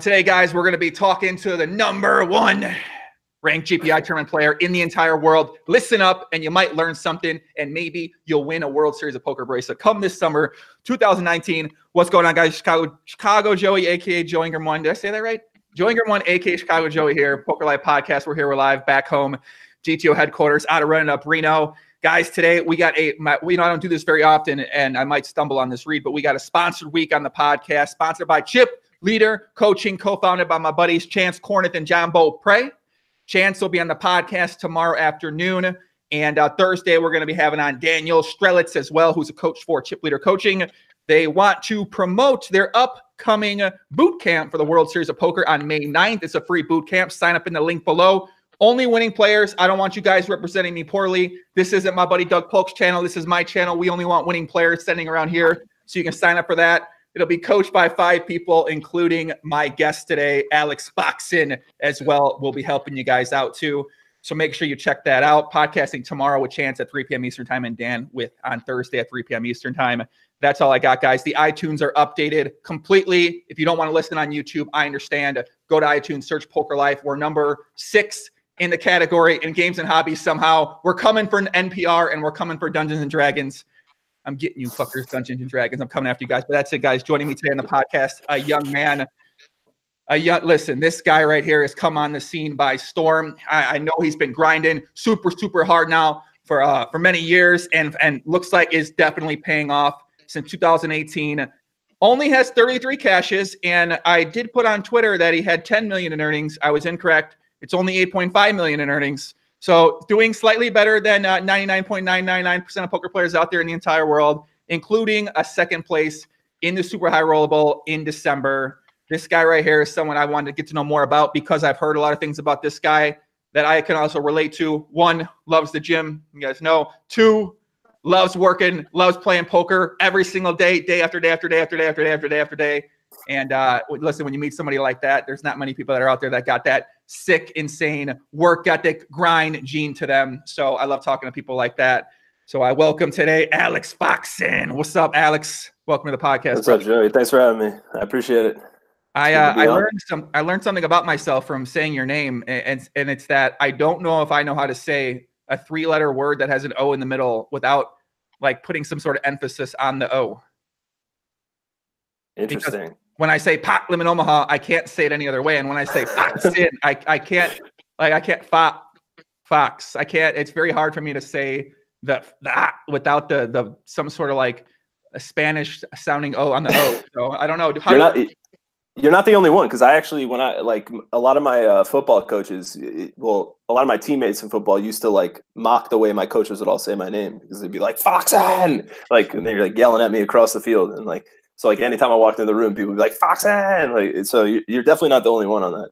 Today, guys, we're going to be talking to the #1 ranked GPI tournament player in the entire world. Listen up, and you might learn something, and maybe you'll win a World Series of Poker bracelet come this summer, 2019. What's going on, guys? Chicago Joey, a.k.a. Joey Ingram 1. Did I say that right? Joey Ingram 1, a.k.a. Chicago Joey here. Poker Live Podcast. We're here. We're live back home. GTO headquarters out of running up Reno. Guys, today we got I don't do this very often, and I might stumble on this read, but we got a sponsored week on the podcast, sponsored by Chip Leader Coaching, co-founded by my buddies Chance Kornuth and John Beauprez. Chance will be on the podcast tomorrow afternoon. And Thursday, we're going to be having on Daniel Strelitz as well, who's a coach for Chip Leader Coaching. They want to promote their upcoming boot camp for the World Series of Poker on May 9th. It's a free boot camp. Sign up in the link below. Only winning players. I don't want you guys representing me poorly. This isn't my buddy Doug Polk's channel. This is my channel. We only want winning players sending around here. So you can sign up for that. It'll be coached by 5 people, including my guest today, Alex Foxen, as well. We'll be helping you guys out, too. So make sure you check that out. Podcasting tomorrow with Chance at 3 p.m. Eastern time and Dan with on Thursday at 3 p.m. Eastern time. That's all I got, guys. The iTunes are updated completely. If you don't want to listen on YouTube, I understand. Go to iTunes, search Poker Life. We're #6 in the category in games and hobbies somehow. We're coming for an NPR, and we're coming for Dungeons and Dragons. I'm getting you fuckers, Dungeons and Dragons. I'm coming after you guys. But that's it, guys. Joining me today on the podcast, a young man. Listen, this guy right here has come on the scene by storm. I know he's been grinding super hard now for many years, and looks like is definitely paying off since 2018. Only has 33 cashes, and I did put on Twitter that he had 10 million in earnings. I was incorrect. It's only 8.5 million in earnings. So doing slightly better than 99.999% of poker players out there in the entire world, including a second place in the Super High Roller Bowl in December. This guy right here is someone I wanted to get to know more about because I've heard a lot of things about this guy that I can also relate to. 1, loves the gym. You guys know. 2, loves working, loves playing poker every single day, day after day after day after day after day after day after day. And listen, when you meet somebody like that, there's not many people that are out there that got that sick, insane work ethic, grind gene to them. So I love talking to people like that. So I welcome today Alex Foxen. What's up, Alex? Welcome to the podcast. What's up, Joey? Thanks for having me. I appreciate it. I learned something about myself from saying your name, and it's that I don't know if I know how to say a 3-letter word that has an O in the middle without like putting some sort of emphasis on the O. Interesting. Because when I say pot lemon Omaha, I can't say it any other way. And when I say fox in, I can't, it's very hard for me to say the without the some sort of like a Spanish sounding O on the O. So I don't know. You're not the only one. Cause I actually, when I like a lot of my football coaches, a lot of my teammates in football used to like mock the way my coaches would all say my name because they'd be like, Foxen, like, and they're like yelling at me across the field and like, so like anytime I walked in the room, people would be like Foxen. Like, so you're definitely not the only one on that.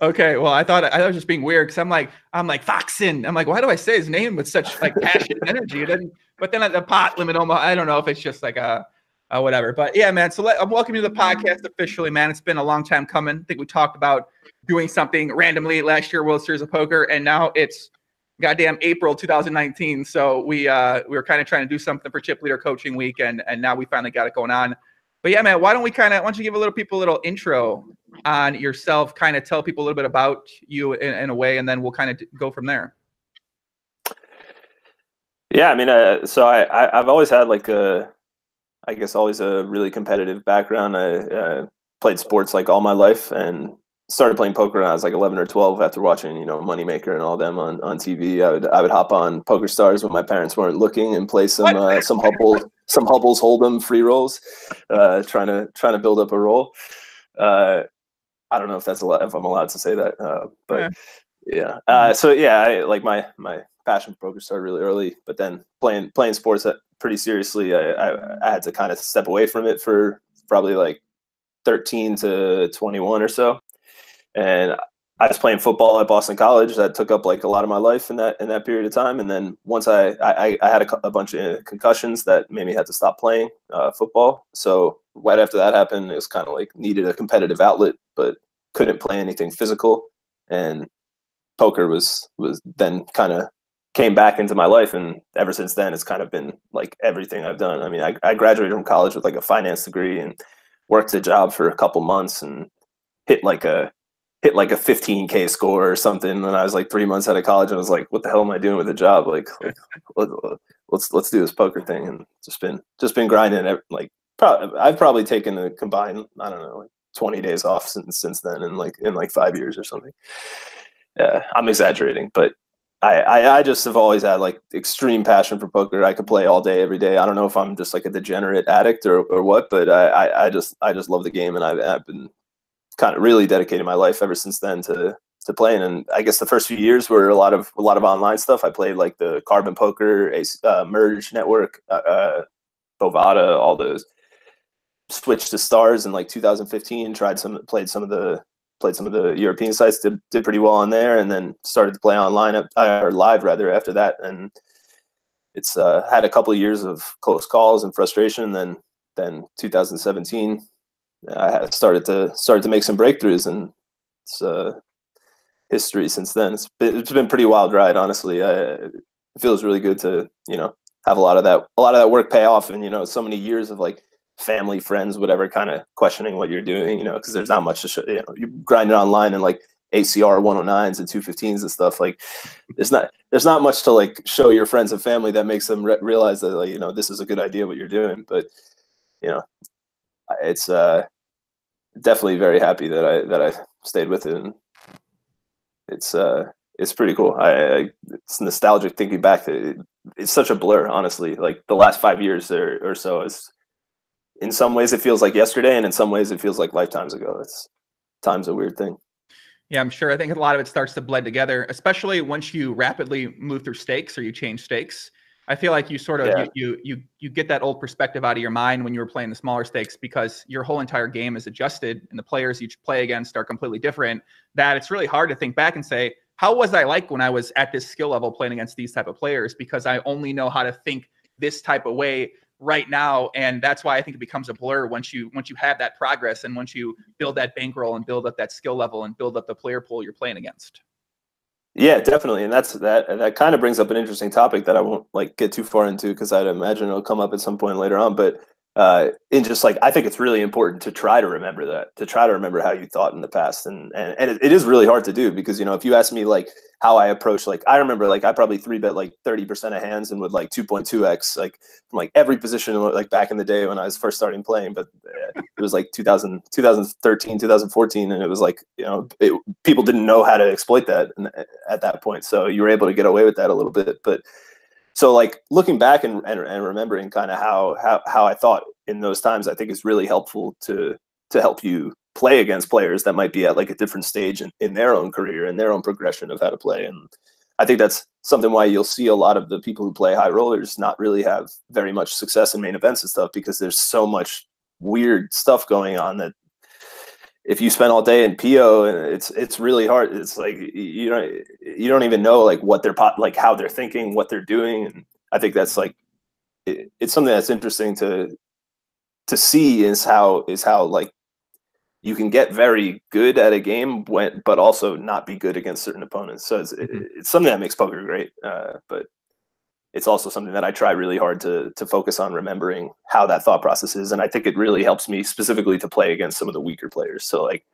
Okay, well, I thought I was just being weird because I'm like Foxen. I'm like, why do I say his name with such like passion and energy? It doesn't. But then at the pot limit, Omaha, I don't know if it's just like a whatever. But yeah, man. So I'm welcoming you to the podcast officially, man. It's been a long time coming. I think we talked about doing something randomly last year, World Series of Poker, and now it's goddamn April 2019. So we were kind of trying to do something for Chip Leader Coaching Week, and now we finally got it going on. But yeah, man, why don't you give a little intro on yourself, kind of tell people a little bit about you in a way, and then we'll kind of go from there. Yeah, I mean, so I've always had like always a really competitive background. I played sports like all my life and started playing poker when I was like 11 or 12 after watching, you know, Moneymaker and all them on TV. I would hop on Poker Stars when my parents weren't looking and play some Hubble's Hold'em free rolls, trying to build up a roll. I don't know if that's a lot, if I'm allowed to say that, but yeah. So yeah, my passion for poker started really early, but then playing sports pretty seriously, I had to kind of step away from it for probably like 13 to 21 or so. And I was playing football at Boston College. That took up like a lot of my life in that period of time. And then once I had a bunch of concussions that made me have to stop playing football. So right after that happened, it was kind of like needed a competitive outlet, but couldn't play anything physical. And poker was then kind of came back into my life. And ever since then, it's kind of been like everything I've done. I mean, I graduated from college with like a finance degree and worked a job for a couple months and hit like a 15K score or something. And I was like 3 months out of college, and I was like, what the hell am I doing with a job? Like let's do this poker thing. And just been grinding. Like I've probably taken a combined, I don't know, like 20 days off since then, and in 5 years or something. I'm exaggerating, but I just have always had like extreme passion for poker. I could play all day, every day. I don't know if I'm just like a degenerate addict or what, but I just love the game, and I've been kind of really dedicated my life ever since then to playing. And I guess the first few years were a lot of online stuff. I played like the Carbon Poker, Merge Network, Bovada, all those. Switched to Stars in like 2015. Played some of the European sites. Did pretty well on there, and then started to play online or live rather after that. And it's had a couple of years of close calls and frustration. Then 2017, I started to make some breakthroughs, and it's history since then. It's been a pretty wild ride, honestly. It feels really good to have a lot of that work pay off, and so many years of like family, friends, whatever, kind of questioning what you're doing, because there's not much to show. You grind it online and like ACR 109s and 215s and stuff. Like there's not much to like show your friends and family that makes them realize that like, this is a good idea what you're doing. But it's definitely very happy that I stayed with it, and it's pretty cool. It's nostalgic thinking back to it. It's such a blur, honestly. Like the last 5 years or so is, in some ways it feels like yesterday, and in some ways it feels like lifetimes ago. Time's a weird thing. Yeah, I'm sure. I think a lot of it starts to blend together, especially once you rapidly move through stakes or you change stakes. I feel like you sort of, yeah, you get that old perspective out of your mind when you were playing the smaller stakes, because your whole entire game is adjusted and the players you play against are completely different, that it's really hard to think back and say, how was I like when I was at this skill level playing against these type of players? Because I only know how to think this type of way right now. And that's why I think it becomes a blur once you have that progress, and once you build that bankroll and build up that skill level and build up the player pool you're playing against. Yeah, definitely. And that kind of brings up an interesting topic that I won't like get too far into, because I'd imagine it'll come up at some point later on. But in just like, I think it's really important to try to remember that, to try to remember how you thought in the past. And it is really hard to do, because if you ask me like how I approach, like I remember like I probably 3-bet like 30% of hands and would like 2.2x like from like every position, like back in the day when I was first starting playing. But it was like 2013, 2014, and it was like people didn't know how to exploit that at that point, so you were able to get away with that a little bit. But so like looking back and remembering kind of how I thought in those times, I think is really helpful to help you play against players that might be at like a different stage in their own career and their own progression of how to play. And I think that's something why you'll see a lot of the people who play high rollers not really have very much success in main events and stuff, because there's so much weird stuff going on that if you spend all day in PO, it's really hard. It's like you don't even know like what they're like how they're thinking, what they're doing. And I think that's like it's something that's interesting to see is how like you can get very good at a game, but also not be good against certain opponents. So it's something that makes poker great, but it's also something that I try really hard to focus on remembering how that thought process is. And I think it really helps me specifically to play against some of the weaker players. So like,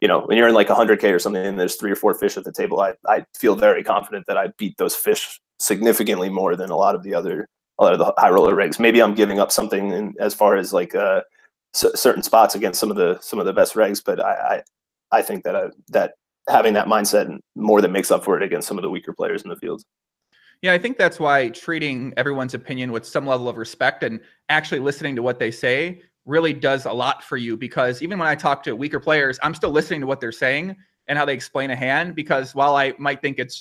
when you're in like 100K or something and there's 3 or 4 fish at the table, I feel very confident that I beat those fish significantly more than a lot of the high roller rigs. Maybe I'm giving up something as far as like, certain spots against some of the best regs, but I think that having that mindset more than makes up for it against some of the weaker players in the field. Yeah, I think that's why treating everyone's opinion with some level of respect and actually listening to what they say really does a lot for you, because even when I talk to weaker players, I'm still listening to what they're saying and how they explain a hand, because while I might think it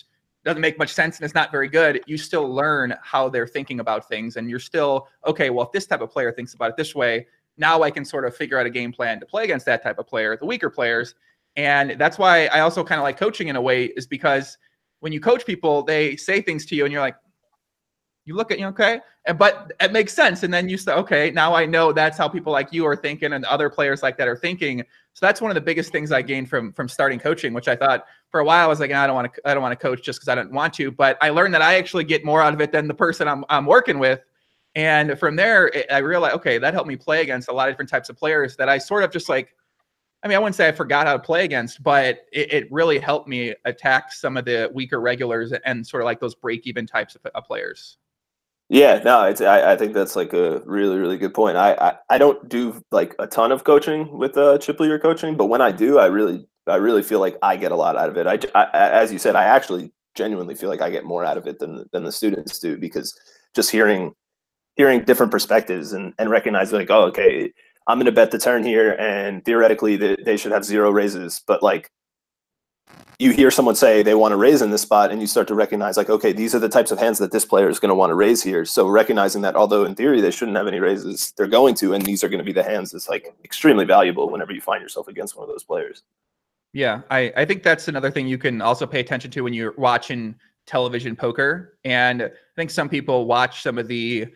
doesn't make much sense and it's not very good, you still learn how they're thinking about things, and you're still, okay, well, if this type of player thinks about it this way, now I can sort of figure out a game plan to play against that type of player, the weaker players. And that's why I also kind of like coaching in a way, is because when you coach people, they say things to you and you're like, you look at, okay, but it makes sense. And then you say, okay, now I know that's how people like you are thinking and other players like that are thinking. So that's one of the biggest things I gained from starting coaching, which I thought for a while, I was like, I don't want to coach just because I don't want to. But I learned that I actually get more out of it than the person I'm working with. And from there, I realized, okay, that helped me play against a lot of different types of players that I sort of just like I mean, I wouldn't say I forgot how to play against, but it really helped me attack some of the weaker regulars and sort of like those break-even types of players. Yeah, no, I think that's like a really, really good point. I don't do like a ton of coaching with Chip Leader Coaching, but when I do, I really feel like I get a lot out of it. As you said, I actually genuinely feel like I get more out of it than the students do, because just hearing different perspectives and recognizing like, oh, okay, I'm going to bet the turn here, and theoretically they should have zero raises, but like you hear someone say they want to raise in this spot, and you start to recognize like, okay, these are the types of hands that this player is going to want to raise here. So recognizing that although in theory they shouldn't have any raises, they're going to, and these are going to be the hands, is like extremely valuable whenever you find yourself against one of those players. Yeah, I think that's another thing you can also pay attention to when you're watching television poker. And I think some people watch some of the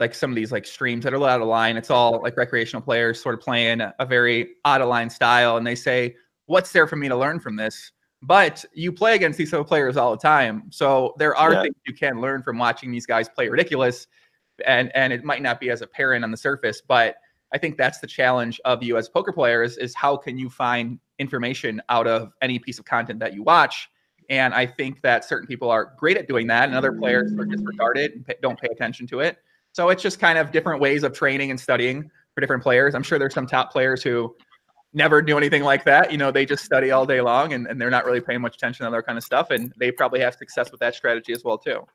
like some of these like streams that are out of line. It's all like recreational players sort of playing a very out of line style, and they say, what's there for me to learn from this? But you play against these other players all the time, so there are things you can learn from watching these guys play ridiculous, and it might not be as apparent on the surface, but I think that's the challenge of you as poker players, is how can you find information out of any piece of content that you watch? And I think that certain people are great at doing that, and other players are disregarded and don't pay attention to it. So it's just kind of different ways of training and studying for different players. I'm sure there's some top players who never do anything like that. You know, they just study all day long, and they're not really paying much attention to that kind of stuff. And they probably have success with that strategy as well, too.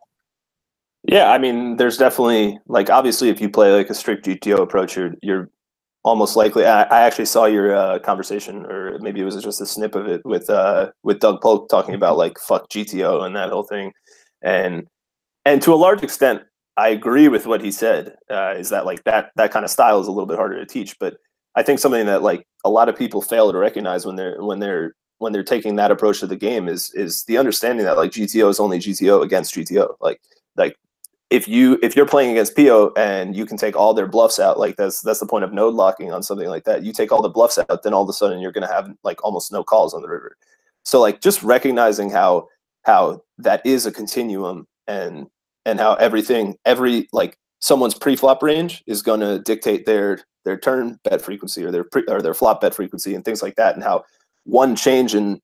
Yeah, I mean, there's definitely, like, obviously, if you play like a strict GTO approach, you're almost likely. I actually saw your conversation, or maybe it was just a snip of it, with Doug Polk talking about like fuck GTO and that whole thing. And to a large extent, I agree with what he said, is that like that kind of style is a little bit harder to teach. But I think something that like a lot of people fail to recognize when they're taking that approach to the game is the understanding that like GTO is only GTO against GTO. Like if you're playing against PO and you can take all their bluffs out, like that's the point of node locking on something like that. You take all the bluffs out, then all of a sudden you're going to have like almost no calls on the river. So like just recognizing how that is a continuum, and how every like someone's pre-flop range is going to dictate their turn bet frequency or their flop bet frequency and things like that, and how one change in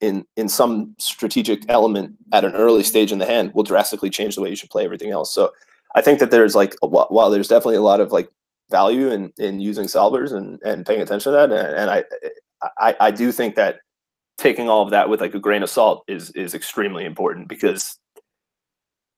some strategic element at an early stage in the hand will drastically change the way you should play everything else. So I think that there's like while there's definitely a lot of like value in using solvers and paying attention to that, and I do think that taking all of that with like a grain of salt is extremely important, because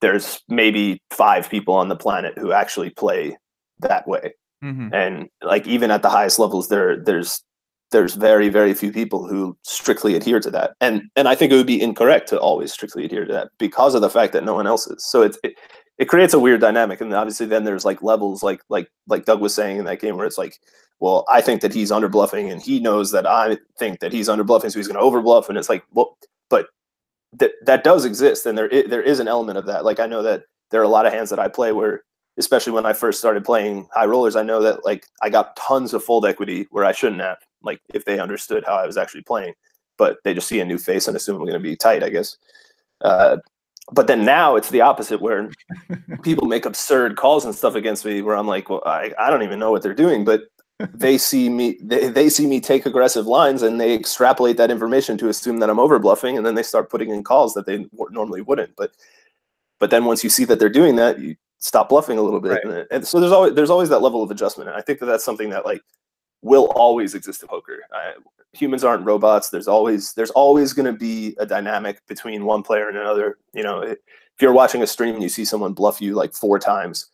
there's maybe 5 people on the planet who actually play that way. Mm-hmm. And like, even at the highest levels, there's very, very few people who strictly adhere to that. And I think it would be incorrect to always strictly adhere to that because of the fact that no one else is. So it creates a weird dynamic. And obviously then there's like levels, like Doug was saying in that game, where it's like, well, I think that he's underbluffing, and he knows that I think that he's underbluffing, so he's going to overbluff. And it's like, well, but that does exist, and there is an element of that. Like, I know that there are a lot of hands that I play where, especially when I first started playing high rollers, I know that like I got tons of fold equity where I shouldn't have, like if they understood how I was actually playing, but they just see a new face and assume I'm going to be tight, I guess. But then now it's the opposite, where people make absurd calls and stuff against me where I'm like, well, I don't even know what they're doing, but they see me take aggressive lines, and they extrapolate that information to assume that I'm over bluffing. And then they start putting in calls that they normally wouldn't. But then once you see that they're doing that, you stop bluffing a little bit. Right. And so there's always that level of adjustment. And I think that that's something that like will always exist in poker. Humans aren't robots. There's always going to be a dynamic between one player and another. You know, if you're watching a stream and you see someone bluff you like 4 times,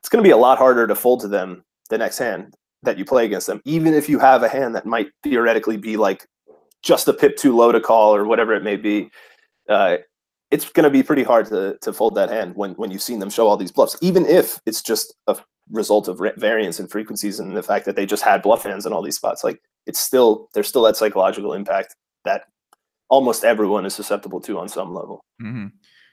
it's going to be a lot harder to fold to them the next hand that you play against them, even if you have a hand that might theoretically be like just a pip too low to call or whatever it may be. It's going to be pretty hard to fold that hand when you've seen them show all these bluffs, even if it's just a result of variance in frequencies and the fact that they just had bluff hands in all these spots. Like, it's still, there's still that psychological impact that almost everyone is susceptible to on some level. Mm-hmm.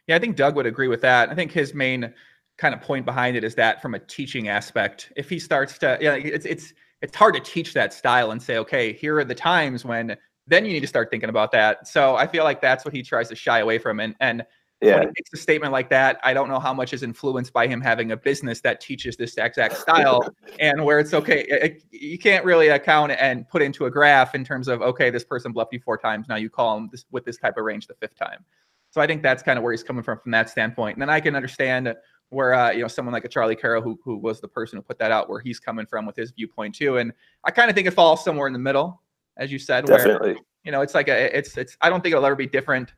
Yeah, I think Doug would agree with that. I think his main kind of point behind it is that from a teaching aspect, if he starts to, yeah, it's hard to teach that style and say, okay, here are the times when. Then you need to start thinking about that. So I feel like that's what he tries to shy away from. And When he makes a statement like that, I don't know how much is influenced by him having a business that teaches this exact style and where it's okay. You can't really account and put into a graph in terms of, okay, this person bluffed you 4 times. Now you call him this, with this type of range the 5th time. So I think that's kind of where he's coming from that standpoint. And then I can understand where, you know, someone like a Charlie Carroll, who was the person who put that out, where he's coming from with his viewpoint too. And I kind of think it falls somewhere in the middle, as you said, where, you know, it's like a, it's, I don't think it'll ever be different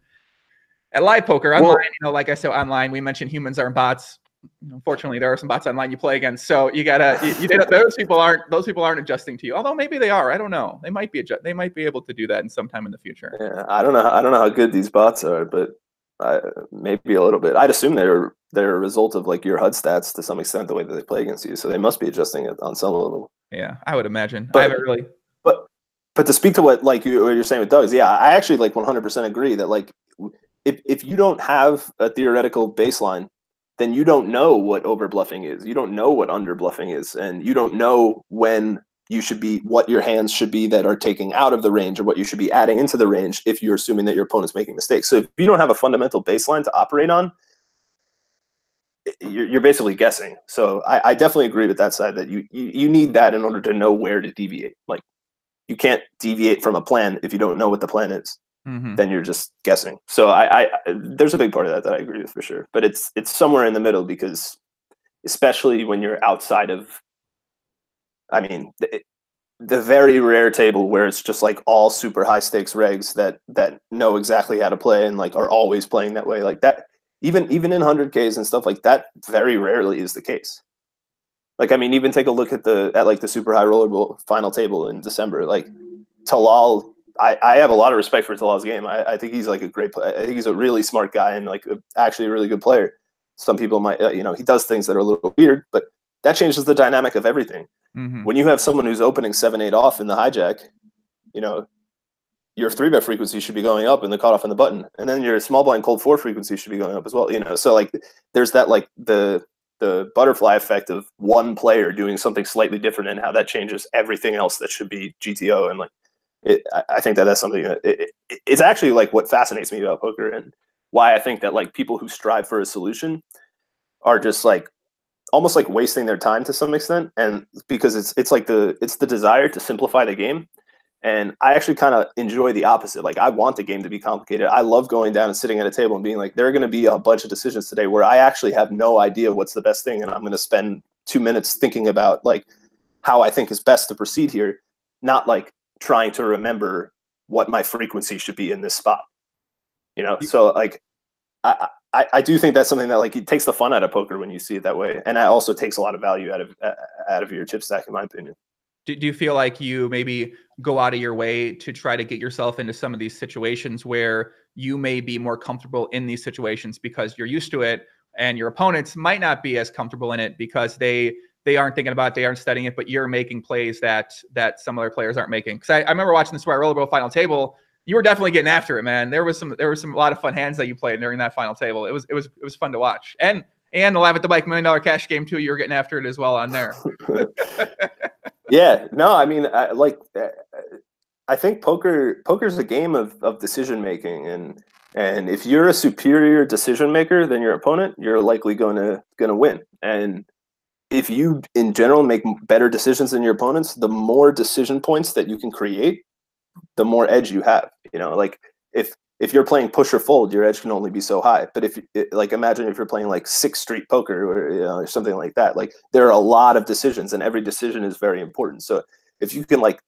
at live poker online. Well, you know, like I said, online, we mentioned humans aren't bots. Unfortunately, there are some bots online you play against. So you gotta, those people aren't adjusting to you. Although maybe they are, I don't know. They might be, able to do that in some time in the future. Yeah. I don't know how good these bots are, but maybe a little bit. I'd assume they're a result of like your HUD stats to some extent, the way that they play against you. So they must be adjusting it on some level. Yeah, I would imagine. But, I haven't really. But to speak to what like you're saying with Doug's, yeah, I actually like 100% agree that like if you don't have a theoretical baseline, then you don't know what overbluffing is. You don't know what underbluffing is, and you don't know when you should be, what your hands should be that are taking out of the range, or what you should be adding into the range if you're assuming that your opponent's making mistakes. So if you don't have a fundamental baseline to operate on, you're basically guessing. So I definitely agree with that side, that you need that in order to know where to deviate. Like you can't deviate from a plan if you don't know what the plan is. Mm-hmm. Then you're just guessing. So there's a big part of that that I agree with for sure. But it's somewhere in the middle, because especially when you're outside of, I mean, the very rare table where it's just like all super high stakes regs that know exactly how to play and like are always playing that way, like that. Even in 100Ks and stuff like that, very rarely is the case. Like, I mean, even take a look at like the Super High Roller Bowl final table in December. Like Talal. I have a lot of respect for Talal's game. I think he's like a great player. I think he's a really smart guy and like actually a really good player. Some people might, you know, he does things that are a little weird, but that changes the dynamic of everything. Mm-hmm. When you have someone who's opening 7-8 off in the hijack, you know, your 3-bet frequency should be going up and the cutoff and the button, and then your small blind cold 4 frequency should be going up as well. You know, so like there's that like the butterfly effect of one player doing something slightly different and how that changes everything else that should be GTO and like. I think that that's something that it's actually like what fascinates me about poker, and why I think that like people who strive for a solution are just like almost like wasting their time to some extent, and because it's the desire to simplify the game. And I actually kind of enjoy the opposite. Like I want the game to be complicated. I love going down and sitting at a table and being like, there are going to be a bunch of decisions today where I actually have no idea what's the best thing, and I'm going to spend 2 minutes thinking about like how I think is best to proceed here, not like trying to remember what my frequency should be in this spot, you know? So like, I do think that's something that like, it takes the fun out of poker when you see it that way. And it also takes a lot of value out of your chip stack, in my opinion. Do you feel like you maybe go out of your way to try to get yourself into some of these situations where you may be more comfortable in these situations because you're used to it, and your opponents might not be as comfortable in it because they aren't thinking about it, they aren't studying it, but you're making plays that some other players aren't making? Because I remember watching the Super High Roller Bowl final table. You were definitely getting after it, man. There was a lot of fun hands that you played during that final table. It was fun to watch. And the Live at the Bike $1 million cash game too. You were getting after it as well on there. Yeah, no, I mean, I think poker's a game of decision making, and if you're a superior decision maker than your opponent, you're likely gonna win. And if you, in general, make better decisions than your opponents, the more decision points that you can create, the more edge you have. You know, like if you're playing push or fold, your edge can only be so high. But if like imagine if you're playing like 6th Street poker or, you know, or something like that, like there are a lot of decisions, and every decision is very important. So if you can like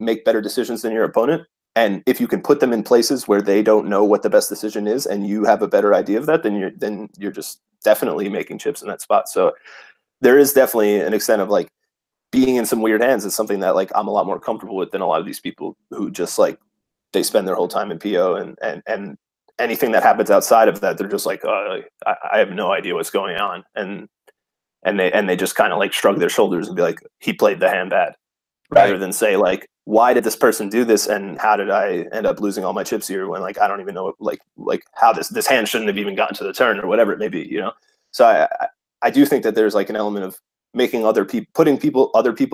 make better decisions than your opponent, and if you can put them in places where they don't know what the best decision is, and you have a better idea of that, then you're just definitely making chips in that spot. So there is definitely an extent of like being in some weird hands is something that like I'm a lot more comfortable with than a lot of these people who just like they spend their whole time in PO, and anything that happens outside of that, they're just like, I have no idea what's going on. And they just kind of like shrug their shoulders and be like, he played the hand bad, rather than say like, why did this person do this? And how did I end up losing all my chips here when like, I don't even know like how this hand shouldn't have even gotten to the turn or whatever it may be, you know? So I do think that there's like an element of making other people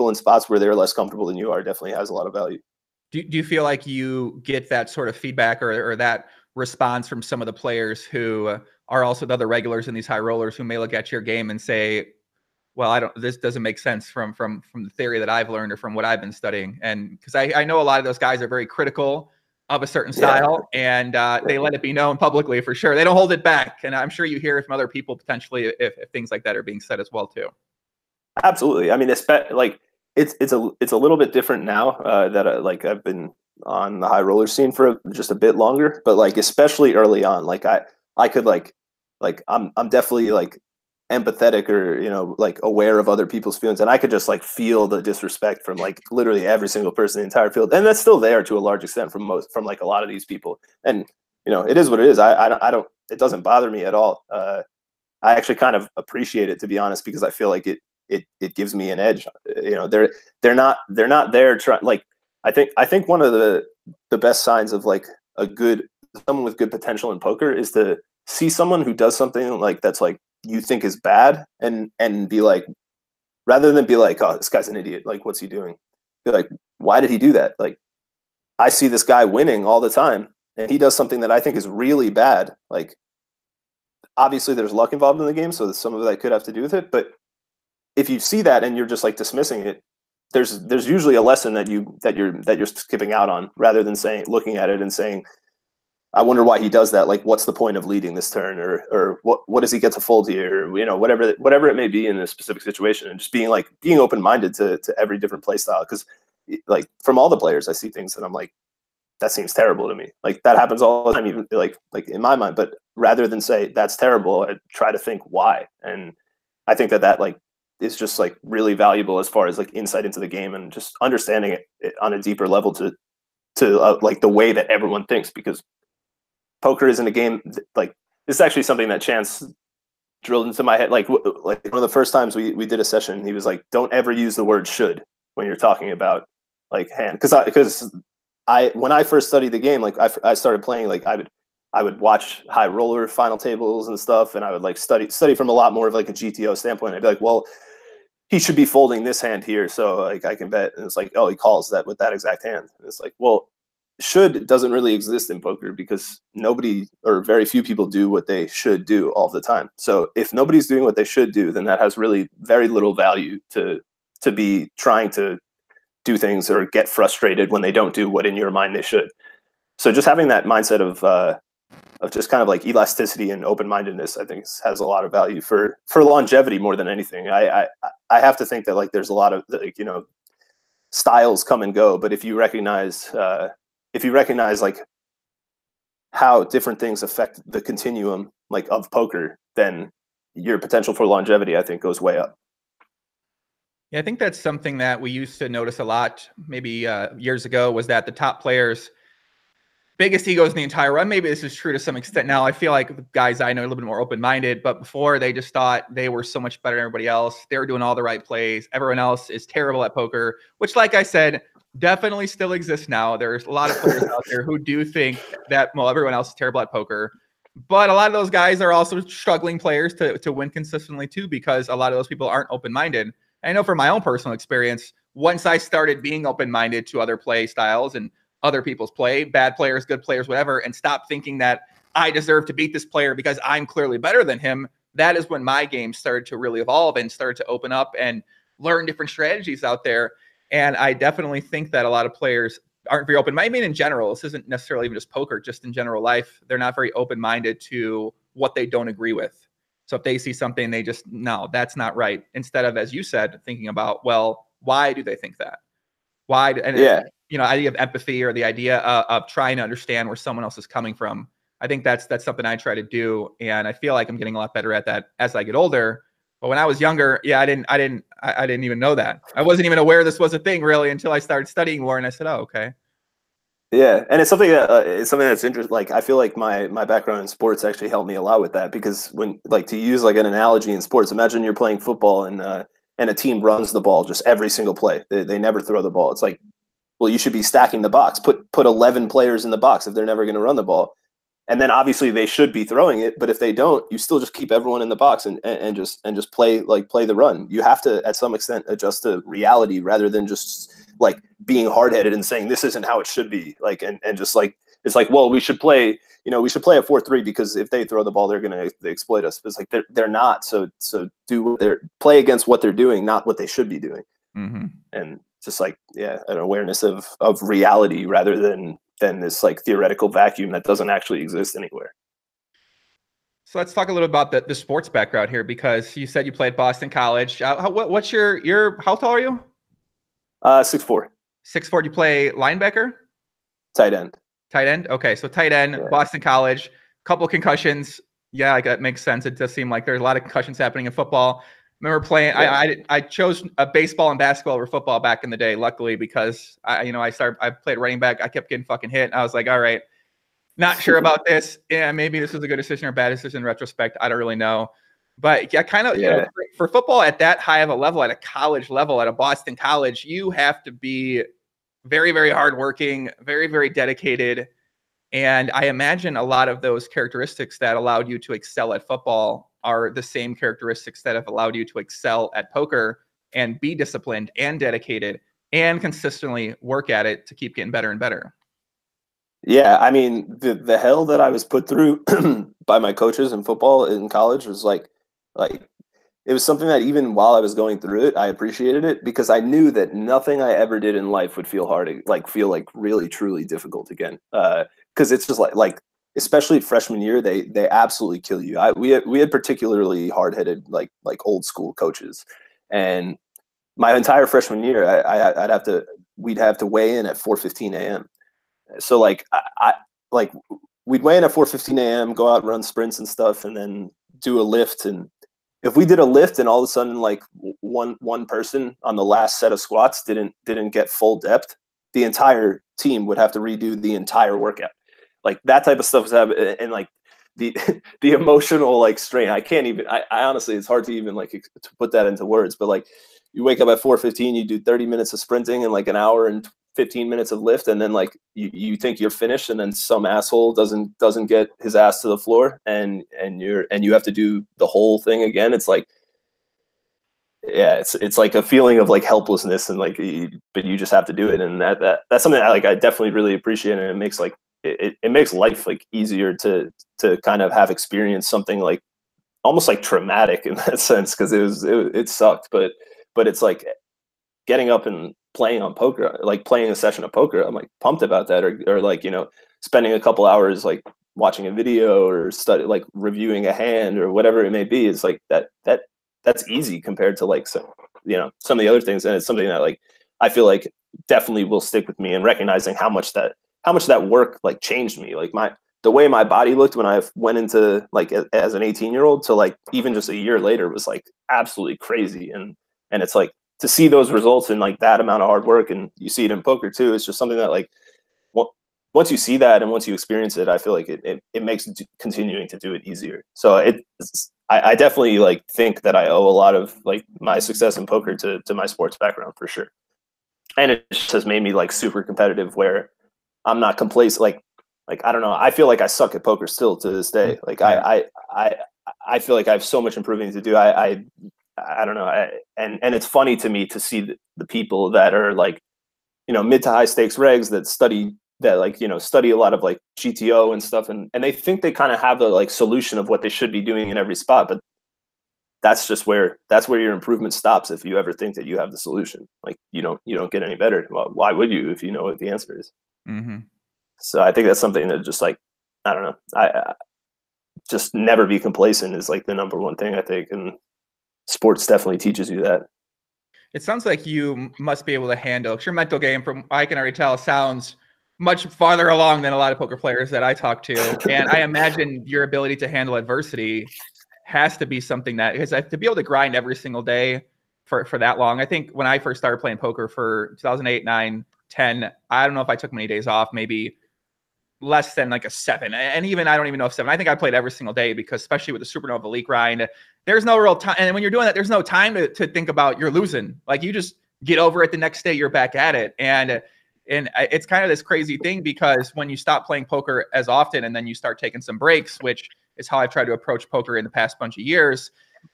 in spots where they're less comfortable than you are definitely has a lot of value. Do you feel like you get that sort of feedback or that response from some of the players who are also the other regulars and these high rollers who may look at your game and say, well, this doesn't make sense from the theory that I've learned or from what I've been studying. And because I know a lot of those guys are very critical of a certain style, and they let it be known publicly for sure. They don't hold it back. And I'm sure you hear from other people potentially if things like that are being said as well too. Absolutely. I mean, it's a little bit different now that like I've been on the high roller scene for just a bit longer, but like, especially early on, like I could like I'm definitely like empathetic or, you know, like aware of other people's feelings. And I could just like feel the disrespect from like literally every single person in the entire field. And that's still there to a large extent from like a lot of these people. And, you know, it is what it is. I don't, it doesn't bother me at all. I actually kind of appreciate it, to be honest, because I feel like it gives me an edge. You know, they're not there trying, like, I think one of the best signs of like someone with good potential in poker is to see someone who does something like that's like you think is bad and be like, rather than be like, oh, this guy's an idiot, like what's he doing, be like, why did he do that? Like, I see this guy winning all the time and he does something that I think is really bad. Like, obviously there's luck involved in the game, so some of that could have to do with it, but if you see that and you're just like dismissing it, there's usually a lesson that you're skipping out on, rather than looking at it and saying, I wonder why he does that. Like, what's the point of leading this turn, or what does he get to fold here? Or, you know, whatever it may be in a specific situation, and just being open-minded to every different play style. 'Cause like from all the players, I see things and I'm like, that seems terrible to me. Like that happens all the time, even like in my mind, but rather than say that's terrible, I try to think why. And I think that like, is just like really valuable as far as like insight into the game and just understanding it on a deeper level to like the way that everyone thinks, because poker isn't a game like this. Is actually something that Chance drilled into my head. Like one of the first times we did a session, he was like, don't ever use the word should when you're talking about like hand. 'Cause when I first studied the game, like I started playing, like I would watch high roller final tables and stuff, and I would like study from a lot more of like a GTO standpoint. I'd be like, well, he should be folding this hand here, so like I can bet. And it's like, oh, he calls that with that exact hand. And it's like, well, should doesn't really exist in poker, because nobody or very few people do what they should do all the time. So if nobody's doing what they should do, then that has really very little value to be trying to do things or get frustrated when they don't do what in your mind they should. So just having that mindset of just kind of like elasticity and open-mindedness, I think has a lot of value for longevity more than anything. I have to think that like there's a lot of like, you know, styles come and go, but if you recognize like how different things affect the continuum like of poker, then your potential for longevity, I think, goes way up. Yeah, I think that's something that we used to notice a lot maybe years ago, was that the top players' biggest egos in the entire run. Maybe this is true to some extent now. I feel like the guys I know are a little bit more open-minded, but before they just thought they were so much better than everybody else. They were doing all the right plays. Everyone else is terrible at poker, which, like I said, definitely still exists now. There's a lot of players out there who do think that, well, everyone else is terrible at poker. But a lot of those guys are also struggling players to win consistently too, because a lot of those people aren't open-minded. I know from my own personal experience, once I started being open-minded to other play styles and other people's play, bad players, good players, whatever, and stop thinking that I deserve to beat this player because I'm clearly better than him, that is when my game started to really evolve and started to open up and learn different strategies out there. And I definitely think that a lot of players aren't very open-minded. I mean, in general, this isn't necessarily even just poker, just in general life, they're not very open-minded to what they don't agree with. So if they see something, they just, no, that's not right. Instead of, as you said, thinking about, well, why do they think that? Why? And yeah. You know, idea of empathy, or the idea of trying to understand where someone else is coming from. I think that's something I try to do, and I feel like I'm getting a lot better at that as I get older. But when I was younger, yeah, I didn't even know that. I wasn't even aware this was a thing really until I started studying more, and I said, oh, okay. Yeah, and it's something that it's something that's interesting. Like, I feel like my background in sports actually helped me a lot with that, because when, like, to use like an analogy in sports, imagine you're playing football and a team runs the ball just every single play. They never throw the ball. It's like, well, you should be stacking the box. Put 11 players in the box if they're never going to run the ball. And then obviously they should be throwing it, but if they don't, you still just keep everyone in the box and just play play the run. You have to at some extent adjust to reality rather than just like being hard-headed and saying this isn't how it should be. Like and just like it's like, well, we should play, you know, we should play a 4-3 because if they throw the ball, they're gonna exploit us. But it's like they're not. So do their play against what they're doing, not what they should be doing. Mm-hmm. And just like, yeah, an awareness of reality rather than this like theoretical vacuum that doesn't actually exist anywhere. So let's talk a little about the sports background here, because you said you played Boston College. What's your how tall are you? 6'4". 6'4". Do you play linebacker? Tight end. Tight end. Okay, so tight end, yeah. Boston College. Couple of concussions. Yeah, like that makes sense. It does seem like there's a lot of concussions happening in football. Remember playing? Yeah. I chose baseball and basketball over football back in the day. Luckily, because I played running back. I kept getting fucking hit. I was like, all right, not sure about this. Yeah, maybe this was a good decision or a bad decision in retrospect. I don't really know. But yeah, kind of. Yeah. You know, for football at that high of a level, at a college level, at a Boston College, you have to be very, very hardworking, very, very dedicated, and I imagine a lot of those characteristics that allowed you to excel at football are the same characteristics that have allowed you to excel at poker and be disciplined and dedicated and consistently work at it to keep getting better and better. Yeah, I mean, the hell that I was put through by my coaches in football in college was like it was something that even while I was going through it, I appreciated it because I knew that nothing I ever did in life would feel hard, like feel like really, truly difficult again. Because it's just like, especially freshman year, they absolutely kill you. We had particularly hard-headed, like old school coaches, and my entire freshman year, we'd have to weigh in at 4:15 a.m. So like we'd weigh in at 4:15 a.m., go out and run sprints and stuff, and then do a lift. And if we did a lift and all of a sudden like one person on the last set of squats didn't get full depth, the entire team would have to redo the entire workout. Like that type of stuff is happening, and like the emotional like strain. I can't even. I honestly, it's hard to even like to put that into words. But like, you wake up at 4:15, you do 30 minutes of sprinting and like an hour and 15 minutes of lift, and then like you think you're finished, and then some asshole doesn't get his ass to the floor, and you have to do the whole thing again. It's like, yeah, it's like a feeling of like helplessness, and like, but you just have to do it, and that's something that like I definitely really appreciate, and it makes like. It makes life like easier to kind of have experienced something like almost like traumatic in that sense, because it sucked, but it's like getting up and playing on poker, like playing a session of poker. I'm like pumped about that, or like, you know, spending a couple hours like watching a video or study, like reviewing a hand or whatever it may be. It's like that's easy compared to like some, you know, some of the other things, and it's something that like I feel like definitely will stick with me, and recognizing how much that work like changed me, like the way my body looked when I went into like as an 18-year-old to like even just a year later was like absolutely crazy, and it's like to see those results in like that amount of hard work, and you see it in poker too. It's just something that like once you see that and once you experience it, I feel like it makes continuing to do it easier. So I definitely like think that I owe a lot of like my success in poker to my sports background for sure, and it just has made me like super competitive where I'm not complacent. Like I don't know. I feel like I suck at poker still to this day. Like I feel like I have so much improving to do. I don't know. And it's funny to me to see the people that are like, you know, mid to high stakes regs that study a lot of like GTO and stuff, and they think they kind of have the like solution of what they should be doing in every spot, but that's just where your improvement stops. If you ever think that you have the solution, like you don't get any better. Well, why would you if you know what the answer is? Mm-hmm. So I think that's something that just like, I don't know, I just never be complacent is like the number one thing I think, and sports definitely teaches you that. It sounds like you must be able to handle, 'cause your mental game from I can already tell sounds much farther along than a lot of poker players that I talk to. And I imagine your ability to handle adversity has to be something that, because to be able to grind every single day for that long. I think when I first started playing poker for 2008, 2009, 2010, I don't know if I took many days off, maybe less than like a 7. And even, I don't even know if 7, I think I played every single day, because especially with the Supernova Elite grind, there's no real time. And when you're doing that, there's no time to think about you're losing. Like you just get over it the next day, you're back at it. And And it's kind of this crazy thing, because when you stop playing poker as often and then you start taking some breaks, which is how I've tried to approach poker in the past bunch of years,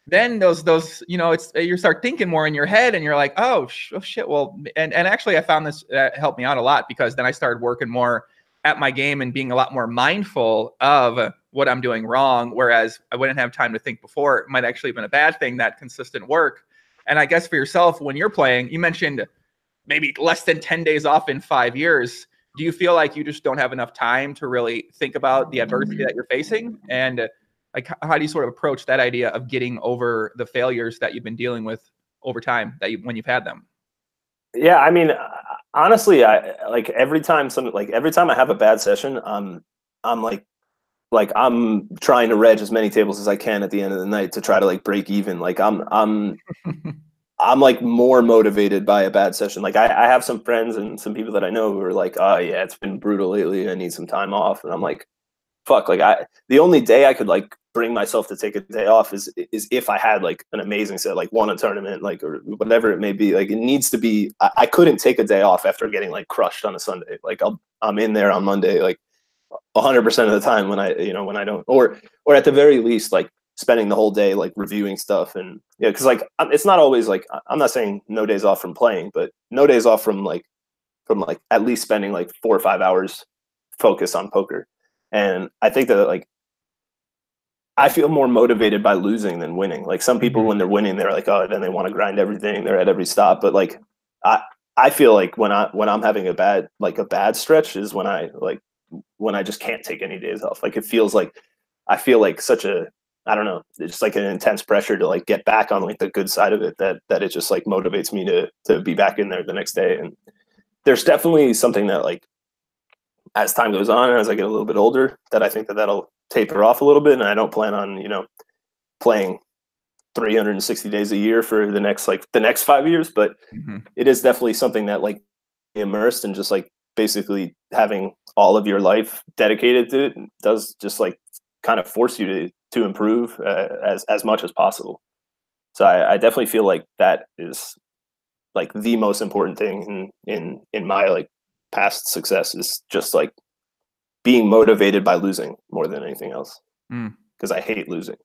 then those, you know, it's, you start thinking more in your head and you're like, oh shit. Well, and actually I found this helped me out a lot, because then I started working more at my game and being a lot more mindful of what I'm doing wrong. Whereas I wouldn't have time to think before. It might actually have been a bad thing, that consistent work. And I guess for yourself, when you're playing, you mentioned maybe less than 10 days off in 5 years. Do you feel like you just don't have enough time to really think about the adversity that you're facing? And like, how do you sort of approach that idea of getting over the failures that you've been dealing with over time, that you, when you've had them? Yeah, I mean, honestly, every time I have a bad session, I'm trying to reg as many tables as I can at the end of the night to try to like break even. Like I'm like more motivated by a bad session. Like I have some friends and some people that I know who are like, oh yeah, it's been brutal lately, I need some time off. And I'm like, fuck, like the only day I could like bring myself to take a day off is if I had like an amazing set, like won a tournament, like, or whatever it may be. Like it needs to be, I couldn't take a day off after getting like crushed on a Sunday. Like I'm in there on Monday, like 100% of the time when I, you know, when I don't, or at the very least, like spending the whole day, like reviewing stuff. And yeah, 'cause like, it's not always like, I'm not saying no days off from playing, but no days off from at least spending like 4 or 5 hours focused on poker. And I think that like, I feel more motivated by losing than winning. Like some people, when they're winning, they're like, oh, then they want to grind everything, they're at every stop. But like, I feel like when I'm having a bad stretch is when I just can't take any days off. Like it feels like, I feel like such a, I don't know, it's just like an intense pressure to like get back on like the good side of it, that it just like motivates me to be back in there the next day. And there's definitely something that like, as time goes on and as I get a little bit older, that I think that'll taper off a little bit. And I don't plan on, you know, playing 360 days a year for the next 5 years, but it is definitely something that like immersed and just like basically having all of your life dedicated to it does just like kind of force you to improve as much as possible. So I definitely feel like that is like the most important thing in my like past success, is just like being motivated by losing more than anything else, because I hate losing.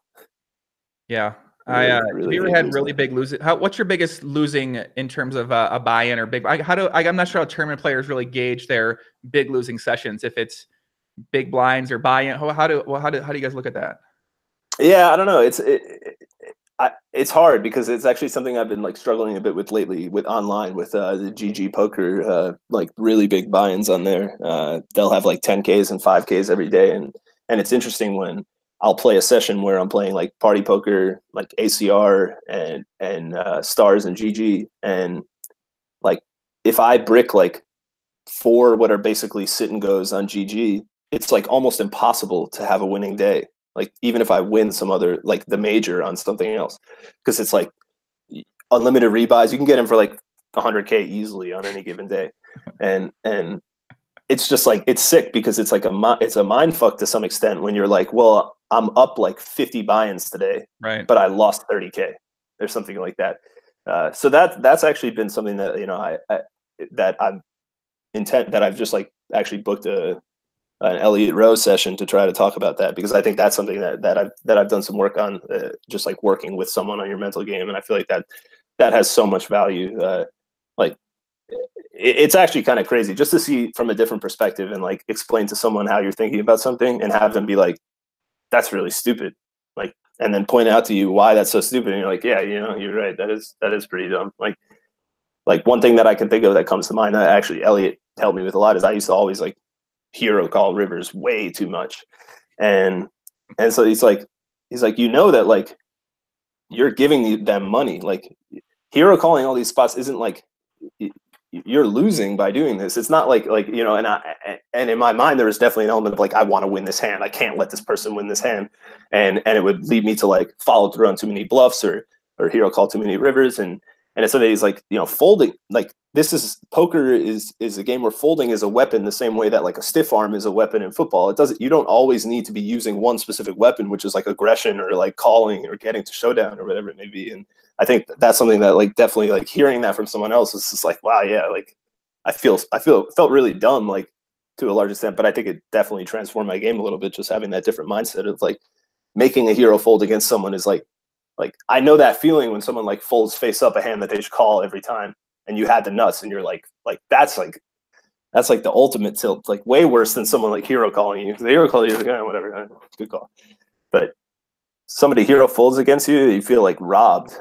Yeah, really big losing. What's your biggest losing in terms of a buy-in or big? I'm not sure how tournament players really gauge their big losing sessions, if it's big blinds or buy-in. How do you guys look at that? Yeah, I don't know. It's hard, because it's actually something I've been like struggling a bit with lately with online, with the GG Poker, like really big buy-ins on there. They'll have like 10Ks and 5Ks every day. And it's interesting when I'll play a session where I'm playing like Party Poker, like ACR and Stars and GG. And like, if I brick like 4 what are basically sit and goes on GG, it's like almost impossible to have a winning day. Like even if I win some other, like the major on something else, because it's like unlimited rebuys, you can get them for like 100K easily on any given day. And it's just like, it's sick, because it's like it's a mind fuck to some extent when you're like, well, I'm up like 50 buy-ins today, right? But I lost 30K or something like that. So that's actually been something that, you know, I've just like actually booked an Elliot Rowe session to try to talk about that, because I think that's something that I've done some work on, just like working with someone on your mental game. And I feel like that has so much value. It's actually kind of crazy just to see from a different perspective and like explain to someone how you're thinking about something and have them be like, that's really stupid. Like, and then point out to you why that's so stupid. And you're like, yeah, you know, you're right. That is pretty dumb. Like one thing that I can think of that comes to mind, that actually Elliot helped me with a lot, is I used to always like hero call rivers way too much, and so he's like, you know, that like you're giving them money, like hero calling all these spots isn't like you're losing by doing this. It's not like you know. And in my mind there was definitely an element of like, I want to win this hand, I can't let this person win this hand, and it would lead me to like follow through on too many bluffs or hero call too many rivers. And it's something he's like, you know, folding, like this is, poker is a game where folding is a weapon the same way that like a stiff arm is a weapon in football. It doesn't, you don't always need to be using one specific weapon, which is like aggression or like calling or getting to showdown or whatever it may be. And I think that's something that like, definitely like hearing that from someone else is just like, wow, yeah, like I felt really dumb, like, to a large extent, but I think it definitely transformed my game a little bit. Just having that different mindset of like making a hero fold against someone is like I know that feeling when someone like folds face up a hand that they should call every time, and you had the nuts, and you're like that's the ultimate tilt, like way worse than someone like hero calling you. The hero calling you, like, oh, whatever, good call. But somebody hero folds against you, you feel like robbed.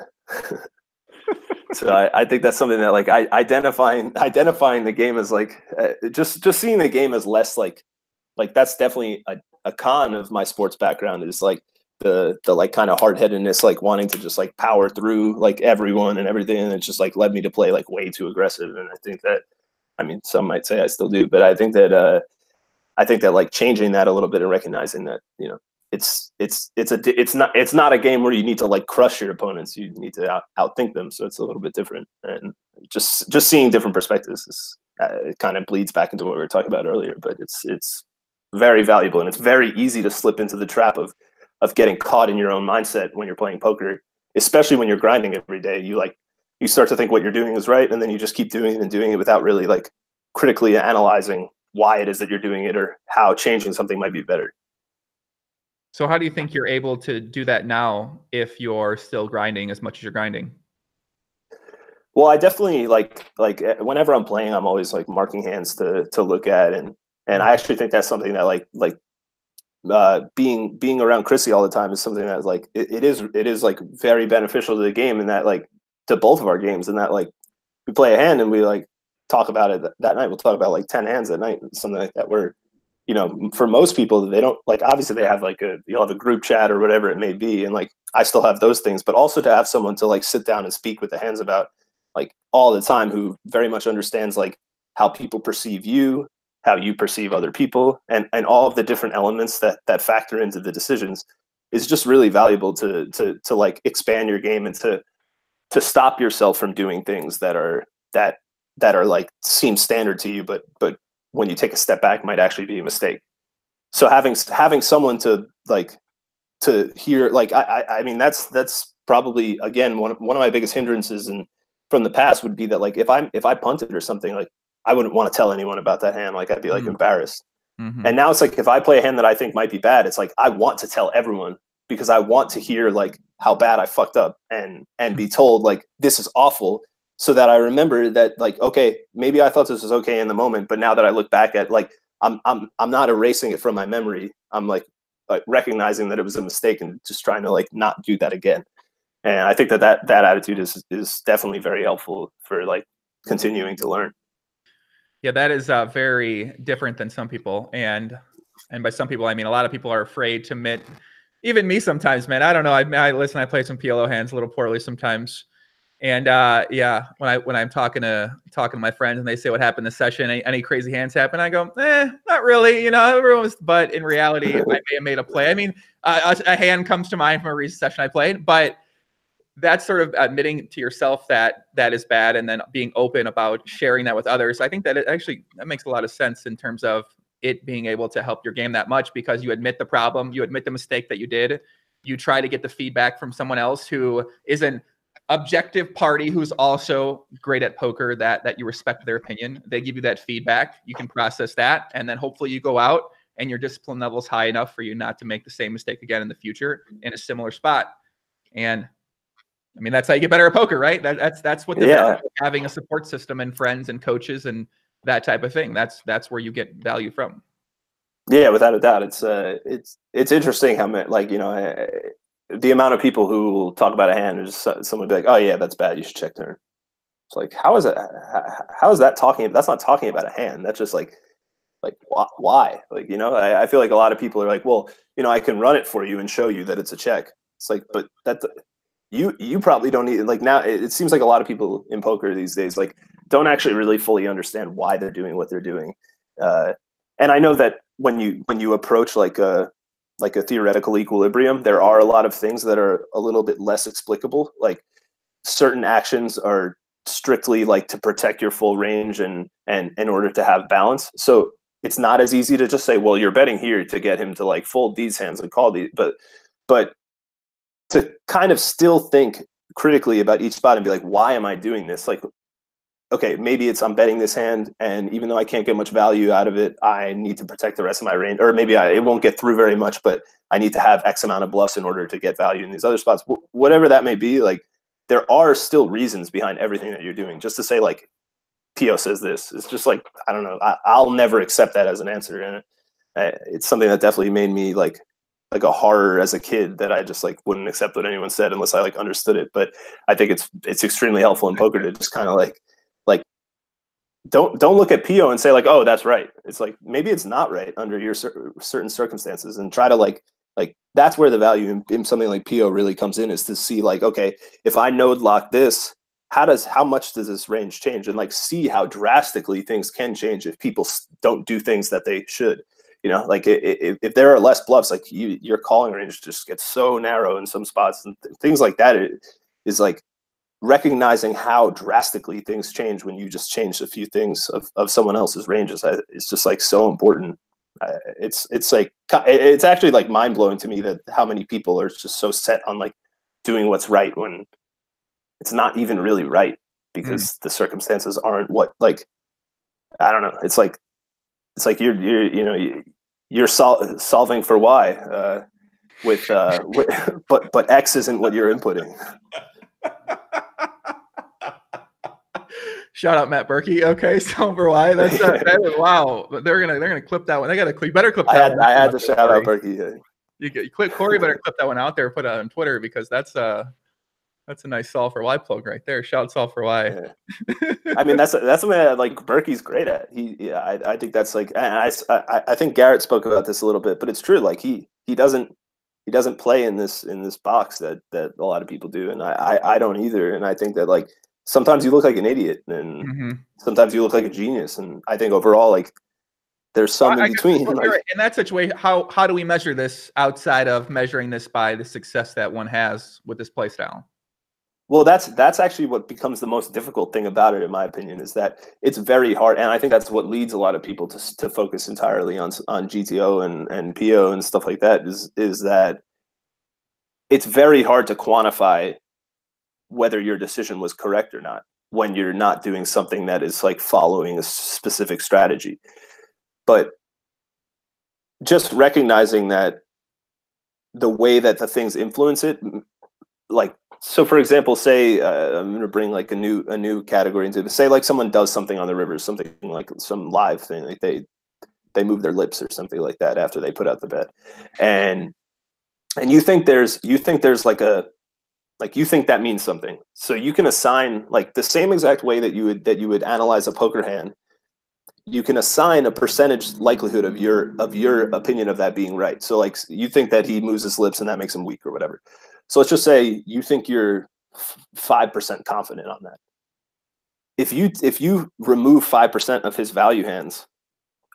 So I think that's something that like identifying the game as like just seeing the game as less like that's definitely a con of my sports background, is like the like kind of hard-headedness, like wanting to just like power through like everyone and everything, and it just like led me to play like way too aggressive. And I think that, I mean, some might say I still do, but I think that like changing that a little bit and recognizing that, you know, it's not a game where you need to like crush your opponents. You need to outthink them. So it's a little bit different, and just seeing different perspectives is, it kind of bleeds back into what we were talking about earlier. But it's very valuable, and it's very easy to slip into the trap of getting caught in your own mindset when you're playing poker, especially when you're grinding every day. You start to think what you're doing is right, and then you just keep doing it and doing it without really like critically analyzing why it is that you're doing it or how changing something might be better. So how do you think you're able to do that now if you're still grinding as much as you're grinding? Well, I definitely like whenever I'm playing, I'm always like marking hands to look at, and I actually think that's something that being around Chrissy all the time is something that like it is like very beneficial to the game, and that like to both of our games, and that like we play a hand and we like talk about it that night. We'll talk about like 10 hands that night, something like that, where, you know, for most people, they don't, like, obviously they have like you'll have a group chat or whatever it may be. And like, I still have those things, but also to have someone to like sit down and speak with the hands about like all the time, who very much understands like how people perceive you, how you perceive other people, and all of the different elements that factor into the decisions, is just really valuable to like expand your game, and to stop yourself from doing things that are like seem standard to you, but when you take a step back, might actually be a mistake. So having someone to like to hear, like I mean, that's probably, again, one of my biggest hindrances and from the past would be that like if I punted or something, like I wouldn't want to tell anyone about that hand. Like I'd be like embarrassed. Mm-hmm. And now it's like if I play a hand that I think might be bad, it's like I want to tell everyone, because I want to hear like how bad I fucked up and be told like this is awful. So that I remember that, like, okay, maybe I thought this was okay in the moment, but now that I look back at, like, I'm not erasing it from my memory. I'm like recognizing that it was a mistake and just trying to like not do that again. And I think that attitude is definitely very helpful for like continuing to learn. Yeah, that is very different than some people, and by some people I mean a lot of people are afraid to admit. Even me sometimes, man. I don't know. I listen. I play some PLO hands a little poorly sometimes. And yeah, when I'm talking to my friends and they say what happened this session, any crazy hands happen, I go, not really, you know. But in reality, I may have made a play. I mean, a hand comes to mind from a recent session I played, but that's sort of admitting to yourself that is bad, and then being open about sharing that with others. I think that it actually that makes a lot of sense in terms of it being able to help your game that much, because you admit the problem, you admit the mistake that you did, you try to get the feedback from someone else who isn't objective party, who's also great at poker, that you respect their opinion. They give you that feedback, you can process that, and then hopefully you go out and your discipline level's high enough for you not to make the same mistake again in the future in a similar spot. And I mean, that's how you get better at poker, right? That's what the benefit of having a support system and friends and coaches and that type of thing. That's where you get value from. Yeah, without a doubt. It's interesting how many, like, you know, the amount of people who will talk about a hand and just someone be like, "Oh yeah, that's bad. You should check turn." It's like, how is that talking? That's not talking about a hand. That's just like why? Like, you know, I feel like a lot of people are like, "Well, you know, I can run it for you and show you that it's a check." It's like, but that's you probably don't need, like, now it seems like a lot of people in poker these days, like, don't actually really fully understand why they're doing what they're doing. And I know that when you approach like a theoretical equilibrium, there are a lot of things that are a little bit less explicable. Like certain actions are strictly like to protect your full range and in order to have balance. So it's not as easy to just say, well, you're betting here to get him to like fold these hands and call these, but to kind of still think critically about each spot and be like, why am I doing this? Like, okay, maybe it's I'm betting this hand, and even though I can't get much value out of it, I need to protect the rest of my range, or maybe it won't get through very much, but I need to have X amount of bluffs in order to get value in these other spots. Whatever that may be, like, there are still reasons behind everything that you're doing. Just to say, like, Pio says this, it's just like, I don't know, I'll never accept that as an answer. And it's something that definitely made me like a horror as a kid, that I just like wouldn't accept what anyone said unless I like understood it. But I think it's extremely helpful in poker to just kind of like don't look at Pio and say like, oh, that's right. It's like, maybe it's not right under your certain circumstances, and try to like that's where the value in something like Pio really comes in, is to see like, okay, if I node lock this, how much does this range change, and like see how drastically things can change if people don't do things that they should. You know, like if there are less bluffs, like your calling range just gets so narrow in some spots, and things like that. It is like recognizing how drastically things change when you just change a few things of someone else's ranges. It's just like so important. It's like, it's actually like mind blowing to me that how many people are just so set on like doing what's right when it's not even really right, because the circumstances aren't what, like, I don't know. It's like you're solving for Y but X isn't what you're inputting. Shout out Matt Berkey. Okay, solve for Y. That's wow. But they're gonna clip that one. They gotta clip. You better clip that. I had to shout out Berkey. Yeah. You clip Corey. Better clip that one out there. Put it on Twitter, because that's a nice solve for Y plug right there. Shout solve for Y. Yeah. I mean, that's something that like Berkey's great at. I think that's like, and I think Garrett spoke about this a little bit, but it's true. Like he doesn't play in this box that a lot of people do, and I don't either. And I think that like sometimes you look like an idiot, and sometimes you look like a genius. And I think overall, like, there's some in between. Like, in that situation, how do we measure this outside of measuring this by the success that one has with this play style? Well, that's actually what becomes the most difficult thing about it, in my opinion, is that it's very hard, and I think that's what leads a lot of people to focus entirely on GTO and PO and stuff like that. Is that it's very hard to quantify whether your decision was correct or not when you're not doing something that is like following a specific strategy. But just recognizing that the way that the things influence it, like. So, for example, say I'm going to bring like a new category into it. Say like someone does something on the river, something like some live thing, like they move their lips or something like that after they put out the bet, and you think there's like you think that means something. So you can assign like the same exact way that you would analyze a poker hand. You can assign a percentage likelihood of your opinion of that being right. So like you think that he moves his lips and that makes him weak or whatever. So let's just say you think you're 5% confident on that. If you remove 5% of his value hands,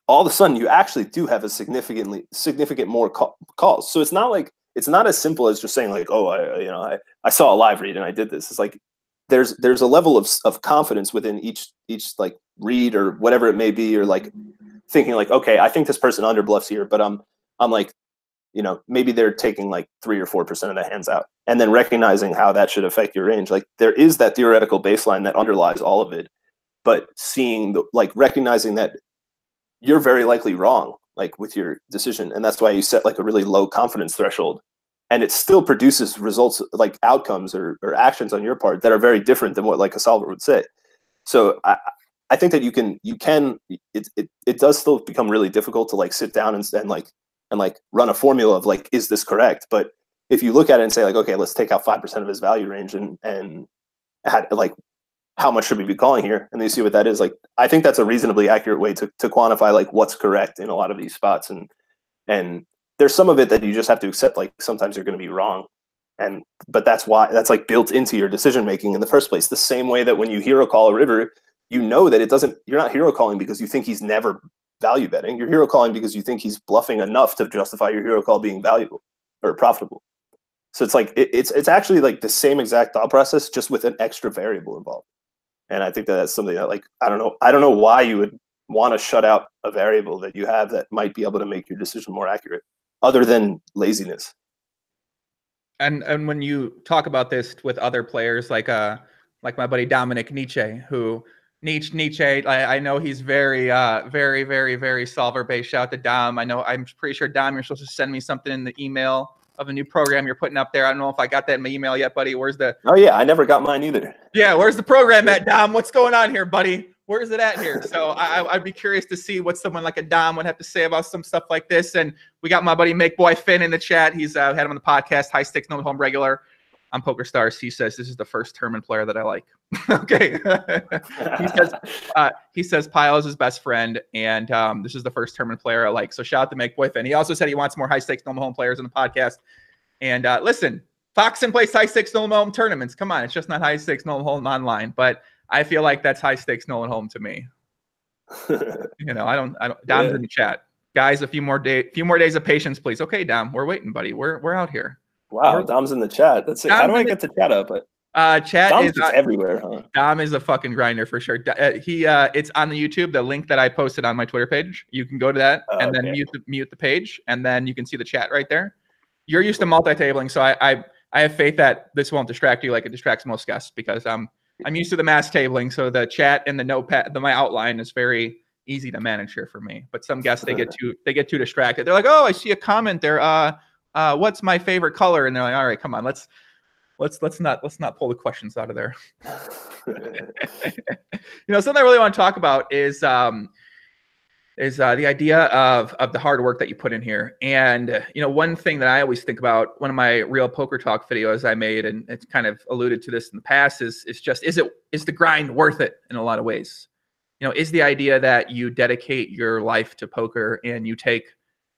all of a sudden you actually do have a significant more calls. So it's not as simple as just saying like, oh, I saw a live read and I did this. It's like there's a level of confidence within each like read or whatever it may be, or like thinking like, okay, I think this person under bluffs here, but I'm like, you know, maybe they're taking like 3 or 4% of the hands out, and then recognizing how that should affect your range. Like there is that theoretical baseline that underlies all of it, but seeing recognizing that you're very likely wrong, like with your decision. And that's why you set like a really low confidence threshold, and it still produces results, like outcomes or actions on your part that are very different than what like a solver would say. So I think that it does still become really difficult to like sit down and run a formula of like, is this correct? But if you look at it and say like, okay, let's take out 5% of his value range and had like, how much should we be calling here? And then you see what that is. Like, I think that's a reasonably accurate way to quantify like what's correct in a lot of these spots. And there's some of it that you just have to accept. Like sometimes you're going to be wrong. But that's why that's like built into your decision-making in the first place. The same way that when you hero call a river, you know that you're not hero calling because you think he's never value betting. You're hero calling because you think he's bluffing enough to justify your hero call being valuable or profitable. So it's like it's actually like the same exact thought process, just with an extra variable involved. And I think that that's something that like I don't know why you would want to shut out a variable that you have that might be able to make your decision more accurate, other than laziness. And when you talk about this with other players, like my buddy Dominic Nietzsche, who Nietzsche, I know he's very, very, very, very solver-based. Shout out to Dom. I know, I'm pretty sure, Dom, you're supposed to send me something in the email of a new program you're putting up there. I don't know if I got that in my email yet, buddy. Where's the... Oh, yeah, I never got mine either. Yeah, where's the program at, Dom? What's going on here, buddy? Where is it at here? So I'd be curious to see what someone like a Dom would have to say about some stuff like this. And we got my buddy Makeboy Finn in the chat. He's had him on the podcast, High Stakes, No Home Regular. On Poker Stars, he says, this is the first tournament player that I like. Okay. he says Pyle is his best friend, and this is the first tournament player I like. So shout out to Makeboy Finn. He also said he wants more high-stakes normal home players on the podcast. And listen, Foxen plays high-stakes normal home tournaments. Come on, it's just not high-stakes normal home online. But I feel like that's high-stakes normal home to me. You know, I don't. Dom's in the chat. Guys, a few more days of patience, please. Okay, Dom, we're waiting, buddy. We're out here. Wow, Dom's in the chat. That's it. How do I get to chat up? But chat Dom's is everywhere, huh? Dom is a fucking grinder for sure. It's on the YouTube, the link that I posted on my Twitter page. You can go to that and then mute the page, and then you can see the chat right there. You're used to multi-tabling, so I have faith that this won't distract you like it distracts most guests, because I'm used to the mass tabling, so the chat and the notepad, my outline is very easy to manage here for me. But some guests, they get too distracted. They're like, oh, I see a comment there. What's my favorite color? And they're like, all right, come on, let's not pull the questions out of there. Something I really want to talk about is the idea of the hard work that you put in here. And one thing that I always think about, one of my Real Poker Talk videos I made, and it's kind of alluded to this in the past, is the grind worth it in a lot of ways? Is the idea that you dedicate your life to poker and you take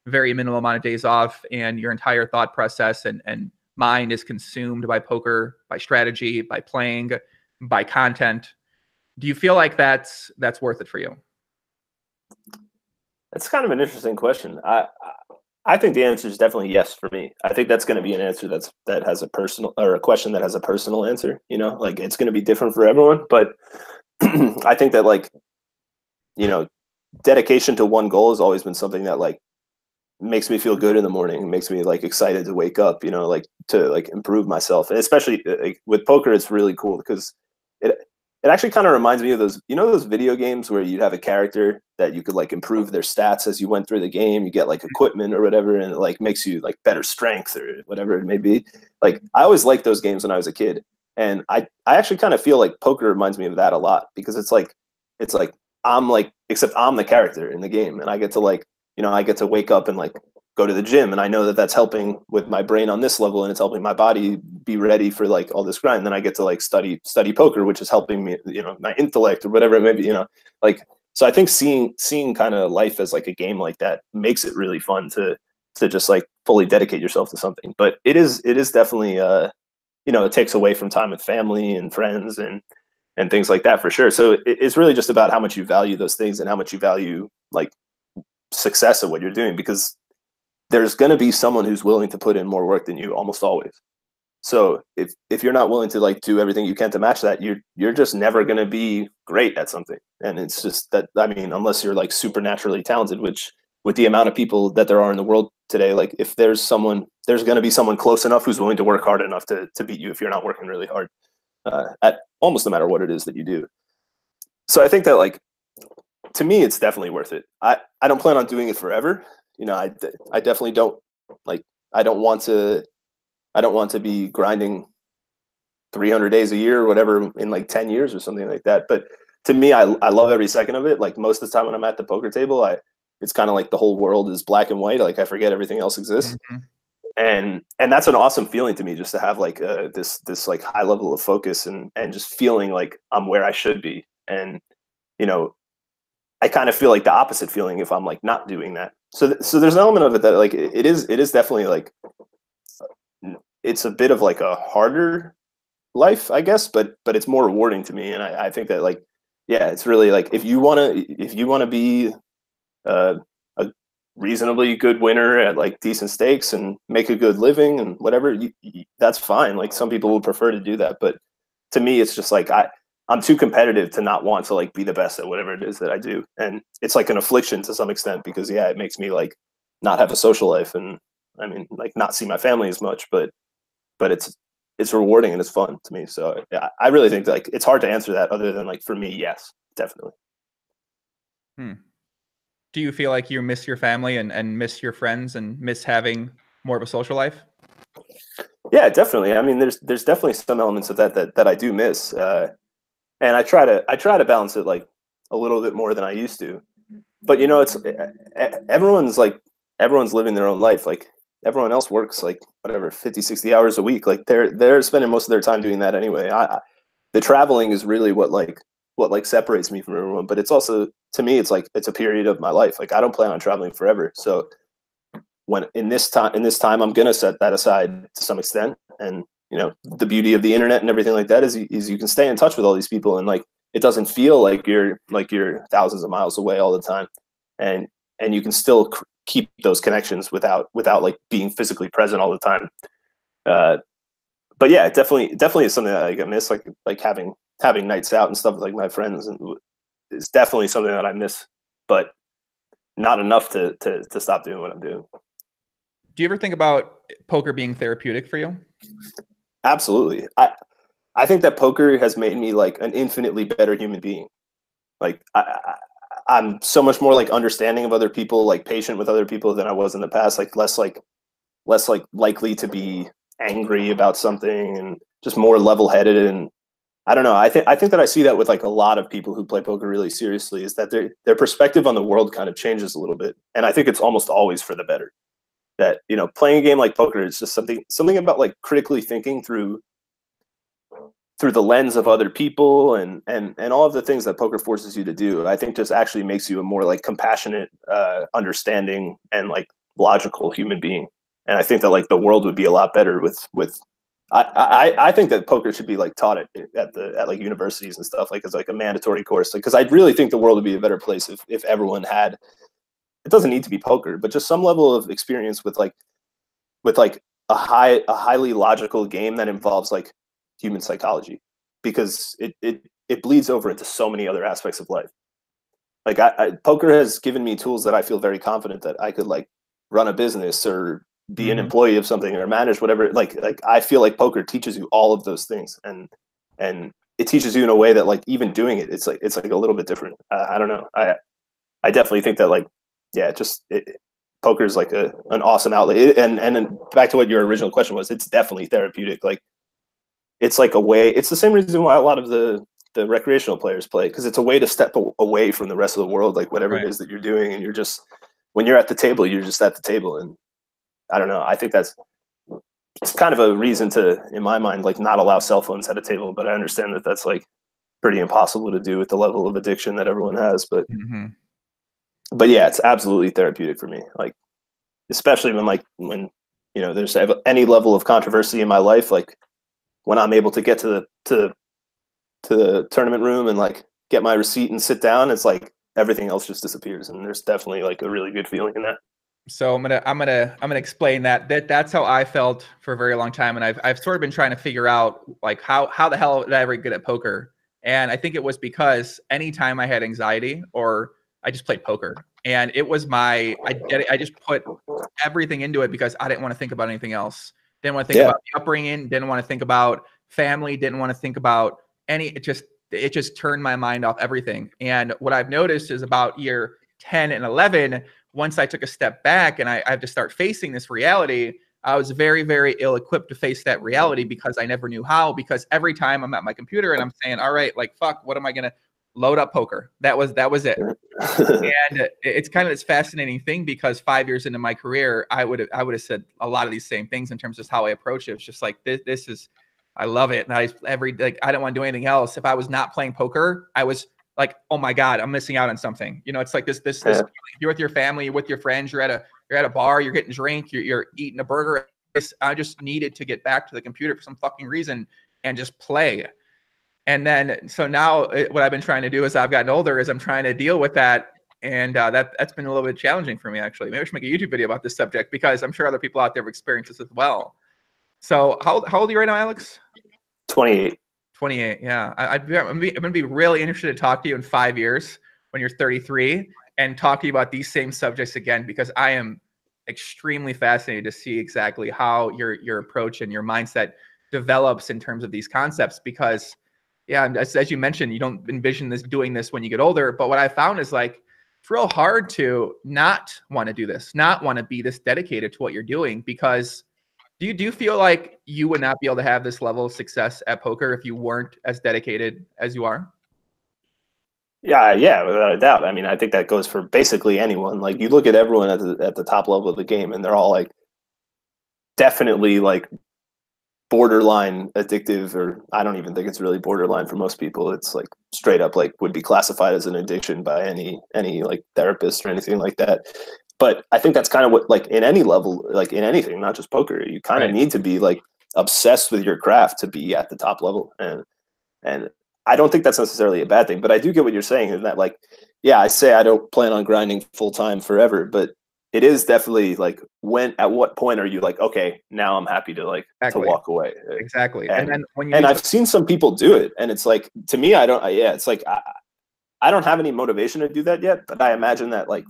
very minimal amount of days off, and your entire thought process and mind is consumed by poker, by strategy, by playing, by content. Do you feel like that's worth it for you? That's kind of an interesting question. I think the answer is definitely yes for me. I think that's going to be an answer that has a personal answer. Like, it's going to be different for everyone, but I think that dedication to one goal has always been something that makes me feel good in the morning. It makes me excited to wake up, to improve myself. And especially with poker, it's really cool because it actually kind of reminds me of those, those video games where you'd have a character that you could improve their stats as you went through the game. You get equipment or whatever, and it makes you better strength or whatever it may be. I always liked those games when I was a kid. And I actually kind of feel like poker reminds me of that a lot, because it's like I'm except I'm the character in the game, and I get to I get to wake up and go to the gym, and I know that that's helping with my brain on this level, and it's helping my body be ready for all this grind. And then I get to study poker, which is helping me, my intellect or whatever it may be, so I think seeing kind of life as a game like that makes it really fun to just fully dedicate yourself to something. But it is definitely, it takes away from time with family and friends and things like that for sure. So it's really just about how much you value those things and how much you value success of what you're doing, because there's going to be someone who's willing to put in more work than you almost always. So if you're not willing to do everything you can to match that, you're just never going to be great at something. And it's just that, I mean, unless you're supernaturally talented, which with the amount of people that there are in the world today, if there's going to be someone close enough who's willing to work hard enough to beat you if you're not working really hard at almost no matter what it is that you do. So I think that to me, it's definitely worth it. I don't plan on doing it forever. I definitely don't I don't want to be grinding 300 days a year or whatever in 10 years or something like that. But to me, I love every second of it. Most of the time when I'm at the poker table, it's kind of the whole world is black and white. I forget everything else exists. Mm-hmm. And that's an awesome feeling to me, just to have this high level of focus and just feeling I'm where I should be. And, I kind of feel the opposite feeling if I'm not doing that. So there's an element of it that it is definitely it's a bit of a harder life, I guess, but it's more rewarding to me. And I think that yeah, it's really if you want to be a reasonably good winner at decent stakes and make a good living and whatever, that's fine. Some people will prefer to do that, but to me, it's just I'm too competitive to not want to be the best at whatever it is that I do. And it's an affliction to some extent, because yeah, it makes me not have a social life, and I mean not see my family as much, but it's rewarding and it's fun to me. So yeah, I really think it's hard to answer that other than for me, yes, definitely. Hmm. Do you feel like you miss your family and miss your friends and miss having more of a social life? Yeah, definitely. I mean, there's definitely some elements of that I do miss. And I try to balance it like a little bit more than I used to, but you know, it's everyone's living their own life. Like everyone else works like whatever, 50, 60 hours a week. Like they're spending most of their time doing that anyway. The traveling is really what separates me from everyone, but it's also, to me, it's like, it's a period of my life. Like I don't plan on traveling forever. So when in this time, I'm going to set that aside to some extent. And, you know, the beauty of the internet and everything like that is you can stay in touch with all these people. And like, it doesn't feel like you're thousands of miles away all the time. And you can still keep those connections without like being physically present all the time. But yeah, definitely is something that I miss, like having nights out and stuff with like my friends, and it's definitely something that I miss, but not enough to stop doing what I'm doing. Do you ever think about poker being therapeutic for you? Absolutely. I think that poker has made me like an infinitely better human being. Like I'm so much more like understanding of other people, like patient with other people than I was in the past, like less likely to be angry about something and just more level-headed. And I don't know, I think that I see that with like a lot of people who play poker really seriously, is that their perspective on the world kind of changes a little bit, and I think it's almost always for the better. That, you know, playing a game like poker is just something about like critically thinking through the lens of other people and all of the things that poker forces you to do. I think just actually makes you a more like compassionate, understanding and like logical human being. And I think that like the world would be a lot better with. I think that poker should be like taught at like universities and stuff, like as like a mandatory course, because I really think the world would be a better place if everyone had. It doesn't need to be poker, but just some level of experience with like a highly logical game that involves like human psychology, because it bleeds over into so many other aspects of life. Like poker has given me tools that I feel very confident that I could like run a business or be an employee of something or manage whatever. Like I feel like poker teaches you all of those things, and it teaches you in a way that like even doing it, it's like a little bit different. I don't know. I definitely think that like, yeah, poker is like an awesome outlet. And back to what your original question was, it's definitely therapeutic. Like it's like a way, it's the same reason why a lot of the recreational players play, because it's a way to step away from the rest of the world, like whatever it is that you're doing. And when you're at the table, you're just at the table. And I don't know, I think it's kind of a reason to, in my mind, like not allow cell phones at a table, but I understand that that's like pretty impossible to do with the level of addiction that everyone has. But but yeah, it's absolutely therapeutic for me. Like, especially when you know, there's any level of controversy in my life, like when I'm able to get to the tournament room and like get my receipt and sit down, it's like everything else just disappears. And there's definitely like a really good feeling in that. So I'm gonna explain that's how I felt for a very long time, and I've sort of been trying to figure out like how the hell did I ever get at poker? And I think it was because anytime I had anxiety, or I just played poker, and it was I just put everything into it because I didn't want to think about anything else. Didn't want to think about the upbringing. Didn't want to think about family. Didn't want to think about any. It just turned my mind off everything. And what I've noticed is about year 10 and 11. Once I took a step back and I had to start facing this reality, I was very, very ill-equipped to face that reality because I never knew how, because every time I'm at my computer and I'm saying, all right, like, fuck, what am I going to load up poker? That was it. And it's kind of this fascinating thing, because 5 years into my career, I would have said a lot of these same things in terms of how I approach it. It's just like, this is, I love it. And I don't want to do anything else. If I was not playing poker, I was like, oh my God, I'm missing out on something. You know, it's like this, you're with your family, you're with your friends, you're at a bar, you're getting a drink, you're eating a burger. I just needed to get back to the computer for some fucking reason and just play. And then, so now what I've been trying to do as I've gotten older is I'm trying to deal with that. And that's been a little bit challenging for me, actually. Maybe I should make a YouTube video about this subject, because I'm sure other people out there have experienced this as well. So how old are you right now, Alex? 28. 28. Yeah. I'm going to be really interested to talk to you in 5 years when you're 33 and talk to you about these same subjects again, because I am extremely fascinated to see exactly how your approach and your mindset develops in terms of these concepts, because yeah, as you mentioned, you don't envision this doing this when you get older. But what I found is like, it's real hard to not want to do this, not want to be this dedicated to what you're doing, because do you feel like you would not be able to have this level of success at poker if you weren't as dedicated as you are? Yeah, without a doubt. I mean, I think that goes for basically anyone. Like, you look at everyone at the top level of the game, and they're all like definitely like borderline addictive, or I don't even think it's really borderline for most people. It's like straight up like would be classified as an addiction by any like therapist or anything like that. But I think that's kind of what, like, in any level, like in anything, not just poker, you kind of need to be like obsessed with your craft to be at the top level. And I don't think that's necessarily a bad thing, but I do get what you're saying in that, like, yeah, I say I don't plan on grinding full time forever, but it is definitely like, when, at what point are you like, okay, now I'm happy to like to walk away. Exactly. And then when you I've seen some people do it, and it's like, to me, it's like, I don't have any motivation to do that yet, but I imagine that like,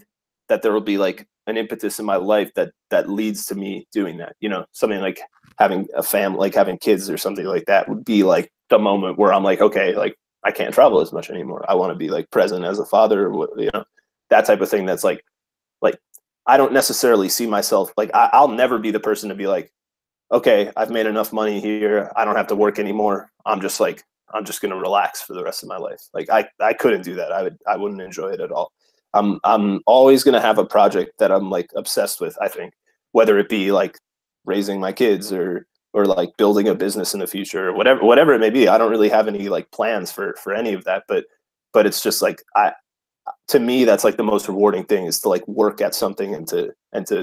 that there will be like an impetus in my life that leads to me doing that, you know, something like having a family, like having kids or something like that would be like the moment where I'm like, okay, like I can't travel as much anymore. I want to be like present as a father, you know, that type of thing. That's like, I don't necessarily see myself like I'll never be the person to be like, okay, I've made enough money here, I don't have to work anymore, I'm just going to relax for the rest of my life. Like I couldn't do that. I wouldn't enjoy it at all. I'm always going to have a project that I'm like obsessed with, I think, whether it be like raising my kids or like building a business in the future or whatever it may be. I don't really have any like plans for any of that, but it's just like, to me, that's like the most rewarding thing, is to like work at something and to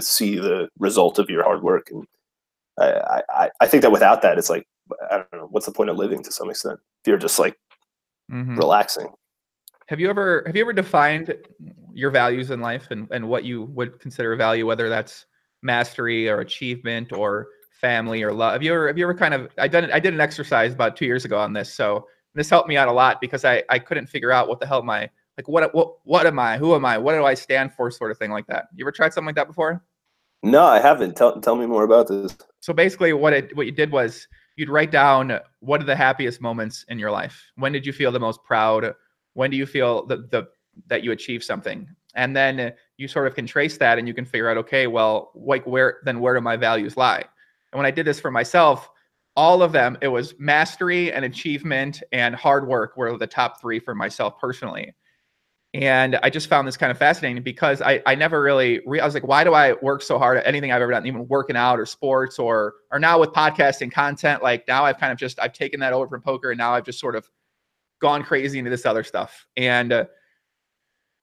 see the result of your hard work. And I think that without that, it's like, I don't know, what's the point of living to some extent if you're just like relaxing? Have you ever defined your values in life and what you would consider a value, whether that's mastery or achievement or family or love? Have you ever kind of, I did an exercise about 2 years ago on this. So this helped me out a lot, because I couldn't figure out what the hell my, like, what am I, who am I, what do I stand for, sort of thing like that. You ever tried something like that before? No, I haven't. Tell me more about this. So basically what you did was you'd write down, what are the happiest moments in your life? When did you feel the most proud? When do you feel that you achieve something? And then you sort of can trace that, and you can figure out, okay, well, like where do my values lie? And when I did this for myself, all of them, it was mastery and achievement and hard work were the top three for myself personally. And I just found this kind of fascinating, because I never really, I was like, why do I work so hard at anything I've ever done, even working out or sports or now with podcasting content? Like now I've kind of just, I've taken that over from poker, and now I've just sort of gone crazy into this other stuff. And I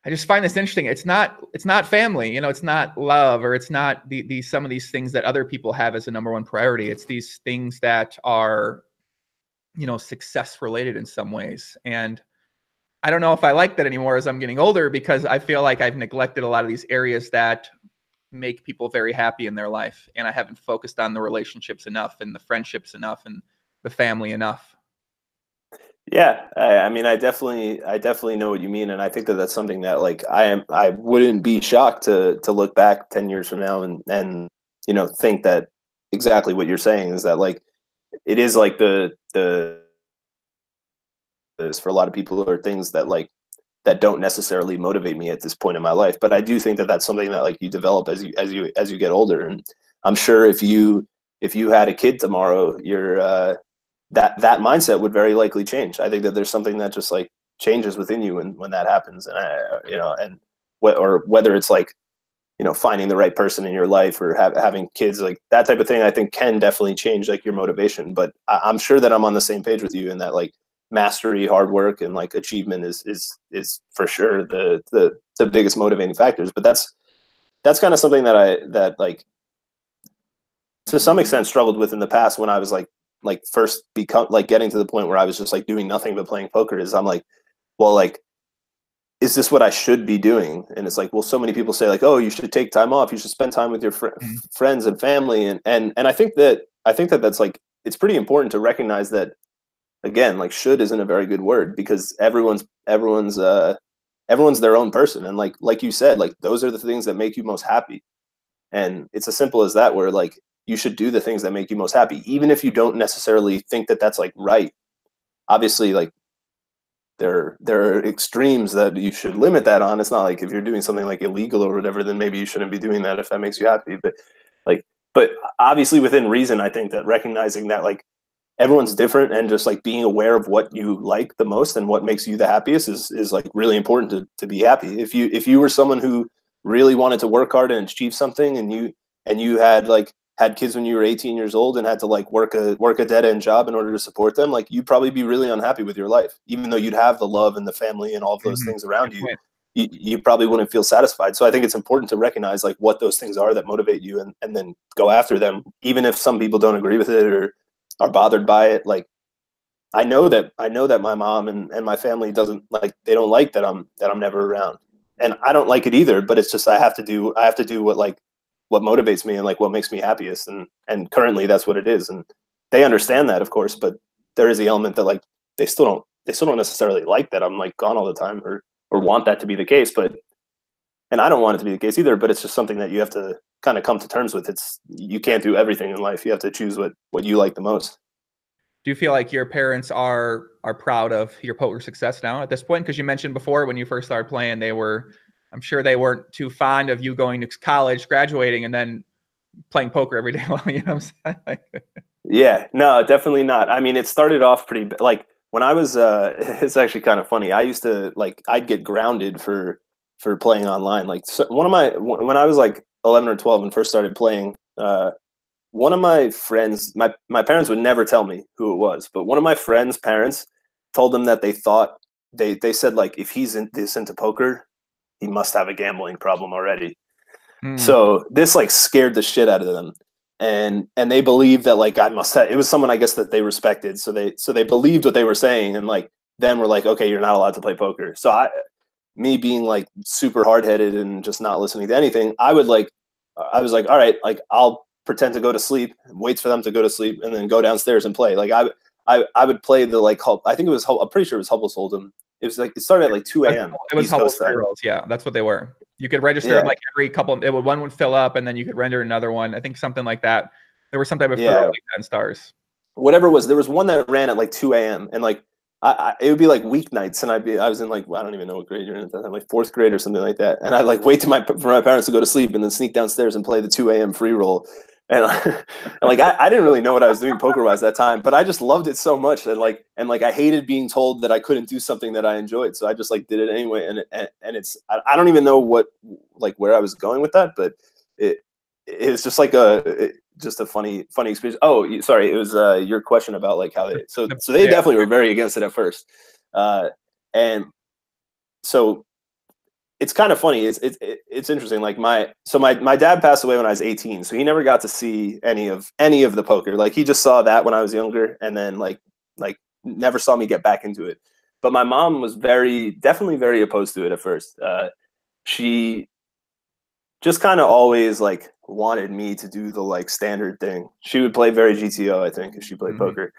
just find this interesting. It's not family, you know, it's not love, or it's not some of these things that other people have as a number one priority. It's these things that are, you know, success related in some ways. And I don't know if I like that anymore as I'm getting older, because I feel like I've neglected a lot of these areas that make people very happy in their life. And I haven't focused on the relationships enough, and the friendships enough, and the family enough. Yeah, I mean, I definitely know what you mean, and I think that that's something that, like, I wouldn't be shocked to look back 10 years from now and you know, think that exactly what you're saying is that, like, it is like for a lot of people are things that like that don't necessarily motivate me at this point in my life, but I do think that that's something that like you develop as you get older. And I'm sure if you had a kid tomorrow, you're that mindset would very likely change. I think that there's something that just like changes within you when that happens. And you know, and or whether it's like, you know, finding the right person in your life or having kids, like that type of thing, I think can definitely change like your motivation. But I'm sure that I'm on the same page with you in that like mastery, hard work, and like achievement is for sure the biggest motivating factors. But that's kind of something that I like to some extent struggled with in the past when I was like first become like getting to the point where I was just like doing nothing but playing poker. Is I'm like, well, like, is this what I should be doing? And it's like, well, so many people say like, oh, you should take time off, you should spend time with your friends and family. And I think that that's like, it's pretty important to recognize that, again, like should isn't a very good word, because everyone's their own person. And like you said, like those are the things that make you most happy. And it's as simple as that, where like, you should do the things that make you most happy, even if you don't necessarily think that that's like right. Obviously, like there are extremes that you should limit that on. It's not like if you're doing something like illegal or whatever, then maybe you shouldn't be doing that if that makes you happy. But obviously within reason, I think that recognizing that like everyone's different and just like being aware of what you like the most and what makes you the happiest is like really important to be happy. If you were someone who really wanted to work hard and achieve something, and you had like had kids when you were 18 years old and had to like work a dead end job in order to support them, like you'd probably be really unhappy with your life, even though you'd have the love and the family and all of those things around you. You probably wouldn't feel satisfied. So I think it's important to recognize like what those things are that motivate you and then go after them, even if some people don't agree with it or are bothered by it. Like I know that my mom and my family they don't like that I'm never around. And I don't like it either, but it's just I have to do what motivates me and like what makes me happiest. And currently that's what it is. And they understand that, of course, but there is the element that like they still don't necessarily like that I'm like gone all the time or want that to be the case, and I don't want it to be the case either, but it's just something that you have to kind of come to terms with. You can't do everything in life. You have to choose what you like the most. Do you feel like your parents are proud of your poker success now at this point? Because you mentioned before when you first started playing, I'm sure they weren't too fond of you going to college, graduating, and then playing poker every day. You know what I'm saying? Yeah, no, definitely not. I mean, it started off pretty like, when I was, it's actually kind of funny. I used to I'd get grounded for playing online. Like when I was like 11 or 12 and first started playing, one of my friends, my parents would never tell me who it was, but one of my friend's parents told them that they thought they said like, if he's this into poker, he must have a gambling problem already. Mm. So this like scared the shit out of them. And they believed that like I must have, it was someone I guess that they respected, so they believed what they were saying, and like then were like, okay, you're not allowed to play poker. So me being like super hard-headed and just not listening to anything, I was like, all right, like I'll pretend to go to sleep, wait for them to go to sleep, and then go downstairs and play. Like I would play the like I think it was, I'm pretty sure it was Hubble's Hold'em. It was like, it started at like 2 a.m. It was Hubble's Girls, yeah, that's what they were. You could register like every couple. One would fill up, and then you could render another one. I think something like that. There was some type of like that in Stars. Whatever it was, there was one that ran at like 2 a.m. and like it would be like weeknights, and I was in like, I don't even know what grade you're in at that time, like 4th grade or something like that. And I'd like wait for my parents to go to sleep, and then sneak downstairs and play the 2 a.m. free roll. And like I didn't really know what I was doing poker wise that time, but I just loved it so much that like I hated being told that I couldn't do something that I enjoyed, so I just like did it anyway. And it's, I don't even know what like where I was going with that, but it's just like just a funny experience. Oh, sorry, it was your question about like how they so they definitely were very against it at first, and so. It's kind of funny. It's interesting. Like my dad passed away when I was 18, so he never got to see any of the poker. Like he just saw that when I was younger, and then like never saw me get back into it. But my mom was definitely very opposed to it at first. She just kind of always like wanted me to do the like standard thing. She would play very GTO, I think, if she played poker,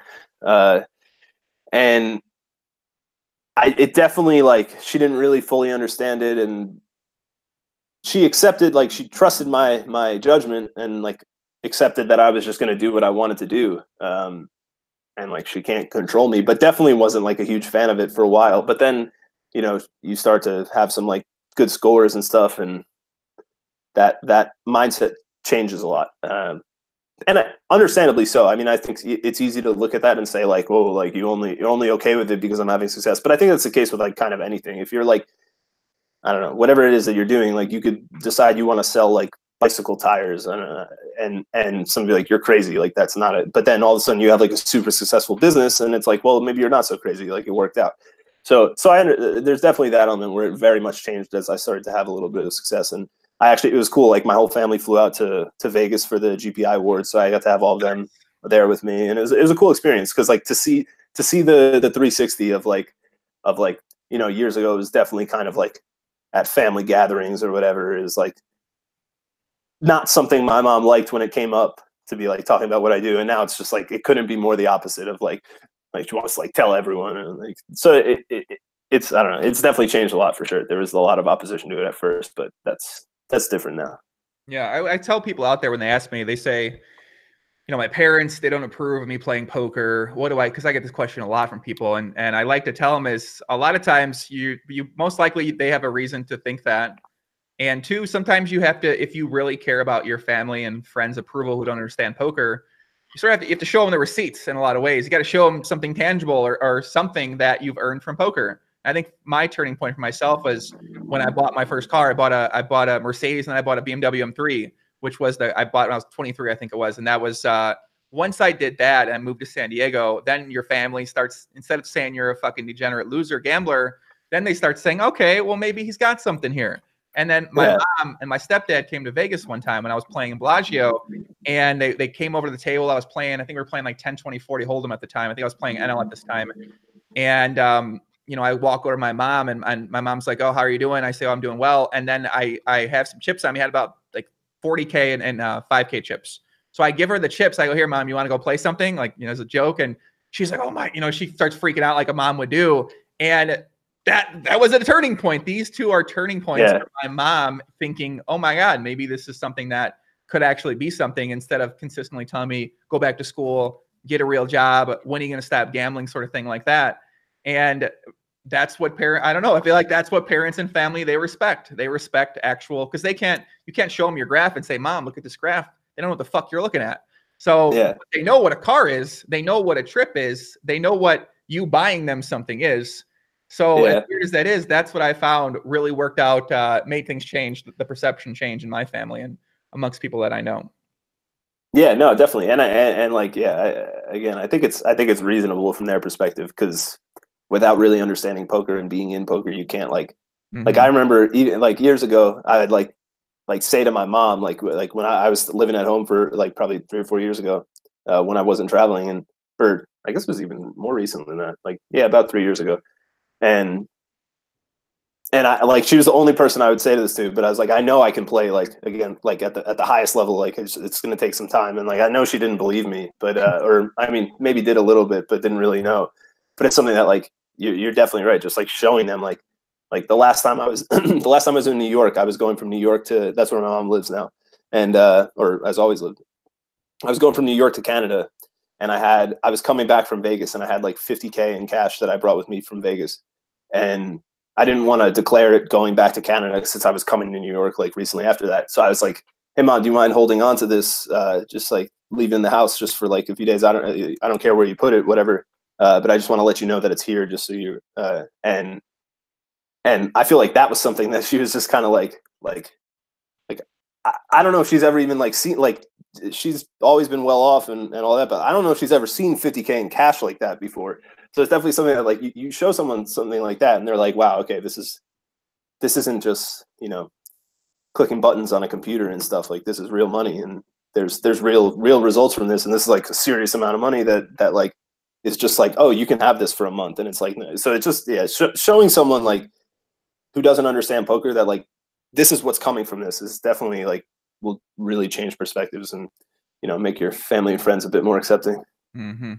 and. It definitely like, she didn't really fully understand it, and she accepted, like she trusted my judgment and like accepted that I was just going to do what I wanted to do. And like, she can't control me, but definitely wasn't like a huge fan of it for a while. But then, you know, you start to have some like good scores and stuff, and that mindset changes a lot. And understandably so. I mean, I think it's easy to look at that and say like, "Oh, like you're only okay with it because I'm having success." But I think that's the case with like kind of anything. If you're like, I don't know, whatever it is that you're doing, like you could decide you want to sell like bicycle tires, and somebody like, "You're crazy," like that's not it. But then all of a sudden you have like a super successful business, and it's like, well, maybe you're not so crazy. Like it worked out. So there's definitely that element where it very much changed as I started to have a little bit of success. And it was cool. Like my whole family flew out to Vegas for the GPI awards, so I got to have all of them there with me, and it was a cool experience, because like to see the 360 of like you know, years ago, it was definitely kind of like at family gatherings or whatever, is like not something my mom liked when it came up to be like talking about what I do, and now it's just like it couldn't be more the opposite of like she wants to like tell everyone, and like so it's I don't know, it's definitely changed a lot for sure. There was a lot of opposition to it at first, but that's different now. Yeah, I tell people out there when they ask me, they say, you know, my parents, they don't approve of me playing poker. What do I, because I get this question a lot from people, and I like to tell them is a lot of times you most likely they have a reason to think that. And two, sometimes you have to, if you really care about your family and friends' approval who don't understand poker, you sort of have to, you have to show them the receipts in a lot of ways. You got to show them something tangible or something that you've earned from poker. I think my turning point for myself was when I bought my first car. I bought a Mercedes and I bought a BMW M3, which was I bought when I was 23, I think it was. And that was once I did that and I moved to San Diego, then your family starts, instead of saying you're a fucking degenerate loser gambler, then they start saying, okay, well, maybe he's got something here. And then my mom and my stepdad came to Vegas one time when I was playing in Bellagio, and they came over to the table. I was playing, I think we were playing like 10, 20, 40 Hold'em at the time. I think I was playing NL at this time. And, you know, I walk over to my mom and my mom's like, oh, how are you doing? I say, oh, I'm doing well. And then I have some chips on me. I had about like 40K and 5K chips. So I give her the chips. I go, here, mom, you want to go play something? Like, you know, as a joke. And she's like, oh my, you know, she starts freaking out like a mom would do. And that was a turning point. These two are turning points for my mom thinking, oh my God, maybe this is something that could actually be something, instead of consistently telling me, go back to school, get a real job, when are you going to stop gambling, sort of thing like that. And that's what I don't know. I feel like that's what parents and family, they respect. They respect actual, because they can't, you can't show them your graph and say, mom, look at this graph. They don't know what the fuck you're looking at. So they know what a car is. They know what a trip is. They know what you buying them something is. So as weird as that is, that's what I found really worked out, made things change, the perception change in my family and amongst people that I know. Yeah, no, definitely. And I think it's, reasonable from their perspective, because without really understanding poker and being in poker, you can't like I remember even like years ago, I would like say to my mom, like when I was living at home for like probably 3 or 4 years ago, when I wasn't traveling, and for, I guess it was even more recent than that, like, yeah, about 3 years ago. And I, like, she was the only person I would say this to, but I was like, I know I can play, like, again, like at the highest level, like it's going to take some time. And like, I know she didn't believe me, but, or I mean, maybe did a little bit, but didn't really know. But it's something that, like, you're definitely right. Just like showing them, like the last time I was, the last time I was in New York, I was going from New York to, that's where my mom lives now. And, or has always lived. I was going from New York to Canada, and I was coming back from Vegas, and I had like 50K in cash that I brought with me from Vegas. And I didn't want to declare it going back to Canada, since I was coming to New York like recently after that. So I was like, hey, mom, do you mind holding on to this? Just like leaving the house just for like a few days. I don't care where you put it, whatever. But I just want to let you know that it's here, just so you, and I feel like that was something that she was just kind of like, I don't know if she's ever even like seen, like, she's always been well off and all that, but I don't know if she's ever seen 50K in cash like that before. So it's definitely something that, like, you show someone something like that, and they're like, wow, okay, this isn't just, you know, clicking buttons on a computer and stuff. Like, this is real money, and there's real results from this. And this is like a serious amount of money that like, it's just like, oh, you can have this for a month. And it's like, no. So it's just, yeah, showing someone like who doesn't understand poker that like, this is what's coming from this is definitely like, will really change perspectives and, you know, make your family and friends a bit more accepting. Mm-hmm.